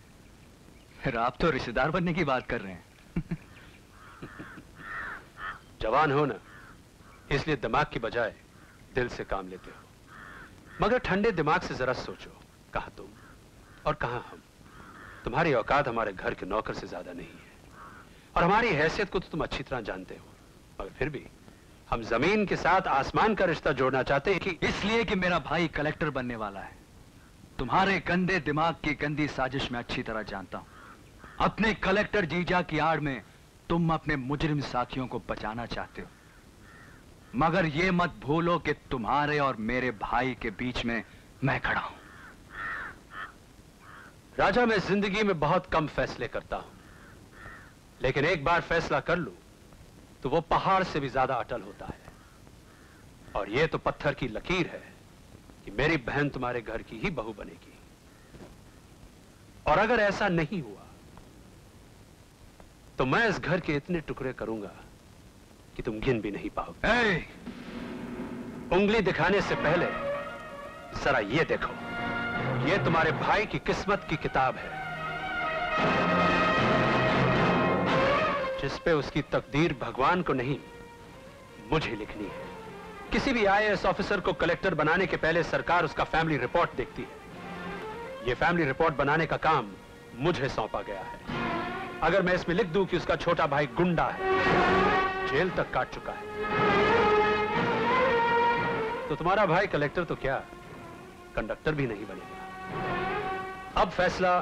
फिर आप तो रिश्तेदार बनने की बात कर रहे हैं। जवान हो ना, इसलिए दिमाग की बजाय दिल से काम लेते हो। मगर ठंडे दिमाग से जरा सोचो, कहाँ तुम और कहाँ हम। तुम्हारी औकात हमारे घर के नौकर से ज्यादा नहीं है, और हमारी हैसियत को तो तुम अच्छी तरह जानते हो। मगर फिर भी हम जमीन के साथ आसमान का रिश्ता जोड़ना चाहते हैं, कि इसलिए कि मेरा भाई कलेक्टर बनने वाला है। तुम्हारे गंदे दिमाग की गंदी साजिश में अच्छी तरह जानता हूं। अपने कलेक्टर जीजा की आड़ में तुम अपने मुजरिम साथियों को बचाना चाहते हो, मगर यह मत भूलो कि तुम्हारे और मेरे भाई के बीच में मैं खड़ा हूं। राजा, मैं जिंदगी में बहुत कम फैसले करता हूं, लेकिन एक बार फैसला कर लूं तो वो पहाड़ से भी ज्यादा अटल होता है। और यह तो पत्थर की लकीर है कि मेरी बहन तुम्हारे घर की ही बहू बनेगी। और अगर ऐसा नहीं हुआ तो मैं इस घर के इतने टुकड़े करूंगा कि तुम गिन भी नहीं पाओगे। hey! उंगली दिखाने से पहले जरा ये देखो, ये तुम्हारे भाई की किस्मत की किताब है, जिस पे उसकी तकदीर भगवान को नहीं मुझे लिखनी है। किसी भी आई ए एस ऑफिसर को कलेक्टर बनाने के पहले सरकार उसका फैमिली रिपोर्ट देखती है। ये फैमिली रिपोर्ट बनाने का काम मुझे सौंपा गया है। अगर मैं इसमें लिख दूं कि उसका छोटा भाई गुंडा है, जेल तक काट चुका है, तो तुम्हारा भाई कलेक्टर तो क्या, कंडक्टर भी नहीं बनेगा। अब फैसला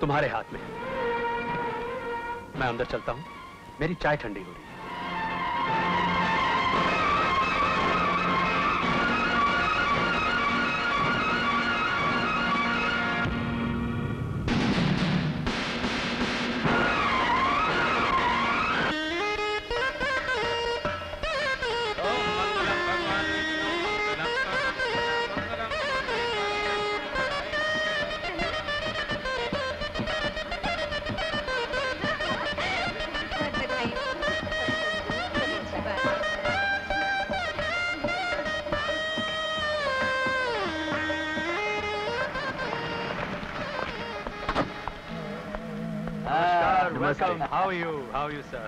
तुम्हारे हाथ में है। मैं अंदर चलता हूं, मेरी चाय ठंडी हो रही है।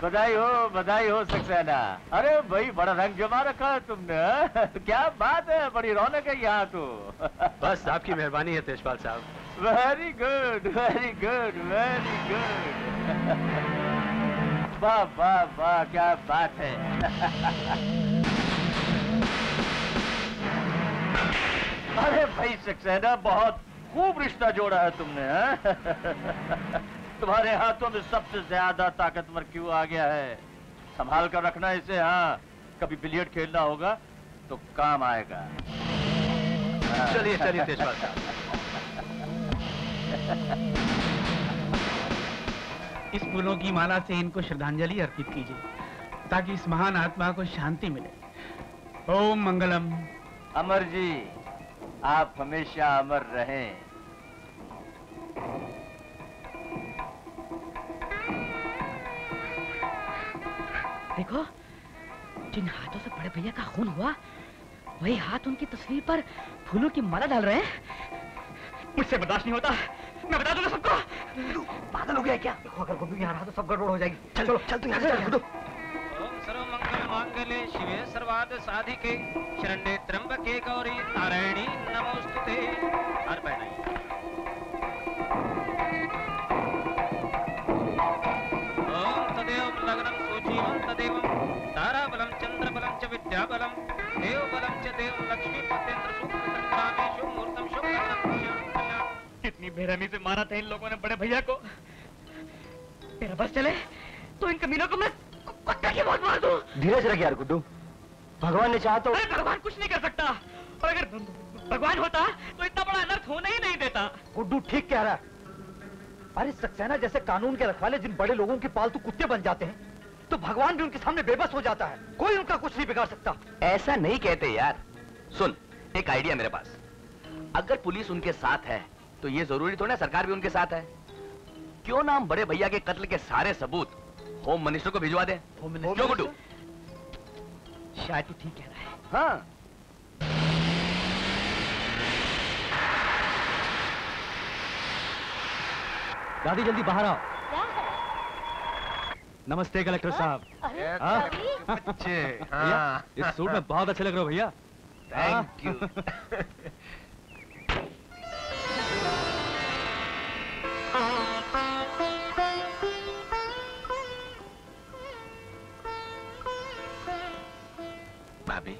बधाई हो, बधाई हो सक्सेना। अरे भाई, बड़ा रंग जमा रखा है तुमने। क्या बात है, बड़ी रौनक है यहाँ तो। बस आपकी मेहरबानी है तेजपाल साहब। Very good, very good, very good. वाह वाह वाह, क्या बात है। अरे भाई सक्सेना, बहुत खूब रिश्ता जोड़ा है तुमने। तुम्हारे हाथों में सबसे ज्यादा ताकतवर क्यों आ गया है, संभाल कर रखना इसे। हाँ, कभी बिलियर्ड खेलना होगा तो काम आएगा। चलिए चलिए तेजपाल साहब, इस फूलों की माला से इनको श्रद्धांजलि अर्पित कीजिए, ताकि इस महान आत्मा को शांति मिले। ओम मंगलम। अमर जी, आप हमेशा अमर रहें। देखो, जिन हाथों से बड़े भैया का खून हुआ, वही हाथ उनकी तस्वीर पर फूलों की माला डाल रहे हैं। मुझसे बर्दाश्त नहीं होता, मैं बता दूंगा सबको। पागल हो गया क्या? देखो अगर गुड्डू यहाँ रहा तो सब गड़बड़ हो जाएगी। चलो चल तू यहाँ से गुड्डू। सर्वमंगल मांगल्ये शिवे सर्वार्थ साधिके शरण्ये त्र्यंबके गौरी नारायणी नमोस्तुते। ओम तदेव लग्नं सूचीवं तदेवं ताराबलं चंद्रबलं च विद्याबलं देवबलं च देव लक्ष्मी पतेन्द्र सुप्रसन्नामेशु मूर्तम शुभकर्णं। कितनी बेरहमी से मारा था इन लोगों ने बड़े भैया को। तेरा बस चले तो इन कमीनों को मैं की बहुत मार दूं। धीरज रख यार गुड्डू, भगवान ने चाहा तो। भगवान कुछ नहीं कर सकता, और अगर भगवान होता तो इतना बड़ा अनर्थ होना ही नहीं देता। गुड्डू ठीक कह रहा है। अरे सक्सेना जैसे कानून के रखवाले जिन बड़े लोगों के पालतू कुत्ते बन जाते हैं तो भगवान भी उनके सामने बेबस हो जाता है। कोई उनका कुछ नहीं बिगाड़ सकता। ऐसा नहीं कहते यार। सुन, एक आइडिया मेरे पास। अगर पुलिस उनके साथ है तो ये जरूरी थोड़ा सरकार भी उनके साथ है। क्यों ना हम बड़े भैया के कत्ल के सारे सबूत होम मिनिस्टर को भिजवा दे। होम मिनिस्टर गुड्डू शायद तू ठीक कह रहा है। हाँ दादी जल्दी बाहर आओ। क्या है? नमस्ते कलेक्टर साहब। अच्छे हाँ। इस सूट में बहुत अच्छे लग रहे हो भैया। Thank you. भाभी,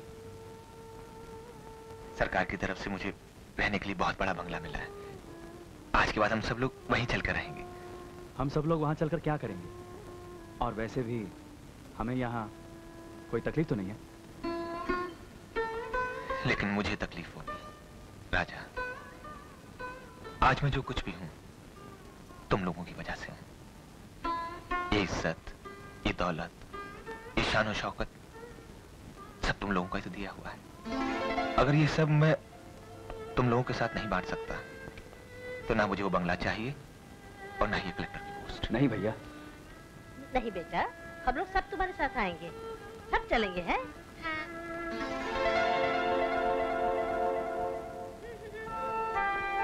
सरकार की तरफ से मुझे रहने के लिए बहुत बड़ा बंगला मिला है। आज के बाद हम सब लोग वहीं चलकर रहेंगे। हम सब लोग वहां चलकर क्या करेंगे? और वैसे भी हमें यहाँ कोई तकलीफ तो नहीं है। लेकिन मुझे तकलीफ होगी राजा। आज मैं जो कुछ भी हूं तुम लोगों की वजह से हूं। ये इज्जत, ये दौलत, ये शान और शौकत सब तुम लोगों का ही तो दिया हुआ है। अगर ये सब मैं तुम लोगों के साथ नहीं बांट सकता तो ना मुझे वो बंगला चाहिए और ना ही कलेक्टर की पोस्ट। नहीं भैया नहीं बेटा, हम लोग सब तुम्हारे साथ आएंगे, सब चलेंगे हैं।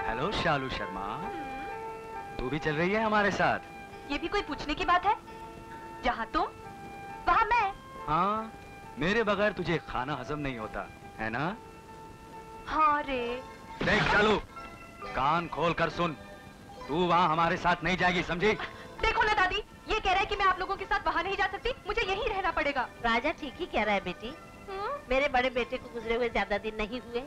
हेलो शालू शर्मा, तू भी चल रही है हमारे साथ? ये भी कोई पूछने की बात है? जहाँ तुम वहाँ मैं। हाँ मेरे बगैर तुझे खाना हजम नहीं होता है ना? हाँ रे। देख चालू, कान खोल कर सुन, तू वहाँ हमारे साथ नहीं जाएगी समझी? देखो ना दादी, ये कह रहा है कि मैं आप लोगों के साथ वहाँ नहीं जा सकती, मुझे यहीं रहना पड़ेगा। राजा ठीक ही कह रहा है बेटी। हुँ? मेरे बड़े बेटे को गुजरे हुए ज्यादा दिन नहीं हुए,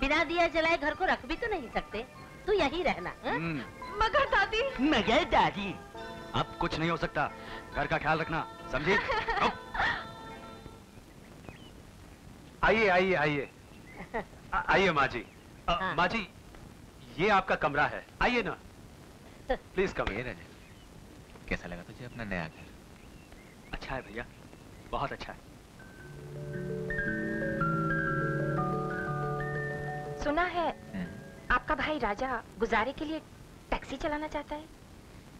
बिना दिया जलाए घर को रख भी तो नहीं सकते। तू यहीं रहना। मगर दादी। मगर दादी। अब कुछ नहीं हो सकता, घर का ख्याल रखना समझी? आइए आइए आइए आइए माँ जी। हाँ। माँ जी ये आपका कमरा है, आइए ना प्लीज कम। ये राजा कैसा लगा तुझे अपना नया घर? अच्छा है भैया, बहुत अच्छा है। सुना है आपका भाई राजा गुजारे के लिए टैक्सी चलाना चाहता है।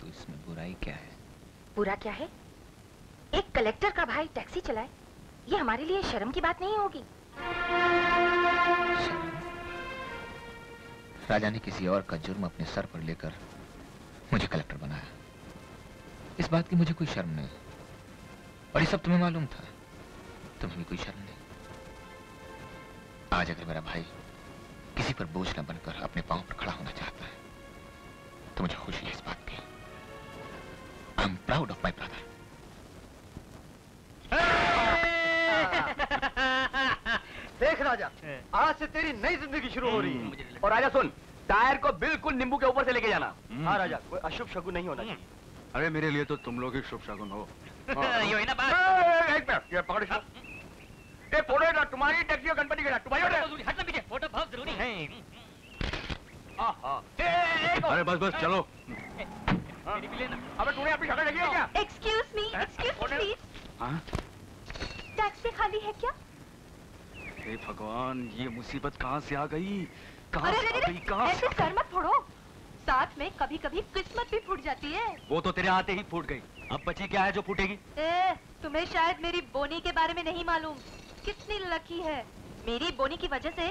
तो इसमें बुराई क्या है? बुरा क्या है? एक कलेक्टर का भाई टैक्सी चलाए, ये हमारे लिए शर्म की बात नहीं होगी। राजा ने किसी और का जुर्म अपने सर पर लेकर मुझे कलेक्टर बनाया, इस बात की मुझे कोई शर्म नहीं। और ये सब तुम्हें मालूम था, तुम्हें भी कोई शर्म नहीं। आज अगर मेरा भाई किसी पर बोझ न बनकर अपने पांव पर खड़ा होना चाहता है तो मुझे खुशी है इस बात की। I am proud of my brother. देख राजा, आज से तेरी नई जिंदगी शुरू हो रही है। और राजा सुन, टायर को बिल्कुल नींबू के ऊपर से लेके जाना। हाँ राजा, कोई अशुभ शगुन नहीं होना चाहिए। अरे मेरे लिए तो तुम लोग ही शुभ शगुन हो। ये है ना बात। एक मिनट, ये पकड़ ये फोटो ना तुम्हारी टैक्सी और गणपति का तुम्हारी हटना पीछे। फोटो बहुत जरूरी है। अरे बस बस चलो। अबे तूने अपनी शक्ल देखी है क्या? Excuse me, excuse me. हाँ टैक्सी खाली है क्या? हे भगवान, ये मुसीबत कहाँ से आ गई? कहाँ से आ गई? कहाँ ऐसे सर मत फोड़ो, साथ में कभी कभी किस्मत भी फूट जाती है। वो तो तेरे आते ही फूट गई, अब बची क्या है जो फूटेगी? ए, तुम्हें शायद मेरी बोनी के बारे में नहीं मालूम। कितनी लकी है, मेरी बोनी की वजह से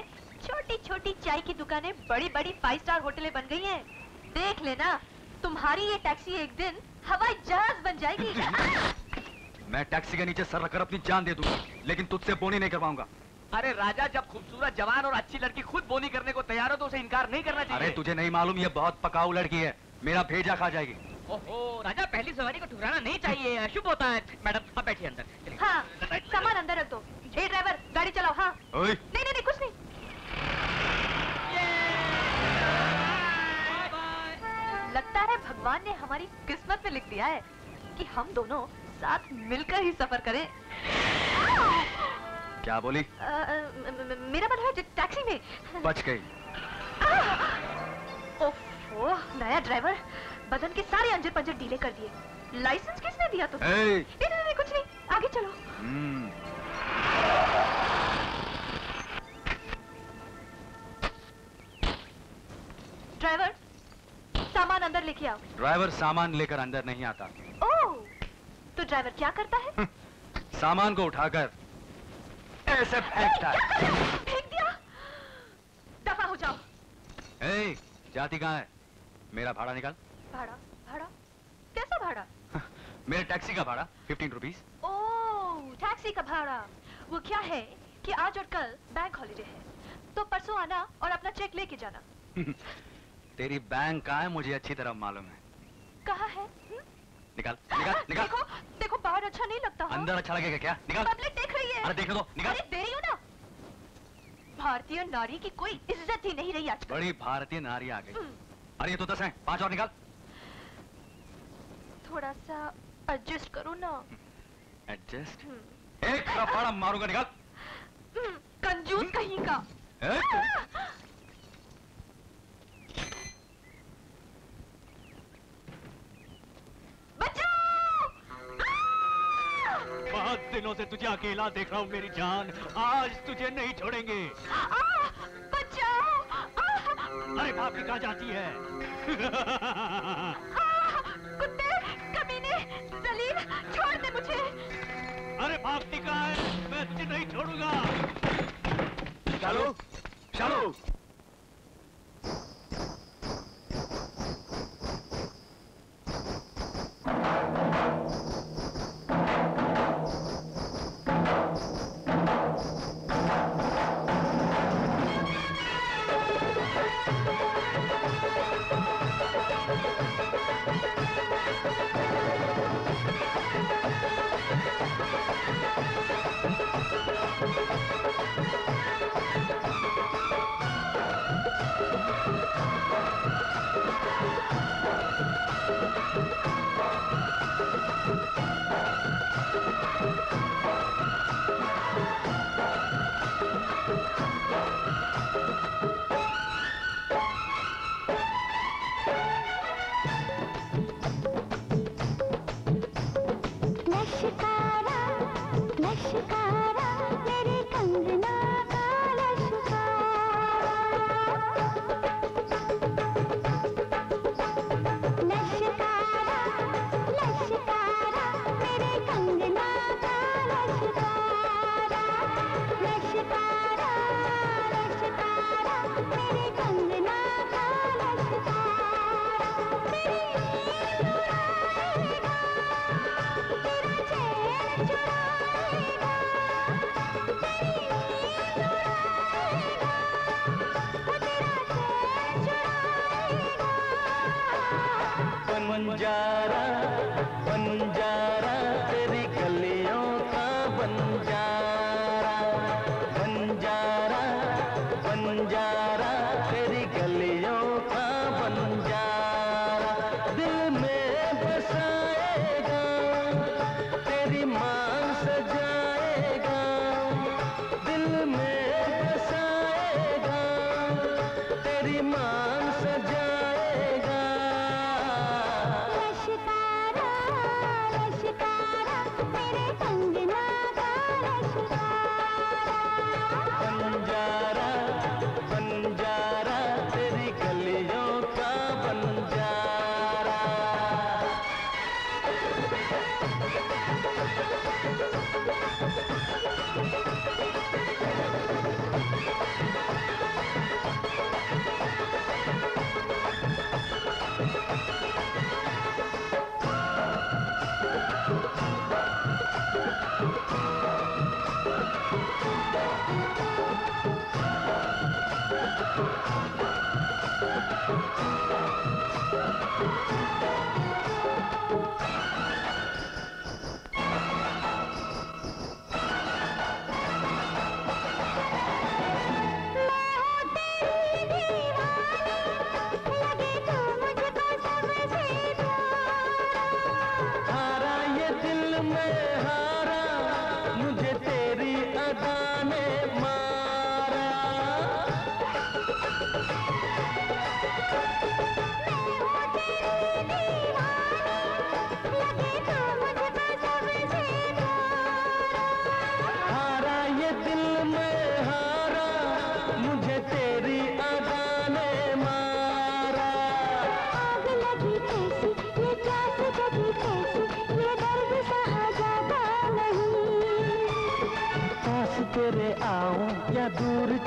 छोटी छोटी चाय की दुकानें बड़ी बड़ी फाइव स्टार होटलें बन गई हैं। देख लेना, तुम्हारी ये टैक्सी एक दिन हवाई जहाज बन जाएगी। मैं टैक्सी के नीचे सर रखकर अपनी जान दे दूंगा, लेकिन तुझसे बोनी नहीं करवाऊंगा। अरे राजा, जब खूबसूरत जवान और अच्छी लड़की खुद बोनी करने को तैयार हो तो उसे इनकार नहीं करना चाहिए। अरे तुझे नहीं मालूम, ये बहुत पकाऊ लड़की है, मेरा भेजा खा जाएगी। ओहो राजा, पहली सवारी को ठुकराना नहीं चाहिए, अशुभ होता है। मैडम आप बैठिए अंदर। हाँ, सामान अंदर रख दो। ए ड्राइवर, गाड़ी चलाओ। हाँ नहीं नहीं नहीं, कुछ नहीं। लगता है भगवान ने हमारी किस्मत में लिख दिया है कि हम दोनों साथ मिलकर ही सफर करें। क्या बोली? आ, मेरा मन है टैक्सी में। बच गई। ओफो, नया ड्राइवर बदन के सारे अंजर पंजर ढीले कर दिए। लाइसेंस किसने दिया तुम? नहीं, नहीं, नहीं, नहीं, कुछ नहीं, आगे चलो। ड्राइवर सामान अंदर लेके आओ। ड्राइवर सामान लेकर अंदर नहीं आता। ओह, तो ड्राइवर क्या करता है? सामान को उठाकर ऐसे फेंकता है। फेंक दिया? दफा हो जाओ। ए, जाती कहाँ है? मेरा भाड़ा निकाल। भाड़ा? भाड़ा? कैसा भाड़ा? मेरे टैक्सी का भाड़ा पंद्रह रुपीस। ओह, टैक्सी का भाड़ा। वो क्या है कि आज और कल बैंक हॉलीडे है, तो परसों आना और अपना चेक लेके जाना। तेरी बैंक कहाँ है मुझे अच्छी तरह मालूम है। कहाँ है? हुँ? निकाल, निकाल, निकाल। देखो, देखो बाहर अच्छा नहीं लगता। अंदर अच्छा लगेगा क्या? निकाल। पब्लिक देख रही है। अरे देखो तो, निकाल। अरे दे रही हूँ ना। भारतीय नारी की कोई इज्जत ही नहीं रही आजकल। बड़ी भारतीय नारी आ गई। अरे ये तो दस हैं, पांच और निकाल। थोड़ा सा एडजस्ट करो ना। एडजस्ट? एक थप्पड़ मारूंगा, निकाल। कंजूस कहीं का। बहुत दिनों से तुझे अकेला देख रहा हूँ मेरी जान, आज तुझे नहीं छोड़ेंगे। आ, बचाओ। आ, अरे बाप रे, कहाँ जाती है? आ, कुत्ते, कमीने, जलील, छोड़ दे मुझे। अरे बाप रे, कहाँ है? मैं तुझे नहीं छोड़ूंगा। शालू, शालू।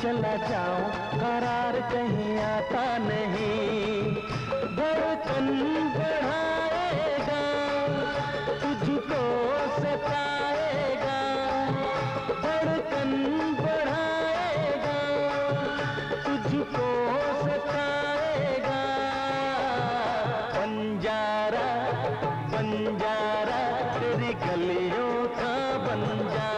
चला जाऊं करार कहीं आता नहीं, धड़कन बढ़ाएगा तुझको सताएगा, धड़कन बढ़ाएगा तुझको सताएगा, बंजारा बंजारा तेरी गलियों का बंजारा,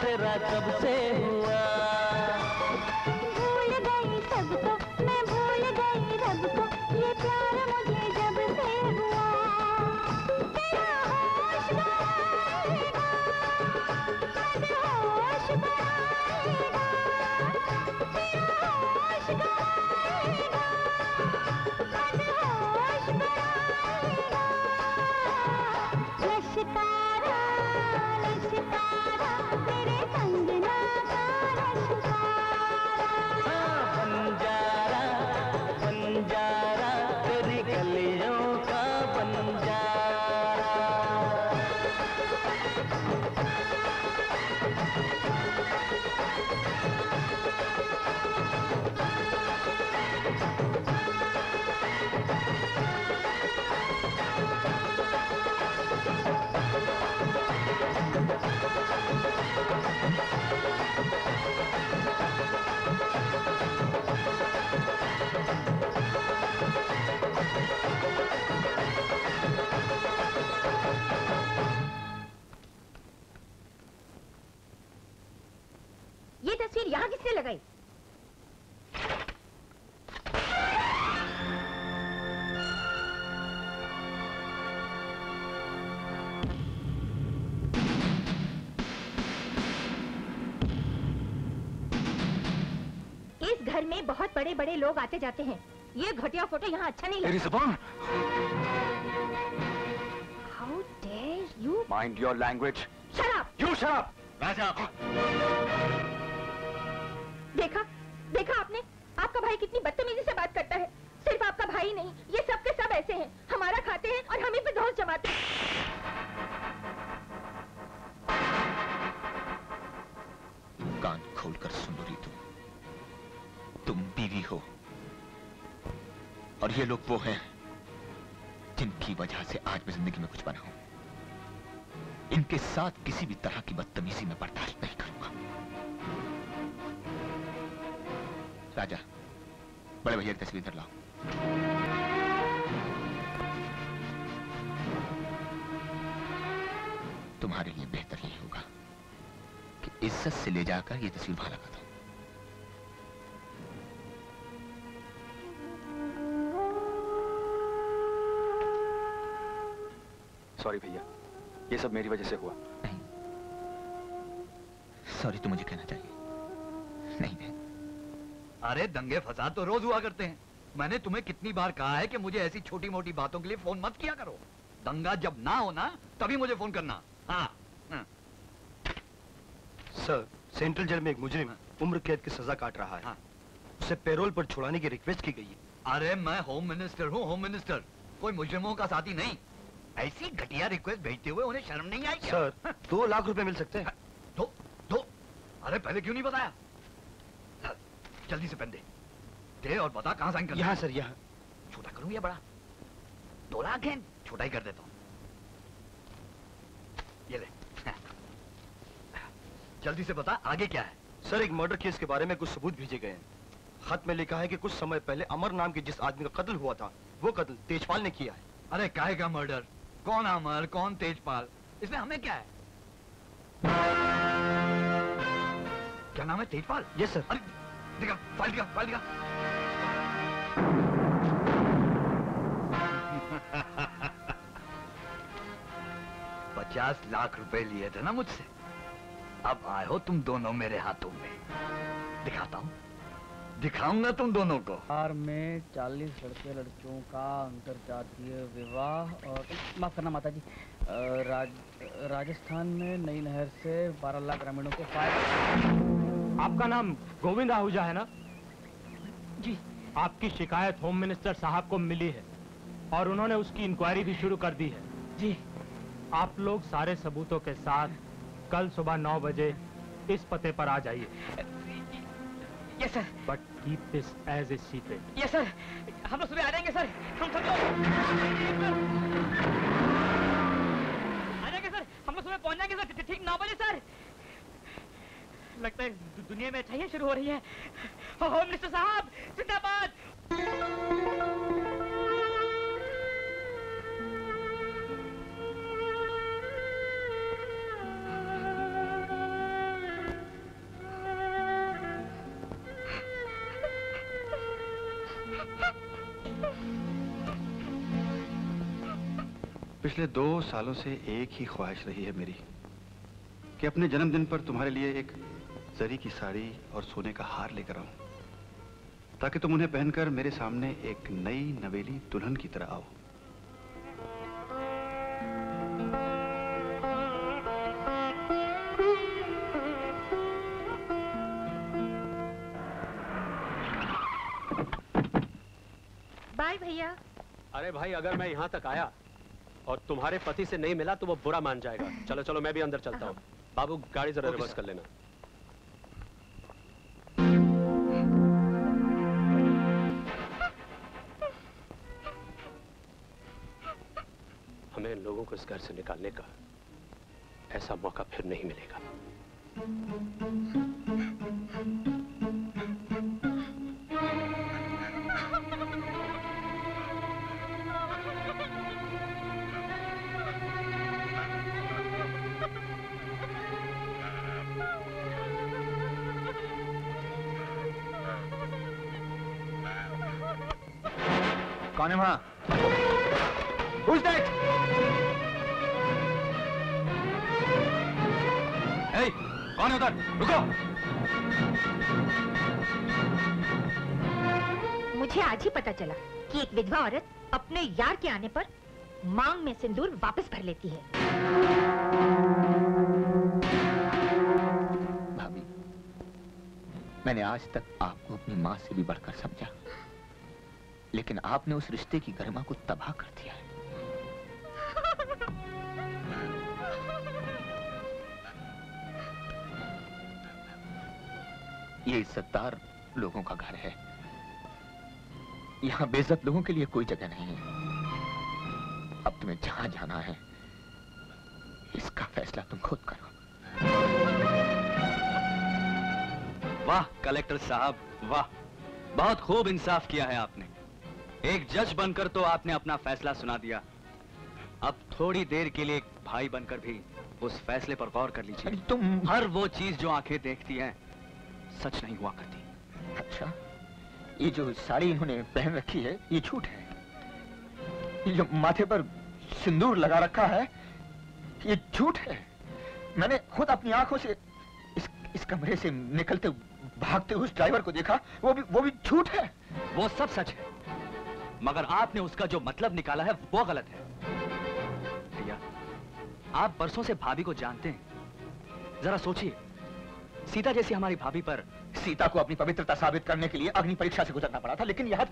तेरा कब से हुआ भूल गई सबको मैं भूल गई रब को, ये प्यार मुझे जब से हुआ, तेरा होश आएगा आज होश आएगा, तेरा होश आएगा आज होश आएगा, लश्कारा लश्कारा बड़े बड़े लोग आते जाते हैं, ये घटिया फोटो यहाँ अच्छा नहीं लगता। How dare you? Mind your language. Shut up. You shut up. राजा। देखा, देखा आपने, आपका भाई कितनी बदतमीजी से भाई नहीं, ये सब के सब ऐसे हैं, हमारा खाते हैं और हमें पे दोष जमाते हैं। कान खोलकर सुनो रितु, तुम बीवी हो और ये लोग वो हैं जिनकी वजह से आज मैं जिंदगी में कुछ बना हूं। इनके साथ किसी भी तरह की बदतमीजी में बर्दाश्त नहीं करूंगा। राजा, बड़े भैया की तस्वीर इधर लाओ। तुम्हारे लिए बेहतर यही होगा कि इज्जत से ले जाकर ये तस्वीर वहां लगा दो। सॉरी भैया, ये सब मेरी वजह से हुआ। नहीं, सॉरी तो मुझे कहना चाहिए। नहीं नहीं, अरे दंगे फसाद तो रोज हुआ करते हैं। मैंने तुम्हें कितनी बार कहा है कि मुझे ऐसी छोटी मोटी बातों के लिए फोन मत किया करो। दंगा जब ना हो ना तभी मुझे फोन करना। हाँ, हाँ। सर, सेंट्रल जेल में एक मुजरिम हाँ। उम्र कैद की सजा काट रहा है हाँ। उसे पेरोल पर छुड़ाने की रिक्वेस्ट की गई है। अरे मैं होम मिनिस्टर हूँ, होम मिनिस्टर, कोई मुजरिमों का साथी नहीं। ऐसी घटिया रिक्वेस्ट भेजते हुए उन्हें शर्म नहीं आई क्या? सर हाँ। दो लाख रुपए मिल सकते हैं। दो दो अरे पहले क्यों नहीं बताया? जल्दी से पहन दे, दे और बता कहाँ साइन करना? यहाँ सर, यहाँ। छोटा करूँ या बड़ा? दो लाख है, छोटा ही कर देता हूँ। ये ले, जल्दी से बता आगे क्या है? सर, एक मर्डर केस के बारे में कुछ सबूत भेजे गए हैं। खत में लिखा है कि कुछ समय पहले अमर नाम के जिस आदमी का कत्ल हुआ था, वो कत्ल तेजपाल ने किया है। अरे काहे का मर्डर? कौन अमर, कौन तेजपाल, इसमें हमें क्या है? क्या नाम है? तेजपाल? Yes sir. अरे दिखा, फाइल दिखा, फाइल दिखा। पचास लाख रुपए लिए थे ना मुझसे, अब आए हो तुम दोनों मेरे हाथों में। दिखाता हूँ, दिखाऊंगा तुम दोनों को। बिहार में चालीस लड़के लड़कियों का अंतरजातीय विवाह और माफ करना माता जी, राज, राजस्थान में नई नहर से बारह लाख ग्रामीणों को फायदा। आपका नाम गोविंद आहूजा है ना? जी। आपकी शिकायत होम मिनिस्टर साहब को मिली है और उन्होंने उसकी इंक्वायरी भी शुरू कर दी है। जी। आप लोग सारे सबूतों के साथ कल सुबह नौ बजे इस पते पर आ जाइए। Yes sir. But keep this as a secret. Yes sir, हम लोग सुबह आ जाएंगे सर। हम सब लोग आ जाएंगे सर, हम लोग सुबह पहुंच जाएंगे सर, ठीक नौ बजे सर। लगता है दु दुनिया में अच्छाइयां शुरू हो रही है। होम मिनिस्टर साहब जिंदाबाद। पिछले दो सालों से एक ही ख्वाहिश रही है मेरी कि अपने जन्मदिन पर तुम्हारे लिए एक जरी की साड़ी और सोने का हार लेकर आऊं, ताकि तुम उन्हें पहनकर मेरे सामने एक नई नवेली दुल्हन की तरह आओ। बाय भैया। अरे भाई, अगर मैं यहाँ तक आया और तुम्हारे पति से नहीं मिला तो वो बुरा मान जाएगा। चलो चलो, मैं भी अंदर चलता हूँ। बाबू, गाड़ी जरा रिवर्स कर लेना। इन लोगों को इस घर से निकालने का ऐसा मौका फिर नहीं मिलेगा। कौन है वहां? Who's that? Hey, कौन है उधर? रुको। मुझे आज ही पता चला कि एक विधवा औरत अपने यार के आने पर मांग में सिंदूर वापस भर लेती है। भाभी, मैंने आज तक आपको अपनी माँ से भी बढ़कर समझा। लेकिन आपने उस रिश्ते की गरिमा को तबाह कर दिया है। ये इज्जतदार लोगों का घर है, यहाँ बेइज्जत लोगों के लिए कोई जगह नहीं है। अब तुम्हें जहां जाना है इसका फैसला तुम खुद करो। वाह कलेक्टर साहब, वाह, बहुत खूब इंसाफ किया है आपने। एक जज बनकर तो आपने अपना फैसला सुना दिया, अब थोड़ी देर के लिए एक भाई बनकर भी उस फैसले पर गौर कर लीजिए। तुम हर वो चीज जो आंखें देखती हैं सच नहीं हुआ करती। अच्छा, ये जो साड़ी इन्होंने पहन रखी है ये झूठ है, ये जो माथे पर सिंदूर लगा रखा है ये झूठ है। मैंने खुद अपनी आंखों से इस इस कमरे से निकलते भागते उस ड्राइवर को देखा, वो भी वो भी झूठ है। वो सब सच है, मगर आपने उसका जो मतलब निकाला है वो गलत है। भैया, आप बरसों से भाभी को जानते हैं, जरा सोचिए, सीता जैसी हमारी भाभी पर। सीता को अपनी पवित्रता साबित करने के लिए अग्नि परीक्षा से गुजरना पड़ा था, लेकिन यार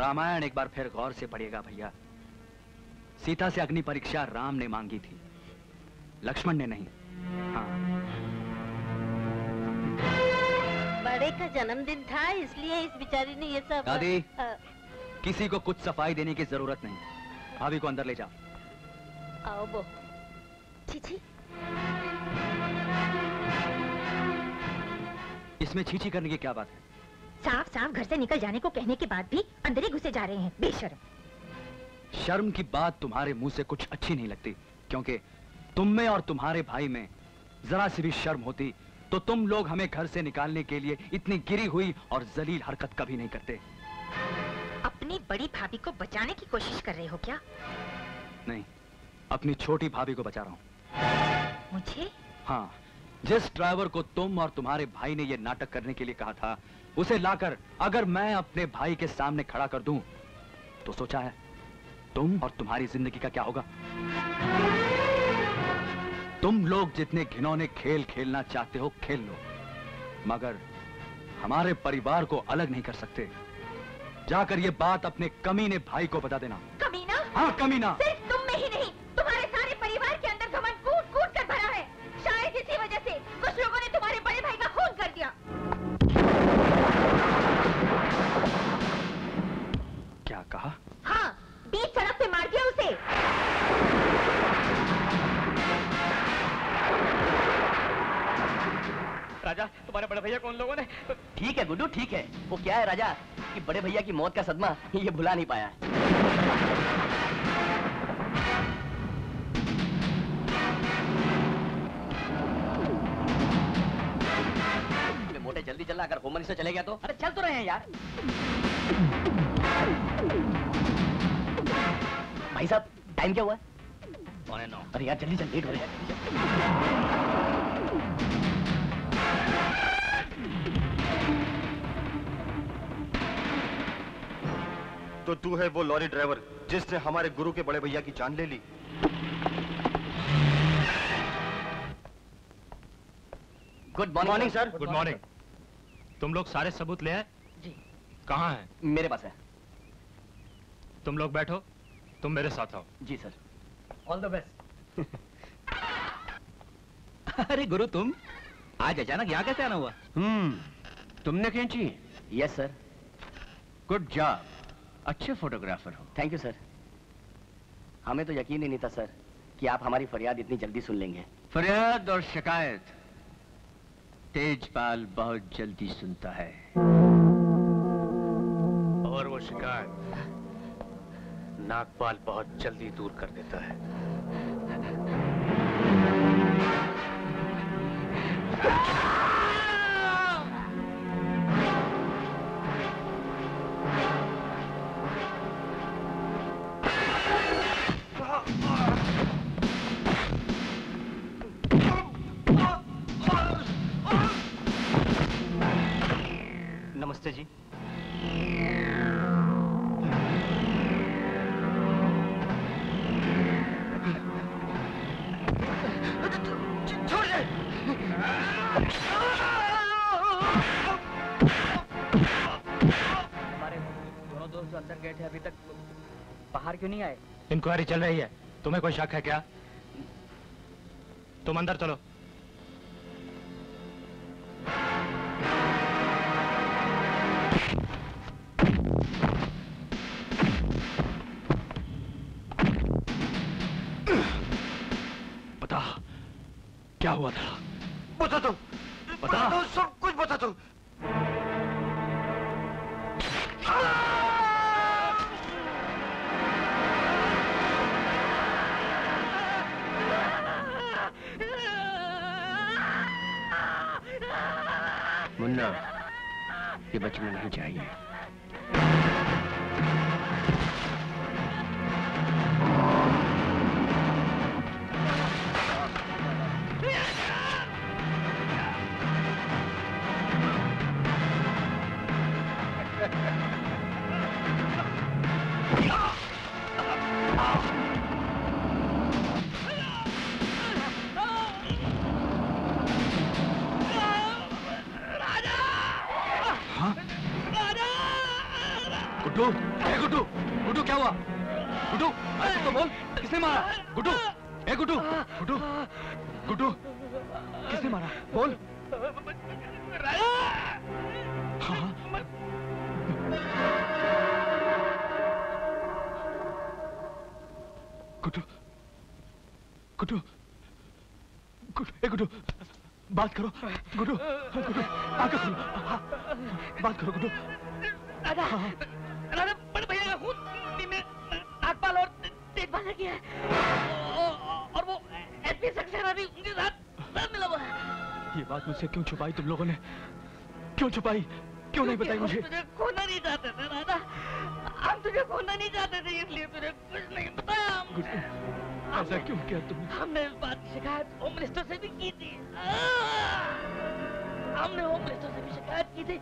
रामायण एक बार फिर गौर से पढ़िएगा भैया। सीता से अग्नि परीक्षा राम ने मांगी थी, लक्ष्मण ने नहीं। हाँ। बड़े का जन्मदिन था इसलिए इस बिचारी ने ये सब। दादी, आ... किसी को कुछ सफाई देने की जरूरत नहीं, भाभी को अंदर ले जाओ। आओ बो। चीची। इसमें चीची करने की क्या बात है? साफ साफ घर से निकल जाने को कहने के बाद भी अंदर ही घुसे जा रहे हैं, बेशर्म। शर्म की बात तुम्हारे मुंह से कुछ अच्छी नहीं लगती, क्योंकि तुम में और तुम्हारे भाई में जरा सी भी शर्म होती तो तुम लोग हमें घर से निकालने के लिए इतनी गिरी हुई और जलील हरकत कभी नहीं करते। अपनी बड़ी भाभी को बचाने की कोशिश कर रहे हो क्या? नहीं, अपनी छोटी भाभी को बचा रहा हूँ। मुझे? हाँ, जिस ड्राइवर को तुम और तुम्हारे भाई ने ये नाटक करने के लिए कहा था, उसे लाकर अगर मैं अपने भाई के सामने खड़ा कर दूं, तो सोचा है तुम और तुम्हारी जिंदगी का क्या होगा। तुम लोग जितने घिनौने खेल खेलना चाहते हो खेल लो, मगर हमारे परिवार को अलग नहीं कर सकते। जाकर ये बात अपने कमीने भाई को बता देना। कमीना? हाँ कमीना। सिर्फ तुम में ही नहीं, तुम्हारे सारे परिवार के अंदर घमंड कूट कूट कर भरा है। शायद इसी वजह से कुछ लोगों ने तुम्हारे बड़े भाई का खून कर दिया। क्या कहा? हाँ, बीच सड़क पे मार दिया उसे। राजा, तुम्हारे बड़े भैया को उन लोगों ने। ठीक है गुड्डू, ठीक है। वो क्या है राजा कि बड़े भैया की मौत का सदमा ये भुला नहीं पाया। मोटे जल्दी चलना, अगर होमन से चले गया तो। अरे चल तो रहे हैं यार। भाई साहब टाइम क्या हुआ है? पौने नौ। अरे यार जल्दी चल, लेट हो रहा है। तो तू है वो लॉरी ड्राइवर जिसने हमारे गुरु के बड़े भैया की जान ले ली। Good morning sir. Good morning. तुम लोग सारे सबूत ले आए? जी। कहाँ है? मेरे पास है। तुम लोग बैठो, तुम मेरे साथ आओ। जी सर। All the best. अरे गुरु, तुम आज अचानक यहाँ कैसे आना हुआ? हम्म, तुमने खींची? Yes sir. गुड जॉब, अच्छे फोटोग्राफर हो। Thank you sir. हमें तो यकीन ही नहीं था सर कि आप हमारी फरियाद इतनी जल्दी सुन लेंगे। फरियाद और शिकायत तेजपाल बहुत जल्दी सुनता है। और वो शिकायत नागपाल बहुत जल्दी दूर कर देता है। नमस्ते जी। हमारे दोनों दोस्त जो अंदर गए थे अभी तक बाहर क्यों नहीं आए? इंक्वायरी चल रही है। तुम्हें कोई शक है क्या? तुम अंदर चलो। बता क्या हुआ था? बता दो, बता दो, सब कुछ बता दो। मुन्ना, ये बचना नहीं चाहिए। बात करो गुड्डू, गुड्डू आंखें खोलो, बात करो गुड्डू। राजा, राजा बड़े भैया का खून में नागपाल और तेजपाल ने किया है और वो एसपी सक्सेना भी उनके साथ साथ मिला हुआ है। ये बात मुझसे क्यों छुपाई तुम लोगों ने? क्यों छुपाई? क्यों नहीं बताई मुझे? तुझे खोना नहीं चाहते थे राजा, हम तुझे खोना नहीं चाहते थे, इसलिए तुझे कुछ नहीं बताया हमने। ऐसा क्यों किया तुमने? हमने इस बात की शिकायत होम मिनिस्टर से भी की थी। हमने होम मिनिस्टर से भी शिकायत की थी।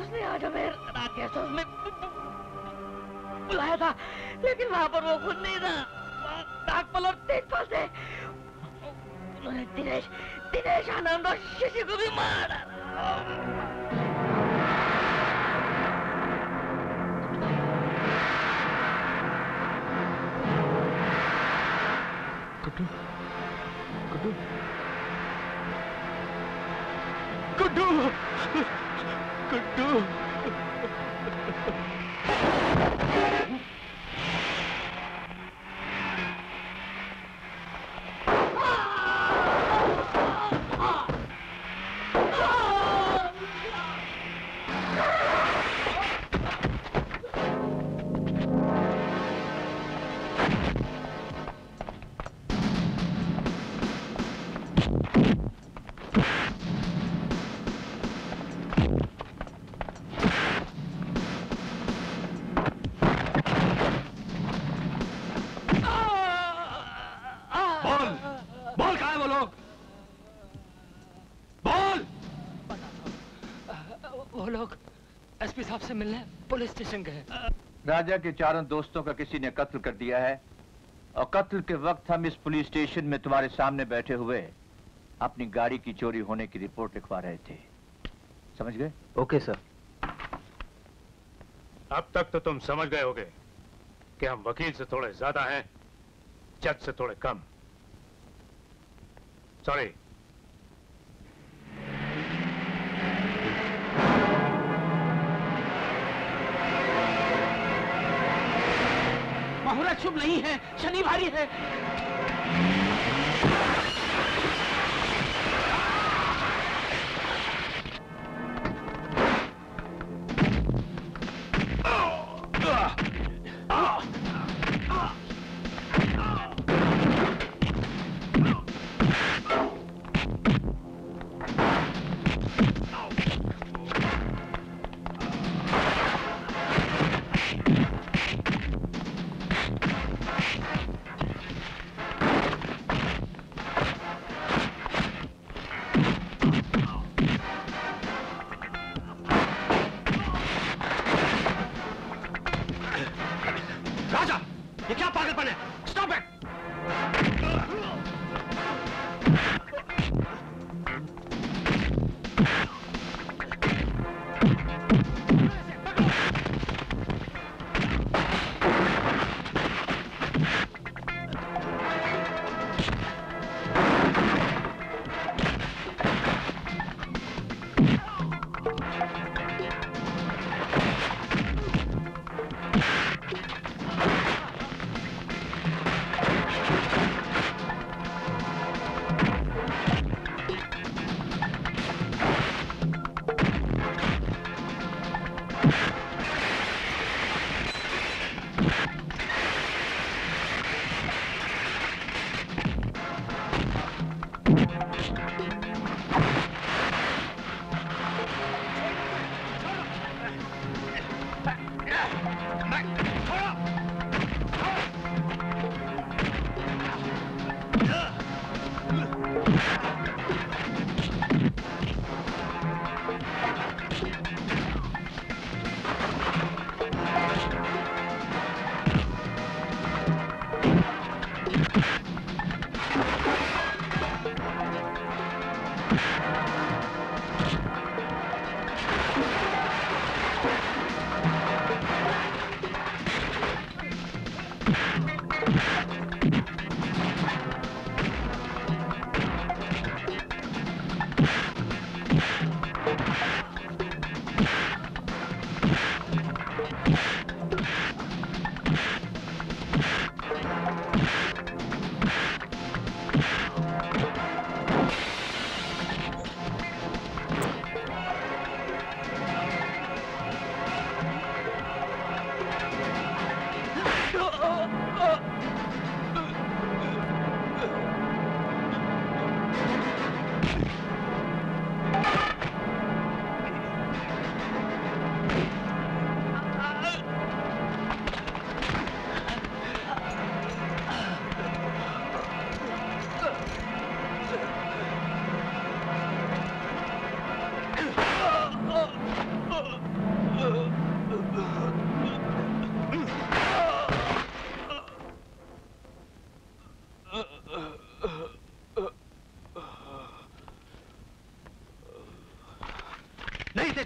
उसने आज हमें रात के शो में बुलाया था, लेकिन वहाँ पर वो खुद नहीं था। नागपाल और तेजपाल से उन्होंने दिनेश, दिनेश आनंद और शशि को भी मारा। गुड्डू, गुड्डू, गुड्डू, गुड्डू। से मिलने पुलिस स्टेशन गए। राजा के चारों दोस्तों का किसी ने कत्ल कर दिया है और कत्ल के वक्त हम इस पुलिस स्टेशन में तुम्हारे सामने बैठे हुए अपनी गाड़ी की चोरी होने की रिपोर्ट लिखवा रहे थे। समझ गए? Okay sir. अब तक तो तुम समझ गए होगे कि हम वकील से थोड़े ज्यादा हैं, जज से थोड़े कम। सॉरी, मुहूर्त शुभ नहीं है, शनि भारी है।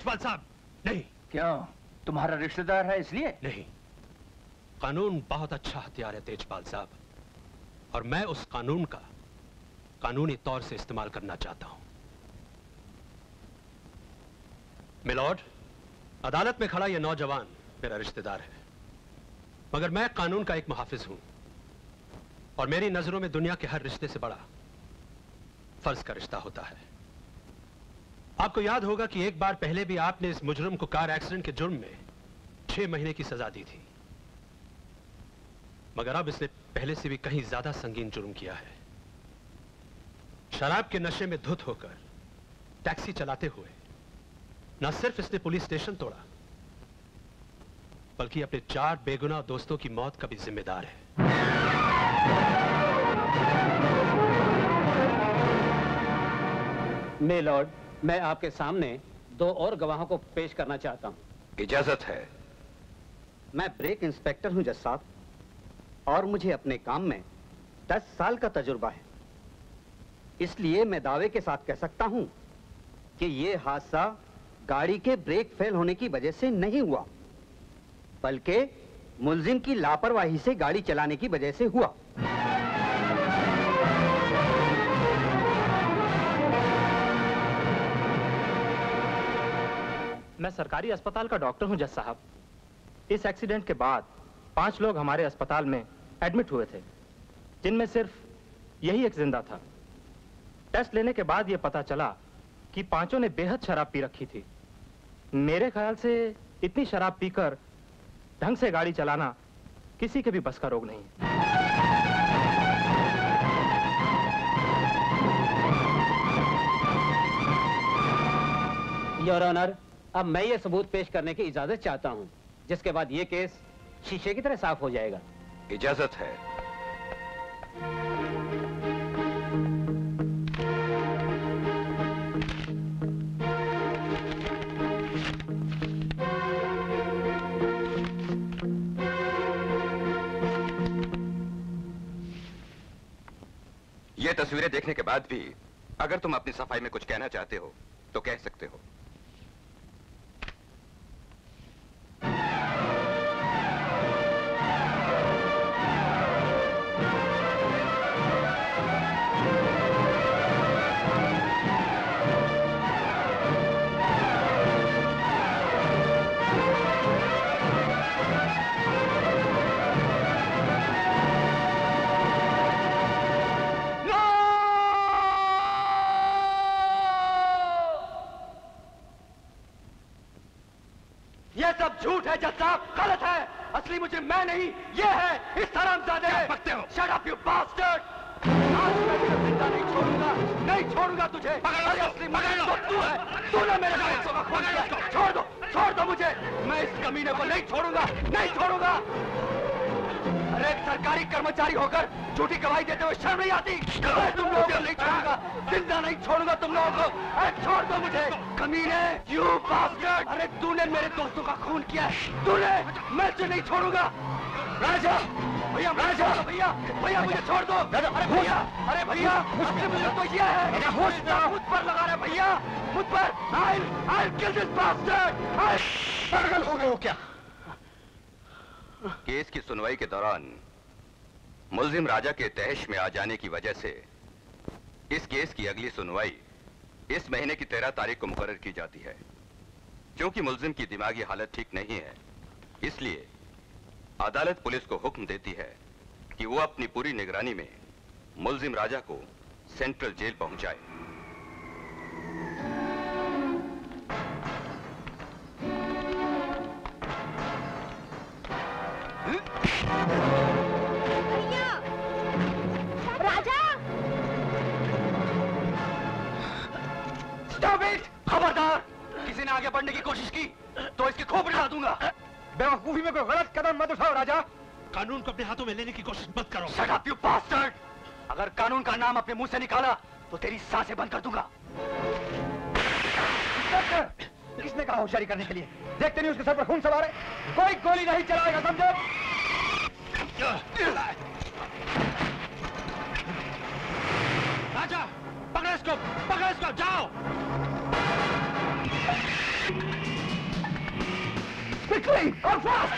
तेजपाल साहब। नहीं। क्यों? तुम्हारा रिश्तेदार है इसलिए? नहीं, कानून बहुत अच्छा हथियार है तेजपाल साहब, और मैं उस कानून का कानूनी तौर से इस्तेमाल करना चाहता हूं। मिलॉर्ड, अदालत में खड़ा यह नौजवान मेरा रिश्तेदार है, मगर मैं कानून का एक मुहाफिज हूं, और मेरी नजरों में दुनिया के हर रिश्ते से बड़ा फर्ज का रिश्ता होता है। आपको याद होगा कि एक बार पहले भी आपने इस मुजरिम को कार एक्सीडेंट के जुर्म में छह महीने की सजा दी थी, मगर अब इसने पहले से भी कहीं ज्यादा संगीन जुर्म किया है। शराब के नशे में धुत होकर टैक्सी चलाते हुए न सिर्फ इसने पुलिस स्टेशन तोड़ा, बल्कि अपने चार बेगुनाह दोस्तों की मौत का भी जिम्मेदार है। मेलॉर्ड, मैं आपके सामने दो और गवाहों को पेश करना चाहता हूं। इजाजत है? मैं ब्रेक इंस्पेक्टर हूं जज साहब, और मुझे अपने काम में दस साल का तजुर्बा है, इसलिए मैं दावे के साथ कह सकता हूं कि यह हादसा गाड़ी के ब्रेक फेल होने की वजह से नहीं हुआ, बल्कि मुलजिम की लापरवाही से गाड़ी चलाने की वजह से हुआ। मैं सरकारी अस्पताल का डॉक्टर हूं जज साहब। इस एक्सीडेंट के बाद पांच लोग हमारे अस्पताल में एडमिट हुए थे, जिनमें सिर्फ यही एक जिंदा था। टेस्ट लेने के बाद यह पता चला कि पांचों ने बेहद शराब पी रखी थी। मेरे ख्याल से इतनी शराब पीकर ढंग से गाड़ी चलाना किसी के भी बस का रोग नहीं है। योर ऑनर, अब मैं ये सबूत पेश करने की इजाजत चाहता हूं, जिसके बाद ये केस शीशे की तरह साफ हो जाएगा। इजाजत है। ये तस्वीरें देखने के बाद भी अगर तुम अपनी सफाई में कुछ कहना चाहते हो तो कह सकते हो। झूठ है जज साहब, गलत है। असली मुझे मैं नहीं, ये है इस हरामजादे। क्या बकते हो? Shut up, you bastard! आज मैं तुझे जिंदा नहीं छोड़ूंगा, नहीं छोड़ूंगा तुझे। असली मुझे तो तू है, तूने मेरे पैसों का खून किया। छोड़ दो, छोड़ दो मुझे। मैं इस कमीने को नहीं छोड़ूंगा, नहीं छोड़ूंगा। अरे एक सरकारी कर्मचारी होकर झूठी गवाही देते हुए शर्म नहीं आती? मैं तुम लोगों को नहीं छोड़ूंगा, जिंदा नहीं छोड़ूंगा तुम लोगों को। अरे छोड़ दो मुझे कमीने, यू बास्टर्ड। अरे तूने मेरे दोस्तों का खून किया है, तूने। मैं तुझे नहीं छोड़ूंगा। राजा, भैया, राजा, भैया, भैया मुझे छोड़ दो। अरे भैया, अरे भैया, मुझे तो यह है, मुझ पर लगा रहे भैया, मुझ पर। I'll, I'll kill this bastard. पागल हो गए हो क्या? केस की सुनवाई के दौरान मुलजिम राजा के तहश में आ जाने की वजह से इस केस की अगली सुनवाई इस महीने की तेरह तारीख को मुकर्रर की जाती है। क्योंकि मुलजिम की दिमागी हालत ठीक नहीं है, इसलिए अदालत पुलिस को हुक्म देती है कि वो अपनी पूरी निगरानी में मुलजिम राजा को सेंट्रल जेल पहुंचाए। खबरदार, किसी ने आगे बढ़ने की कोशिश की तो इसकी खोपड़ी उड़ा दूंगा। बेवकूफी में कोई गलत कदम मत उठाओ राजा। कानून को अपने हाथों में लेने की कोशिश मत करो। Shut up, you bastard! अगर कानून का नाम अपने मुंह से निकाला तो तेरी सांसें बंद कर दूंगा। किसने कहा होशियारी करने के लिए? देखते नहीं उसके सर पर खून सवार है। कोई गोली नहीं चलाएगा, समझो? राजा, पकड़ो इसको, पकड़ो इसको, जाओ। Quickly or fast!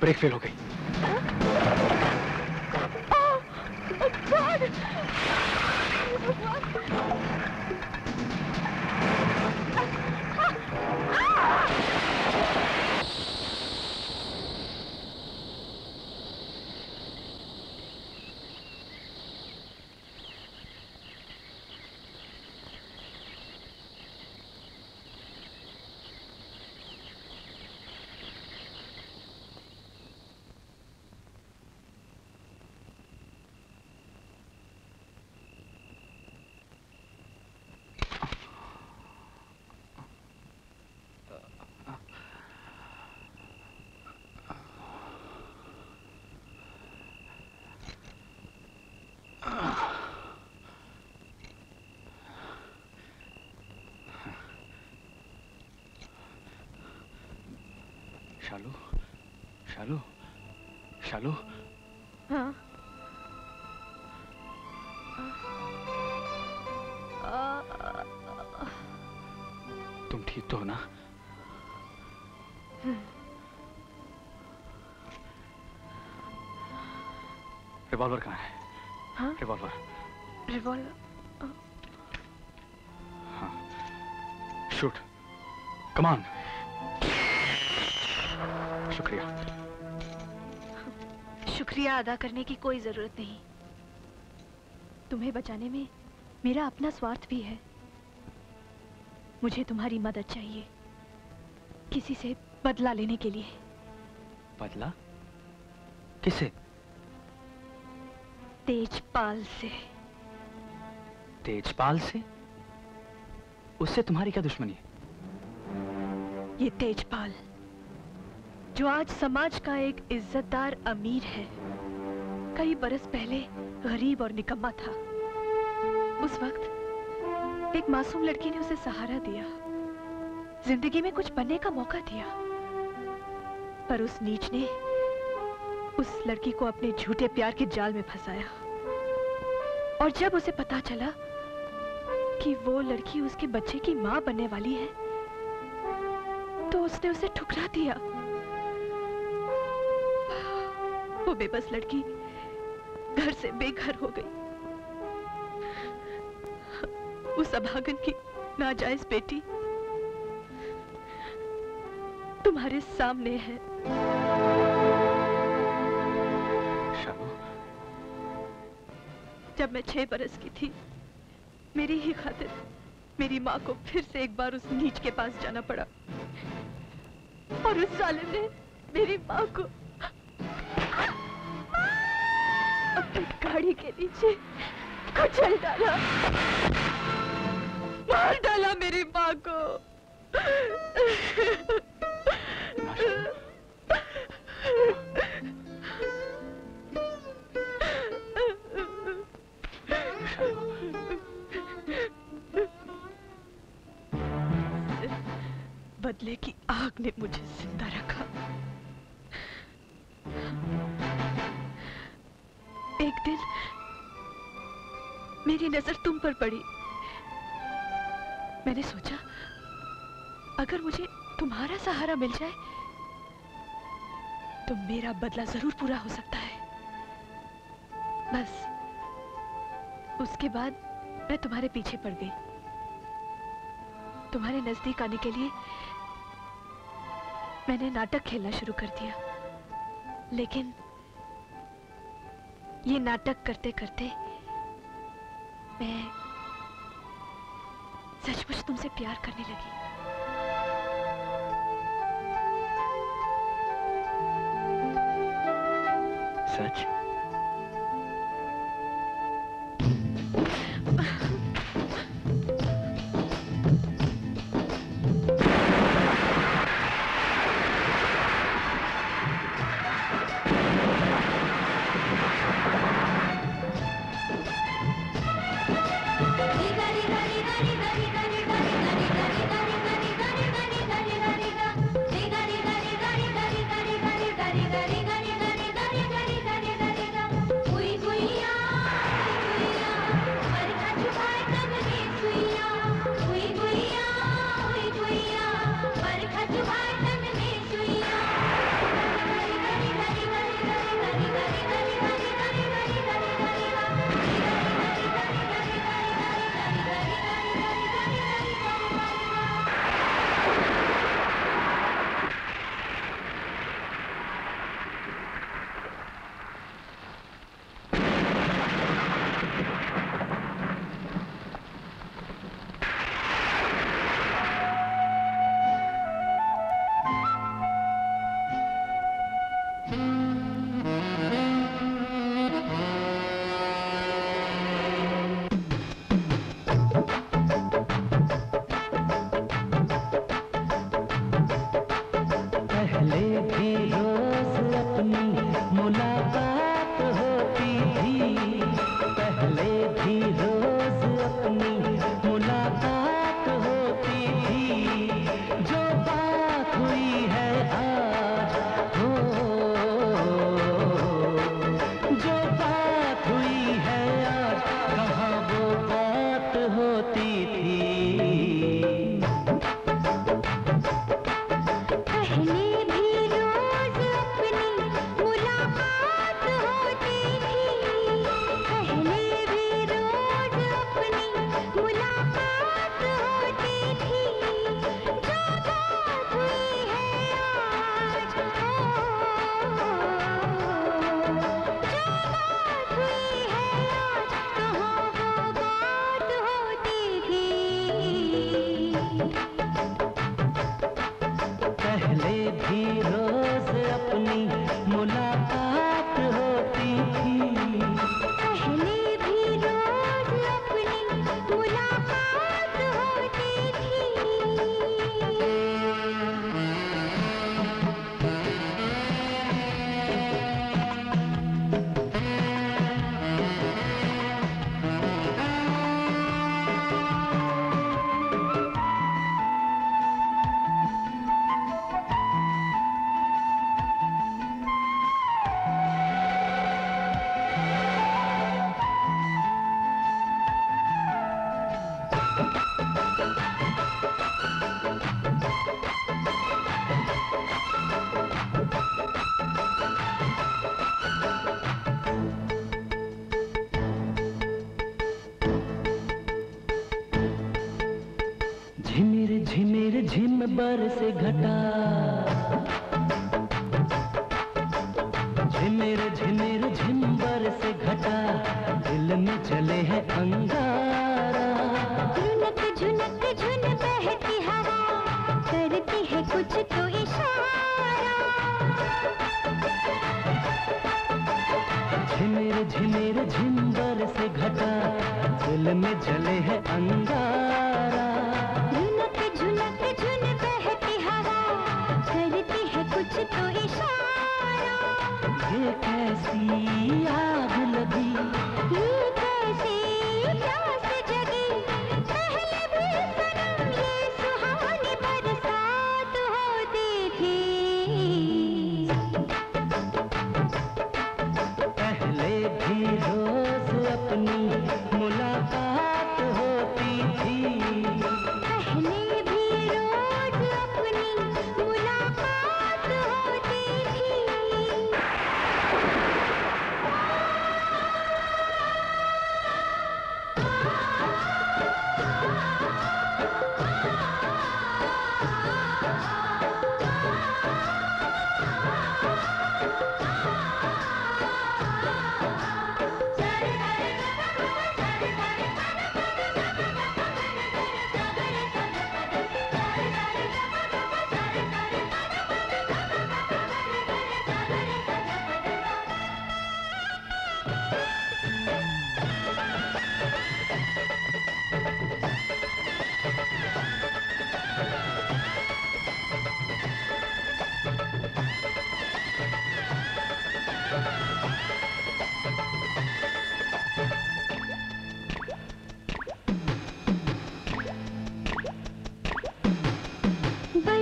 Brake fail हो गई। शालू, शालू, शालू। हाँ? तुम ठीक तो हो ना? रिवॉल्वर कहाँ है? हाँ? रिवॉल्वर। रिवॉल्वर? हाँ। शूट। Come on. शुक्रिया। शुक्रिया अदा करने की कोई जरूरत नहीं। तुम्हें बचाने में मेरा अपना स्वार्थ भी है। मुझे तुम्हारी मदद चाहिए, किसी से बदला लेने के लिए। बदला? किसे? तेजपाल से। तेजपाल से? उससे तुम्हारी क्या दुश्मनी है? ये तेजपाल जो आज समाज का एक इज्जतदार अमीर है, कई बरस पहले गरीब और निकम्मा था। उस वक्त एक मासूम लड़की ने उसे सहारा दिया, जिंदगी में कुछ बनने का मौका दिया। पर उस नीच ने उस लड़की को अपने झूठे प्यार के जाल में फंसाया। और जब उसे पता चला कि वो लड़की उसके बच्चे की मां बनने वाली है, तो उसने उसे ठुकरा दिया। वो बेबस लड़की घर से बेघर हो गई। उस अभागन की नाजायज बेटी तुम्हारे सामने है। शालू, जब मैं छह बरस की थी, मेरी ही खातिर मेरी माँ को फिर से एक बार उस नीच के पास जाना पड़ा। और उस जालिम ने मेरी माँ को अपनी गाड़ी के नीचे कुचल डाला, मार डाला मेरी माँ को। बदले की आग ने मुझे जिंदा रखा। एक दिन मेरी नजर तुम पर पड़ी। मैंने सोचा, अगर मुझे तुम्हारा सहारा मिल जाए तो मेरा बदला जरूर पूरा हो सकता है। बस उसके बाद मैं तुम्हारे पीछे पड़ गई। तुम्हारे नजदीक आने के लिए मैंने नाटक खेलना शुरू कर दिया, लेकिन ये नाटक करते करते मैं सचमुच तुमसे प्यार करने लगी। सच?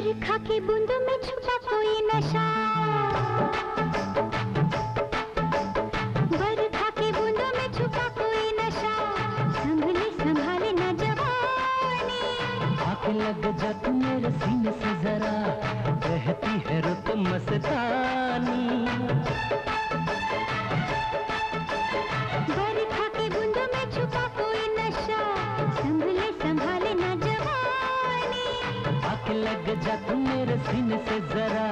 लिखा कि बूंदों में छुपा कोई नशा, बरखा की बूंदों में छुपा कोई नशा, संभले संभाले न जवानी। आँख लग जा तू मेरे सीने से जरा, रहती है रुत मस्तानी। लग जा तू मेरे सीने से जरा,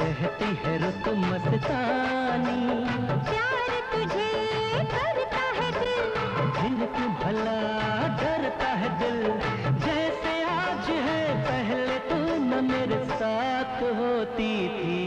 रहती है रुत मस्तानी। प्यार तुझे करता है दिल, दिल क्यों भला डरता है दिल, जैसे आज है पहले तू न मेरे साथ होती थी।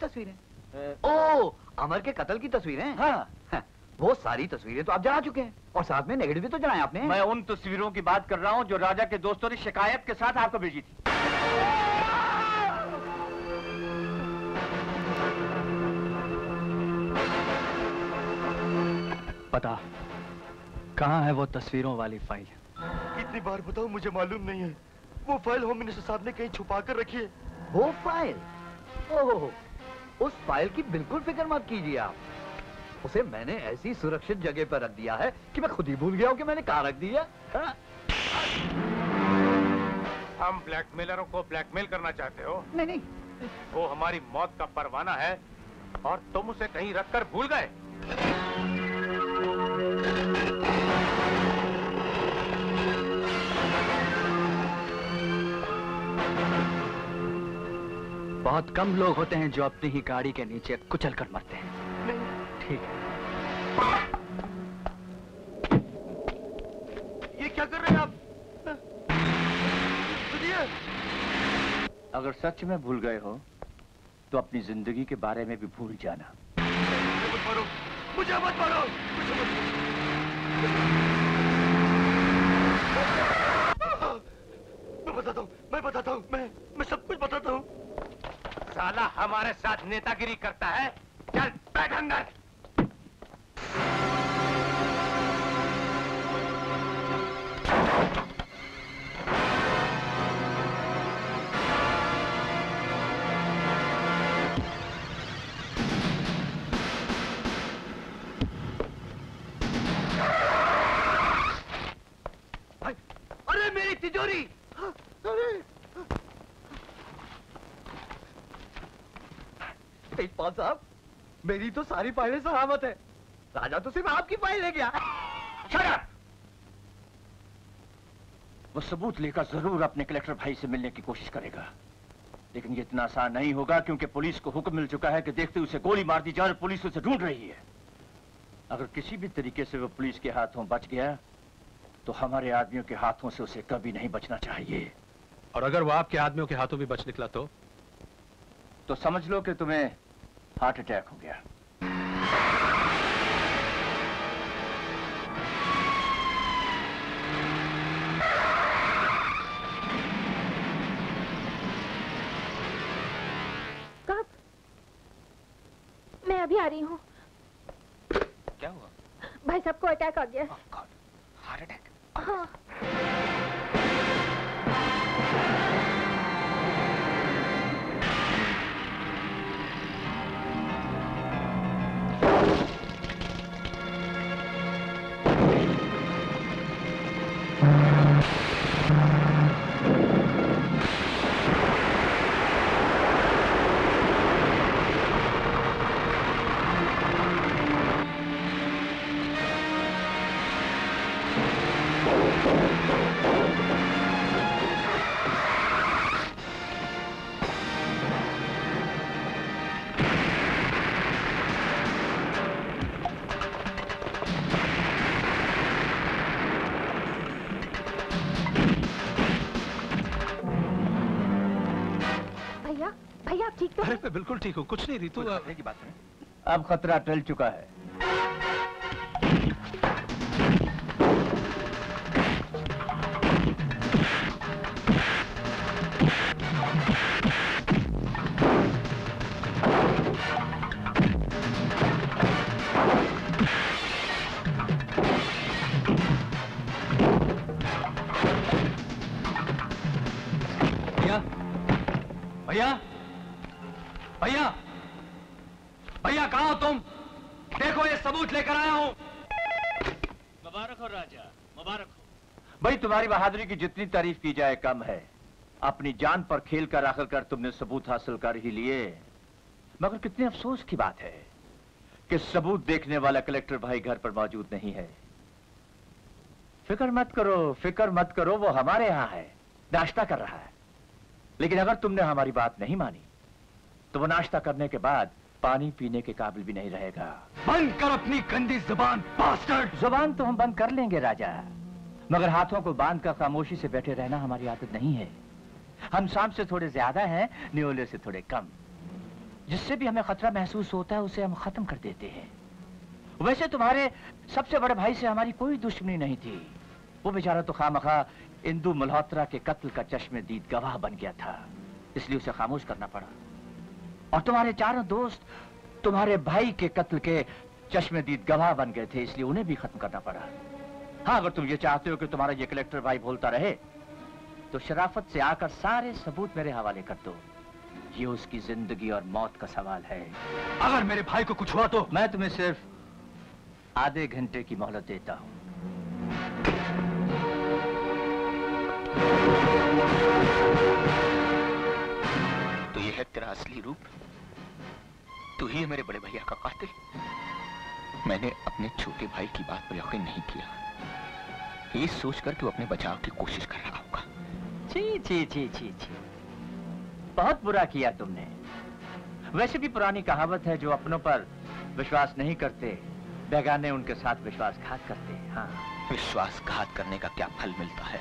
तस्वीरें ओ अमर के कत्ल की तस्वीरें। हाँ, हाँ वो सारी तस्वीरें तो आप जला चुके हैं और साथ में नेगेटिव भी तो जलाया आपने। मैं उन तस्वीरों की बात कर रहा हूँ जो राजा के दोस्तों ने शिकायत के साथ आपको भेजी थी। पता कहाँ है वो तस्वीरों वाली फाइल? कितनी बार बताओ, मुझे मालूम नहीं है। वो फाइल होम मिनिस्टर साहब ने कहीं छुपा कर रखी है। वो फाइल? ओह, उस फाइल की बिल्कुल फिक्र मत कीजिए आप। उसे मैंने ऐसी सुरक्षित जगह पर रख दिया है कि मैं खुद ही भूल गया हूँ कि मैंने कहाँ रख दिया। हम ब्लैकमेलरों को ब्लैकमेल करना चाहते हो? नहीं नहीं, वो हमारी मौत का परवाना है और तुम उसे कहीं रखकर भूल गए। बहुत कम लोग होते हैं जो अपनी ही गाड़ी के नीचे कुचल कर मरते हैं। ठीक है। ये क्या कर रहे हैं आप? सुनिए, अगर सच में भूल गए हो तो अपनी जिंदगी के बारे में भी भूल जाना। मुझे मत मारो, मुझे मत मारो, मुझे मत मारो। मैं बताता हूँ, मैं बताता हूँ, मैं मैं सब कुछ बताता हूँ। साला हमारे साथ नेतागिरी करता है। चल बैठ अंदर। अरे मेरी तिजोरी! अरे तेजपाल साहब, मेरी तो सारी फाइलें सलामत है। राजा तो सिर्फ आपकी फाइल ले गया। वो सबूत लेकर जरूर अपने कलेक्टर भाई से मिलने की कोशिश करेगा, लेकिन ये इतना आसान नहीं होगा क्योंकि पुलिस को हुक्म मिल चुका है कि देखते उसे गोली मार दी जाए और पुलिस उसे ढूंढ रही है। अगर किसी भी तरीके से वो पुलिस के हाथों बच गया तो हमारे आदमियों के हाथों से उसे कभी नहीं बचना चाहिए। और अगर वो आपके आदमियों के हाथों भी बच निकला तो तो समझ लो कि तुम्हें हार्ट अटैक हो गया। कब? मैं अभी आ रही हूँ। क्या हुआ? भाई साहब को अटैक आ गया। Oh God, heart attack? हाँ। अरे मैं बिल्कुल ठीक हूँ, कुछ नहीं रितु। खतरे की बात है, अब खतरा टल चुका है। भैया भैया भैया कहाँ हो तुम? देखो ये सबूत लेकर आया हूँ। मुबारक हो राजा, मुबारक हो। भाई तुम्हारी बहादुरी की जितनी तारीफ की जाए कम है। अपनी जान पर खेल कर आखिरकार तुमने सबूत हासिल कर ही लिए। मगर कितने अफसोस की बात है कि सबूत देखने वाला कलेक्टर भाई घर पर मौजूद नहीं है। फिक्र मत करो, फिक्र मत करो, वो हमारे यहाँ है, नाश्ता कर रहा है। लेकिन अगर तुमने हमारी बात नहीं मानी तो वो नाश्ता करने के बाद पानी पीने के काबिल भी नहीं रहेगा। बंद कर अपनी गंदी जुबान बास्टर्ड। जुबान तो हम बंद कर लेंगे राजा, मगर हाथों को बांध कर खामोशी से बैठे रहना हमारी आदत नहीं है। हम शाम से थोड़े ज्यादा हैं, न्योले से थोड़े कम। जिससे भी हमें खतरा महसूस होता है उसे हम खत्म कर देते हैं। वैसे तुम्हारे सबसे बड़े भाई से हमारी कोई दुश्मनी नहीं थी। वो बेचारा तो खामखा इंदु मल्होत्रा के कत्ल का चश्मदीद गवाह बन गया था, इसलिए उसे खामोश करना पड़ा। और तुम्हारे चारों दोस्त तुम्हारे भाई के कत्ल के चश्मदीद गवाह बन गए थे, इसलिए उन्हें भी खत्म करना पड़ा। हाँ, अगर तुम ये चाहते हो कि तुम्हारा ये कलेक्टर भाई बोलता रहे तो शराफत से आकर सारे सबूत मेरे हवाले कर दो। ये उसकी जिंदगी और मौत का सवाल है। अगर मेरे भाई को कुछ हुआ तो? मैं तुम्हें सिर्फ आधे घंटे की मोहलत देता हूँ। तो ये है तेरा असली रूप? तू ही है मेरे बड़े भैया का कातिल? मैंने अपने छोटे भाई की बात पर यकीन नहीं किया, ये सोचकर तू अपने बचाव की कोशिश कर रहा होगा। जी जी जी जी जी, बहुत बुरा किया तुमने। वैसे भी पुरानी कहावत है, जो अपनों पर विश्वास नहीं करते बेगाने उनके साथ विश्वासघात करते हैं। हाँ, विश्वासघात करने का क्या फल मिलता है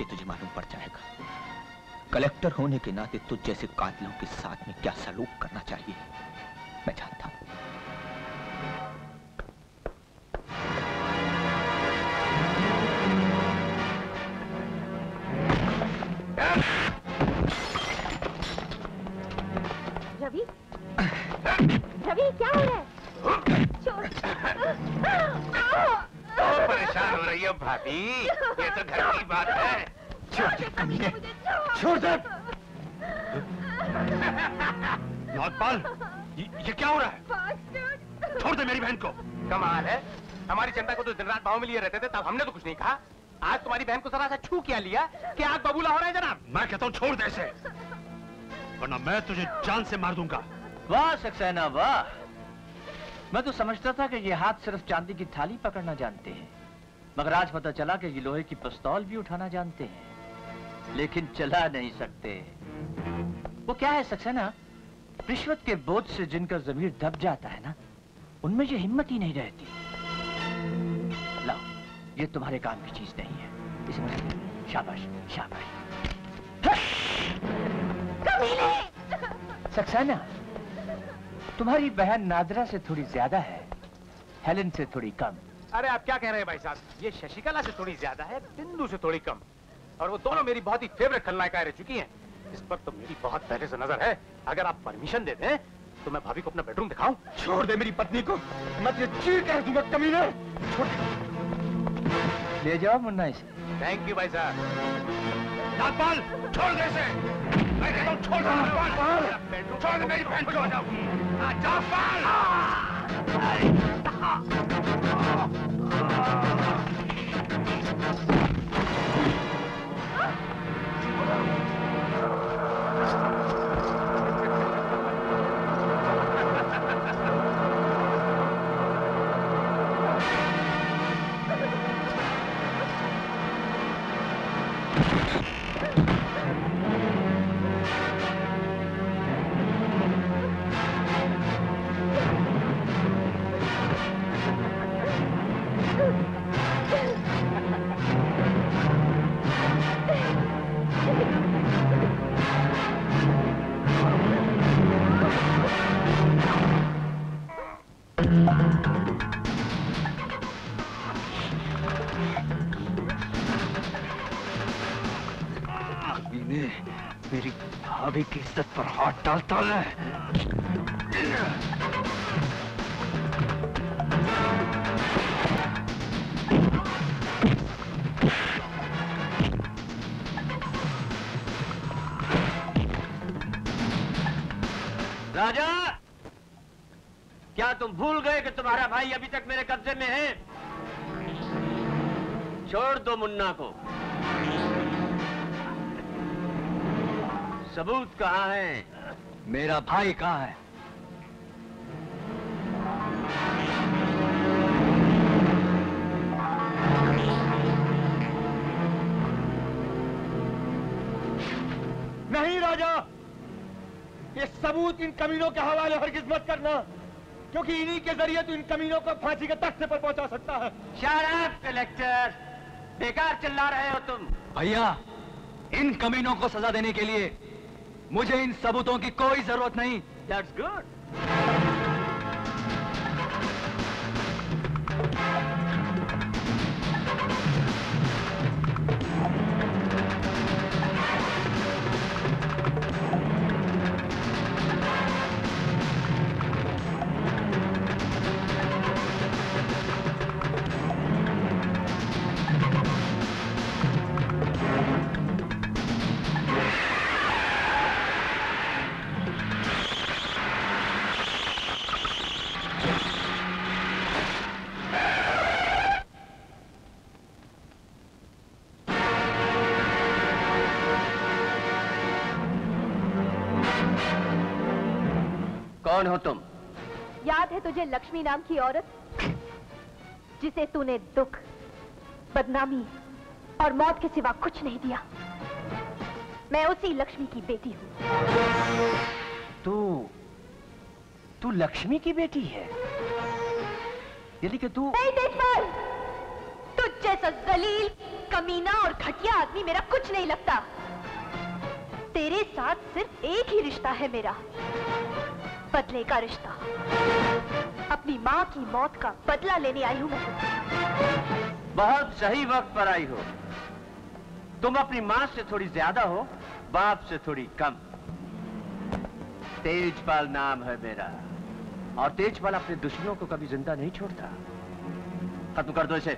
ये तुझे मालूम पड़ जाएगा। कलेक्टर होने के नाते तुझ जैसे कातिलों के साथ में क्या सलूक करना चाहिए मैं जानता हूं। रवि, रवि क्या हो रहा है? परेशान हो रही हो भाभी? ये तो घर की बात है। छोड़ दे। नागपाल, ये क्या हो रहा है? छोड़ दे मेरी बहन को। कमाल है, हमारी जनता को तो दिन रात भाव में लिए रहते थे, तब हमने तो कुछ नहीं कहा। आज तुम्हारी बहन को सरासर छू क्या लिया कि आज बबूला हो रहा है जनाब। मैं कहता हूँ छोड़ दे इसे, वरना मैं तुझे जान से मार दूंगा। वाह सक्सेना वाह, मैं तो समझता था कि ये हाथ सिर्फ चांदी की थाली पकड़ना जानते हैं, मगर आज पता चला कि ये लोहे की पिस्तौल भी उठाना जानते हैं, लेकिन चला नहीं सकते। वो क्या है सक्सेना, रिश्वत के बोझ से जिनका जमीर दब जाता है ना, उनमें ये हिम्मत ही नहीं रहती। लाओ, ये तुम्हारे काम की चीज नहीं है, इसे मुझे। शाबाश शाबाश। सक्सेना, तुम्हारी बहन नादरा से थोड़ी ज्यादा है, हेलन से थोड़ी कम। अरे आप क्या कह रहे हैं भाई साहब, ये शशिकला से थोड़ी ज्यादा है, बिंदु से थोड़ी कम, और वो दोनों मेरी बहुत ही फेवरेट खलनायिकाएं रह चुकी हैं। इस पर तो मेरी बहुत पहले से नजर है। अगर आप परमिशन दे दें तो मैं भाभी को अपना बेडरूम दिखाऊं। छोड़ दे मेरी पत्नी को, मैं तुझे चीर कर दूंगा कमीने। ले जाओ मुन्ना इसे। थैंक यू भाई साहब। छोड़ छोड़ मेरी बहन को। मेरी भाभी की इज्जत पर हाथ डालता है। राजा, क्या तुम भूल गए कि तुम्हारा भाई अभी तक मेरे कब्जे में है? छोड़ दो मुन्ना को। सबूत कहाँ है? मेरा भाई कहाँ है? नहीं राजा, ये सबूत इन कमीनों के हवाले हरगिज मत करना, क्योंकि इन्हीं के जरिए तू इन कमीनों को फांसी के तख्ते पर पहुंचा सकता है। शराब कलेक्टर, बेकार चिल्ला रहे हो तुम। भैया, इन कमीनों को सजा देने के लिए मुझे इन सबूतों की कोई जरूरत नहीं। That's good. कौन हो तुम? याद है तुझे लक्ष्मी नाम की औरत, जिसे तूने दुख, बदनामी और मौत के सिवा कुछ नहीं दिया? मैं उसी लक्ष्मी की बेटी हूं। तू तू लक्ष्मी की बेटी है, यानी कि तू? नहीं तेजपाल, तुझ जैसा जलील, कमीना और घटिया आदमी मेरा कुछ नहीं लगता। तेरे साथ सिर्फ एक ही रिश्ता है मेरा, बदले का रिश्ता। अपनी माँ की मौत का बदला लेने आई हूँ मैं। बहुत सही वक्त पर आई हो। तुम अपनी माँ से थोड़ी ज्यादा हो, बाप से थोड़ी कम। तेजपाल नाम है मेरा, और तेजपाल अपने दुश्मनों को कभी जिंदा नहीं छोड़ता। खत्म कर दो इसे।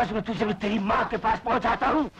आज मैं तुझे भी तेरी माँ के पास पहुंचाता हूँ।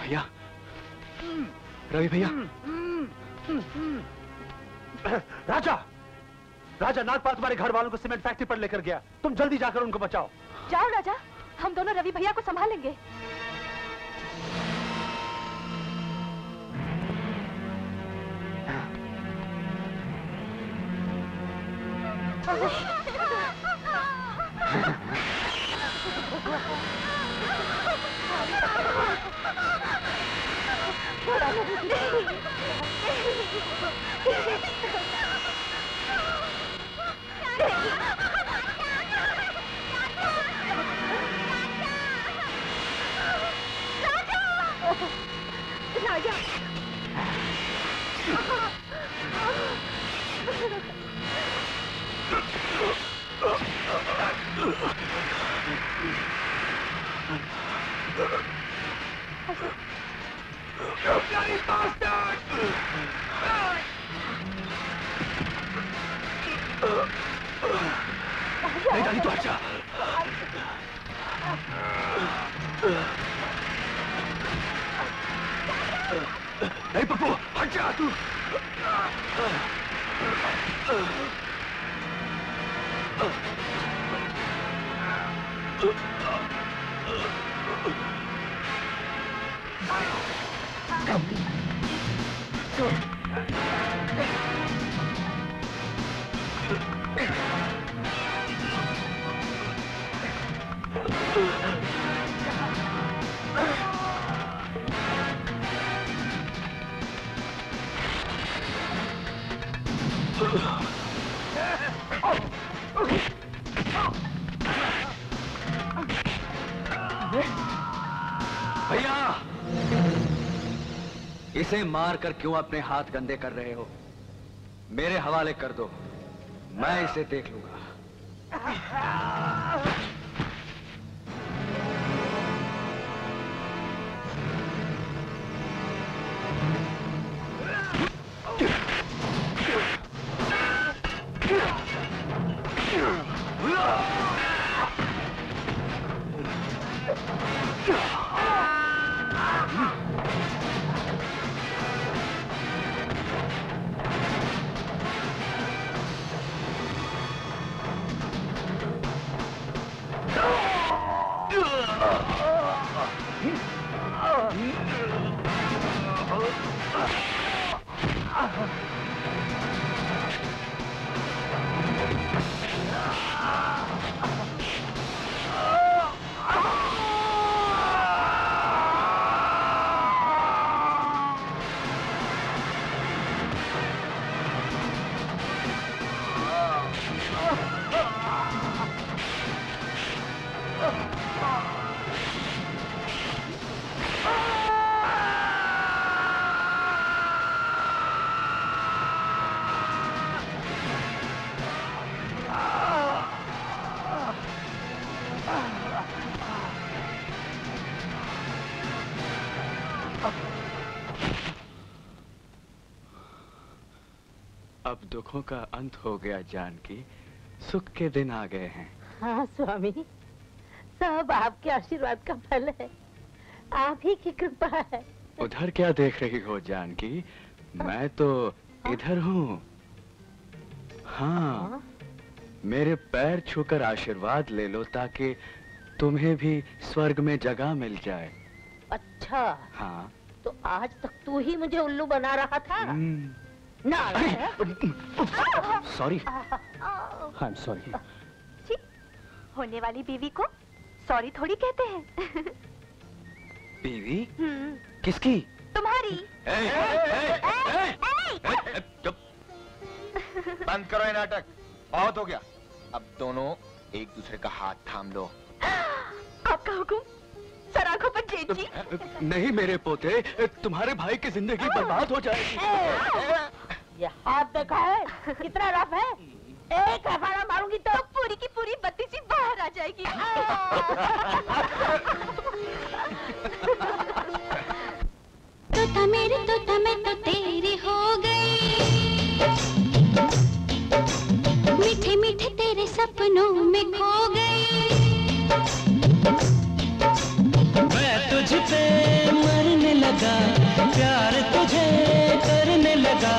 भैया, रवि भैया, राजा, राजा नागपाल तुम्हारे घर वालों को सीमेंट फैक्ट्री पर लेकर गया। तुम जल्दी जाकर उनको बचाओ। जाओ राजा, हम दोनों रवि भैया को संभालेंगे। इसे मार कर क्यों अपने हाथ गंदे कर रहे हो? मेरे हवाले कर दो, मैं इसे देख लूंगा। दुखों का अंत हो गया जानकी, सुख के दिन आ गए हैं। हाँ स्वामी, सब आपके आशीर्वाद का फल है, आप ही की कृपा है। उधर क्या देख रही हो जानकी, मैं तो इधर हूँ। हाँ, मेरे पैर छूकर आशीर्वाद ले लो ताकि तुम्हें भी स्वर्ग में जगह मिल जाए। अच्छा, हाँ तो आज तक तू ही मुझे उल्लू बना रहा था। Sorry, I am sorry. होने वाली बीवी को सॉरी थोड़ी कहते हैं। बीवी? किसकी? तुम्हारी। चुप, बंद करो ये नाटक, बहुत हो गया। अब दोनों एक दूसरे का हाथ थाम लो। आपका हुकुम सर, आंखों पर जेजी। नहीं मेरे पोते, तुम्हारे भाई की जिंदगी बर्बाद हो जाएगी। ये हाथ देखा है कितना रफ है, एक हफाड़ा मारूंगी तो पूरी की पूरी बत्तीसी बाहर आ जाएगी। तो था मेरे तो था मैं तो तेरी हो गई, मीठे मीठे तेरे सपनों में खो गई। मैं तुझ पे मरने लगा, प्यार तुझे करने लगा,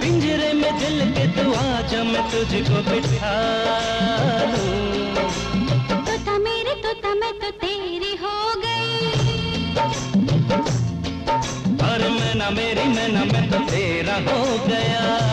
पिंजरे में दिल के तू आजा मैं तुझको बिठा लूं। तोता मेरे तोता मैं तो तेरी हो गई, और मैं ना मेरी मैं ना मैं तो तेरा हो गया।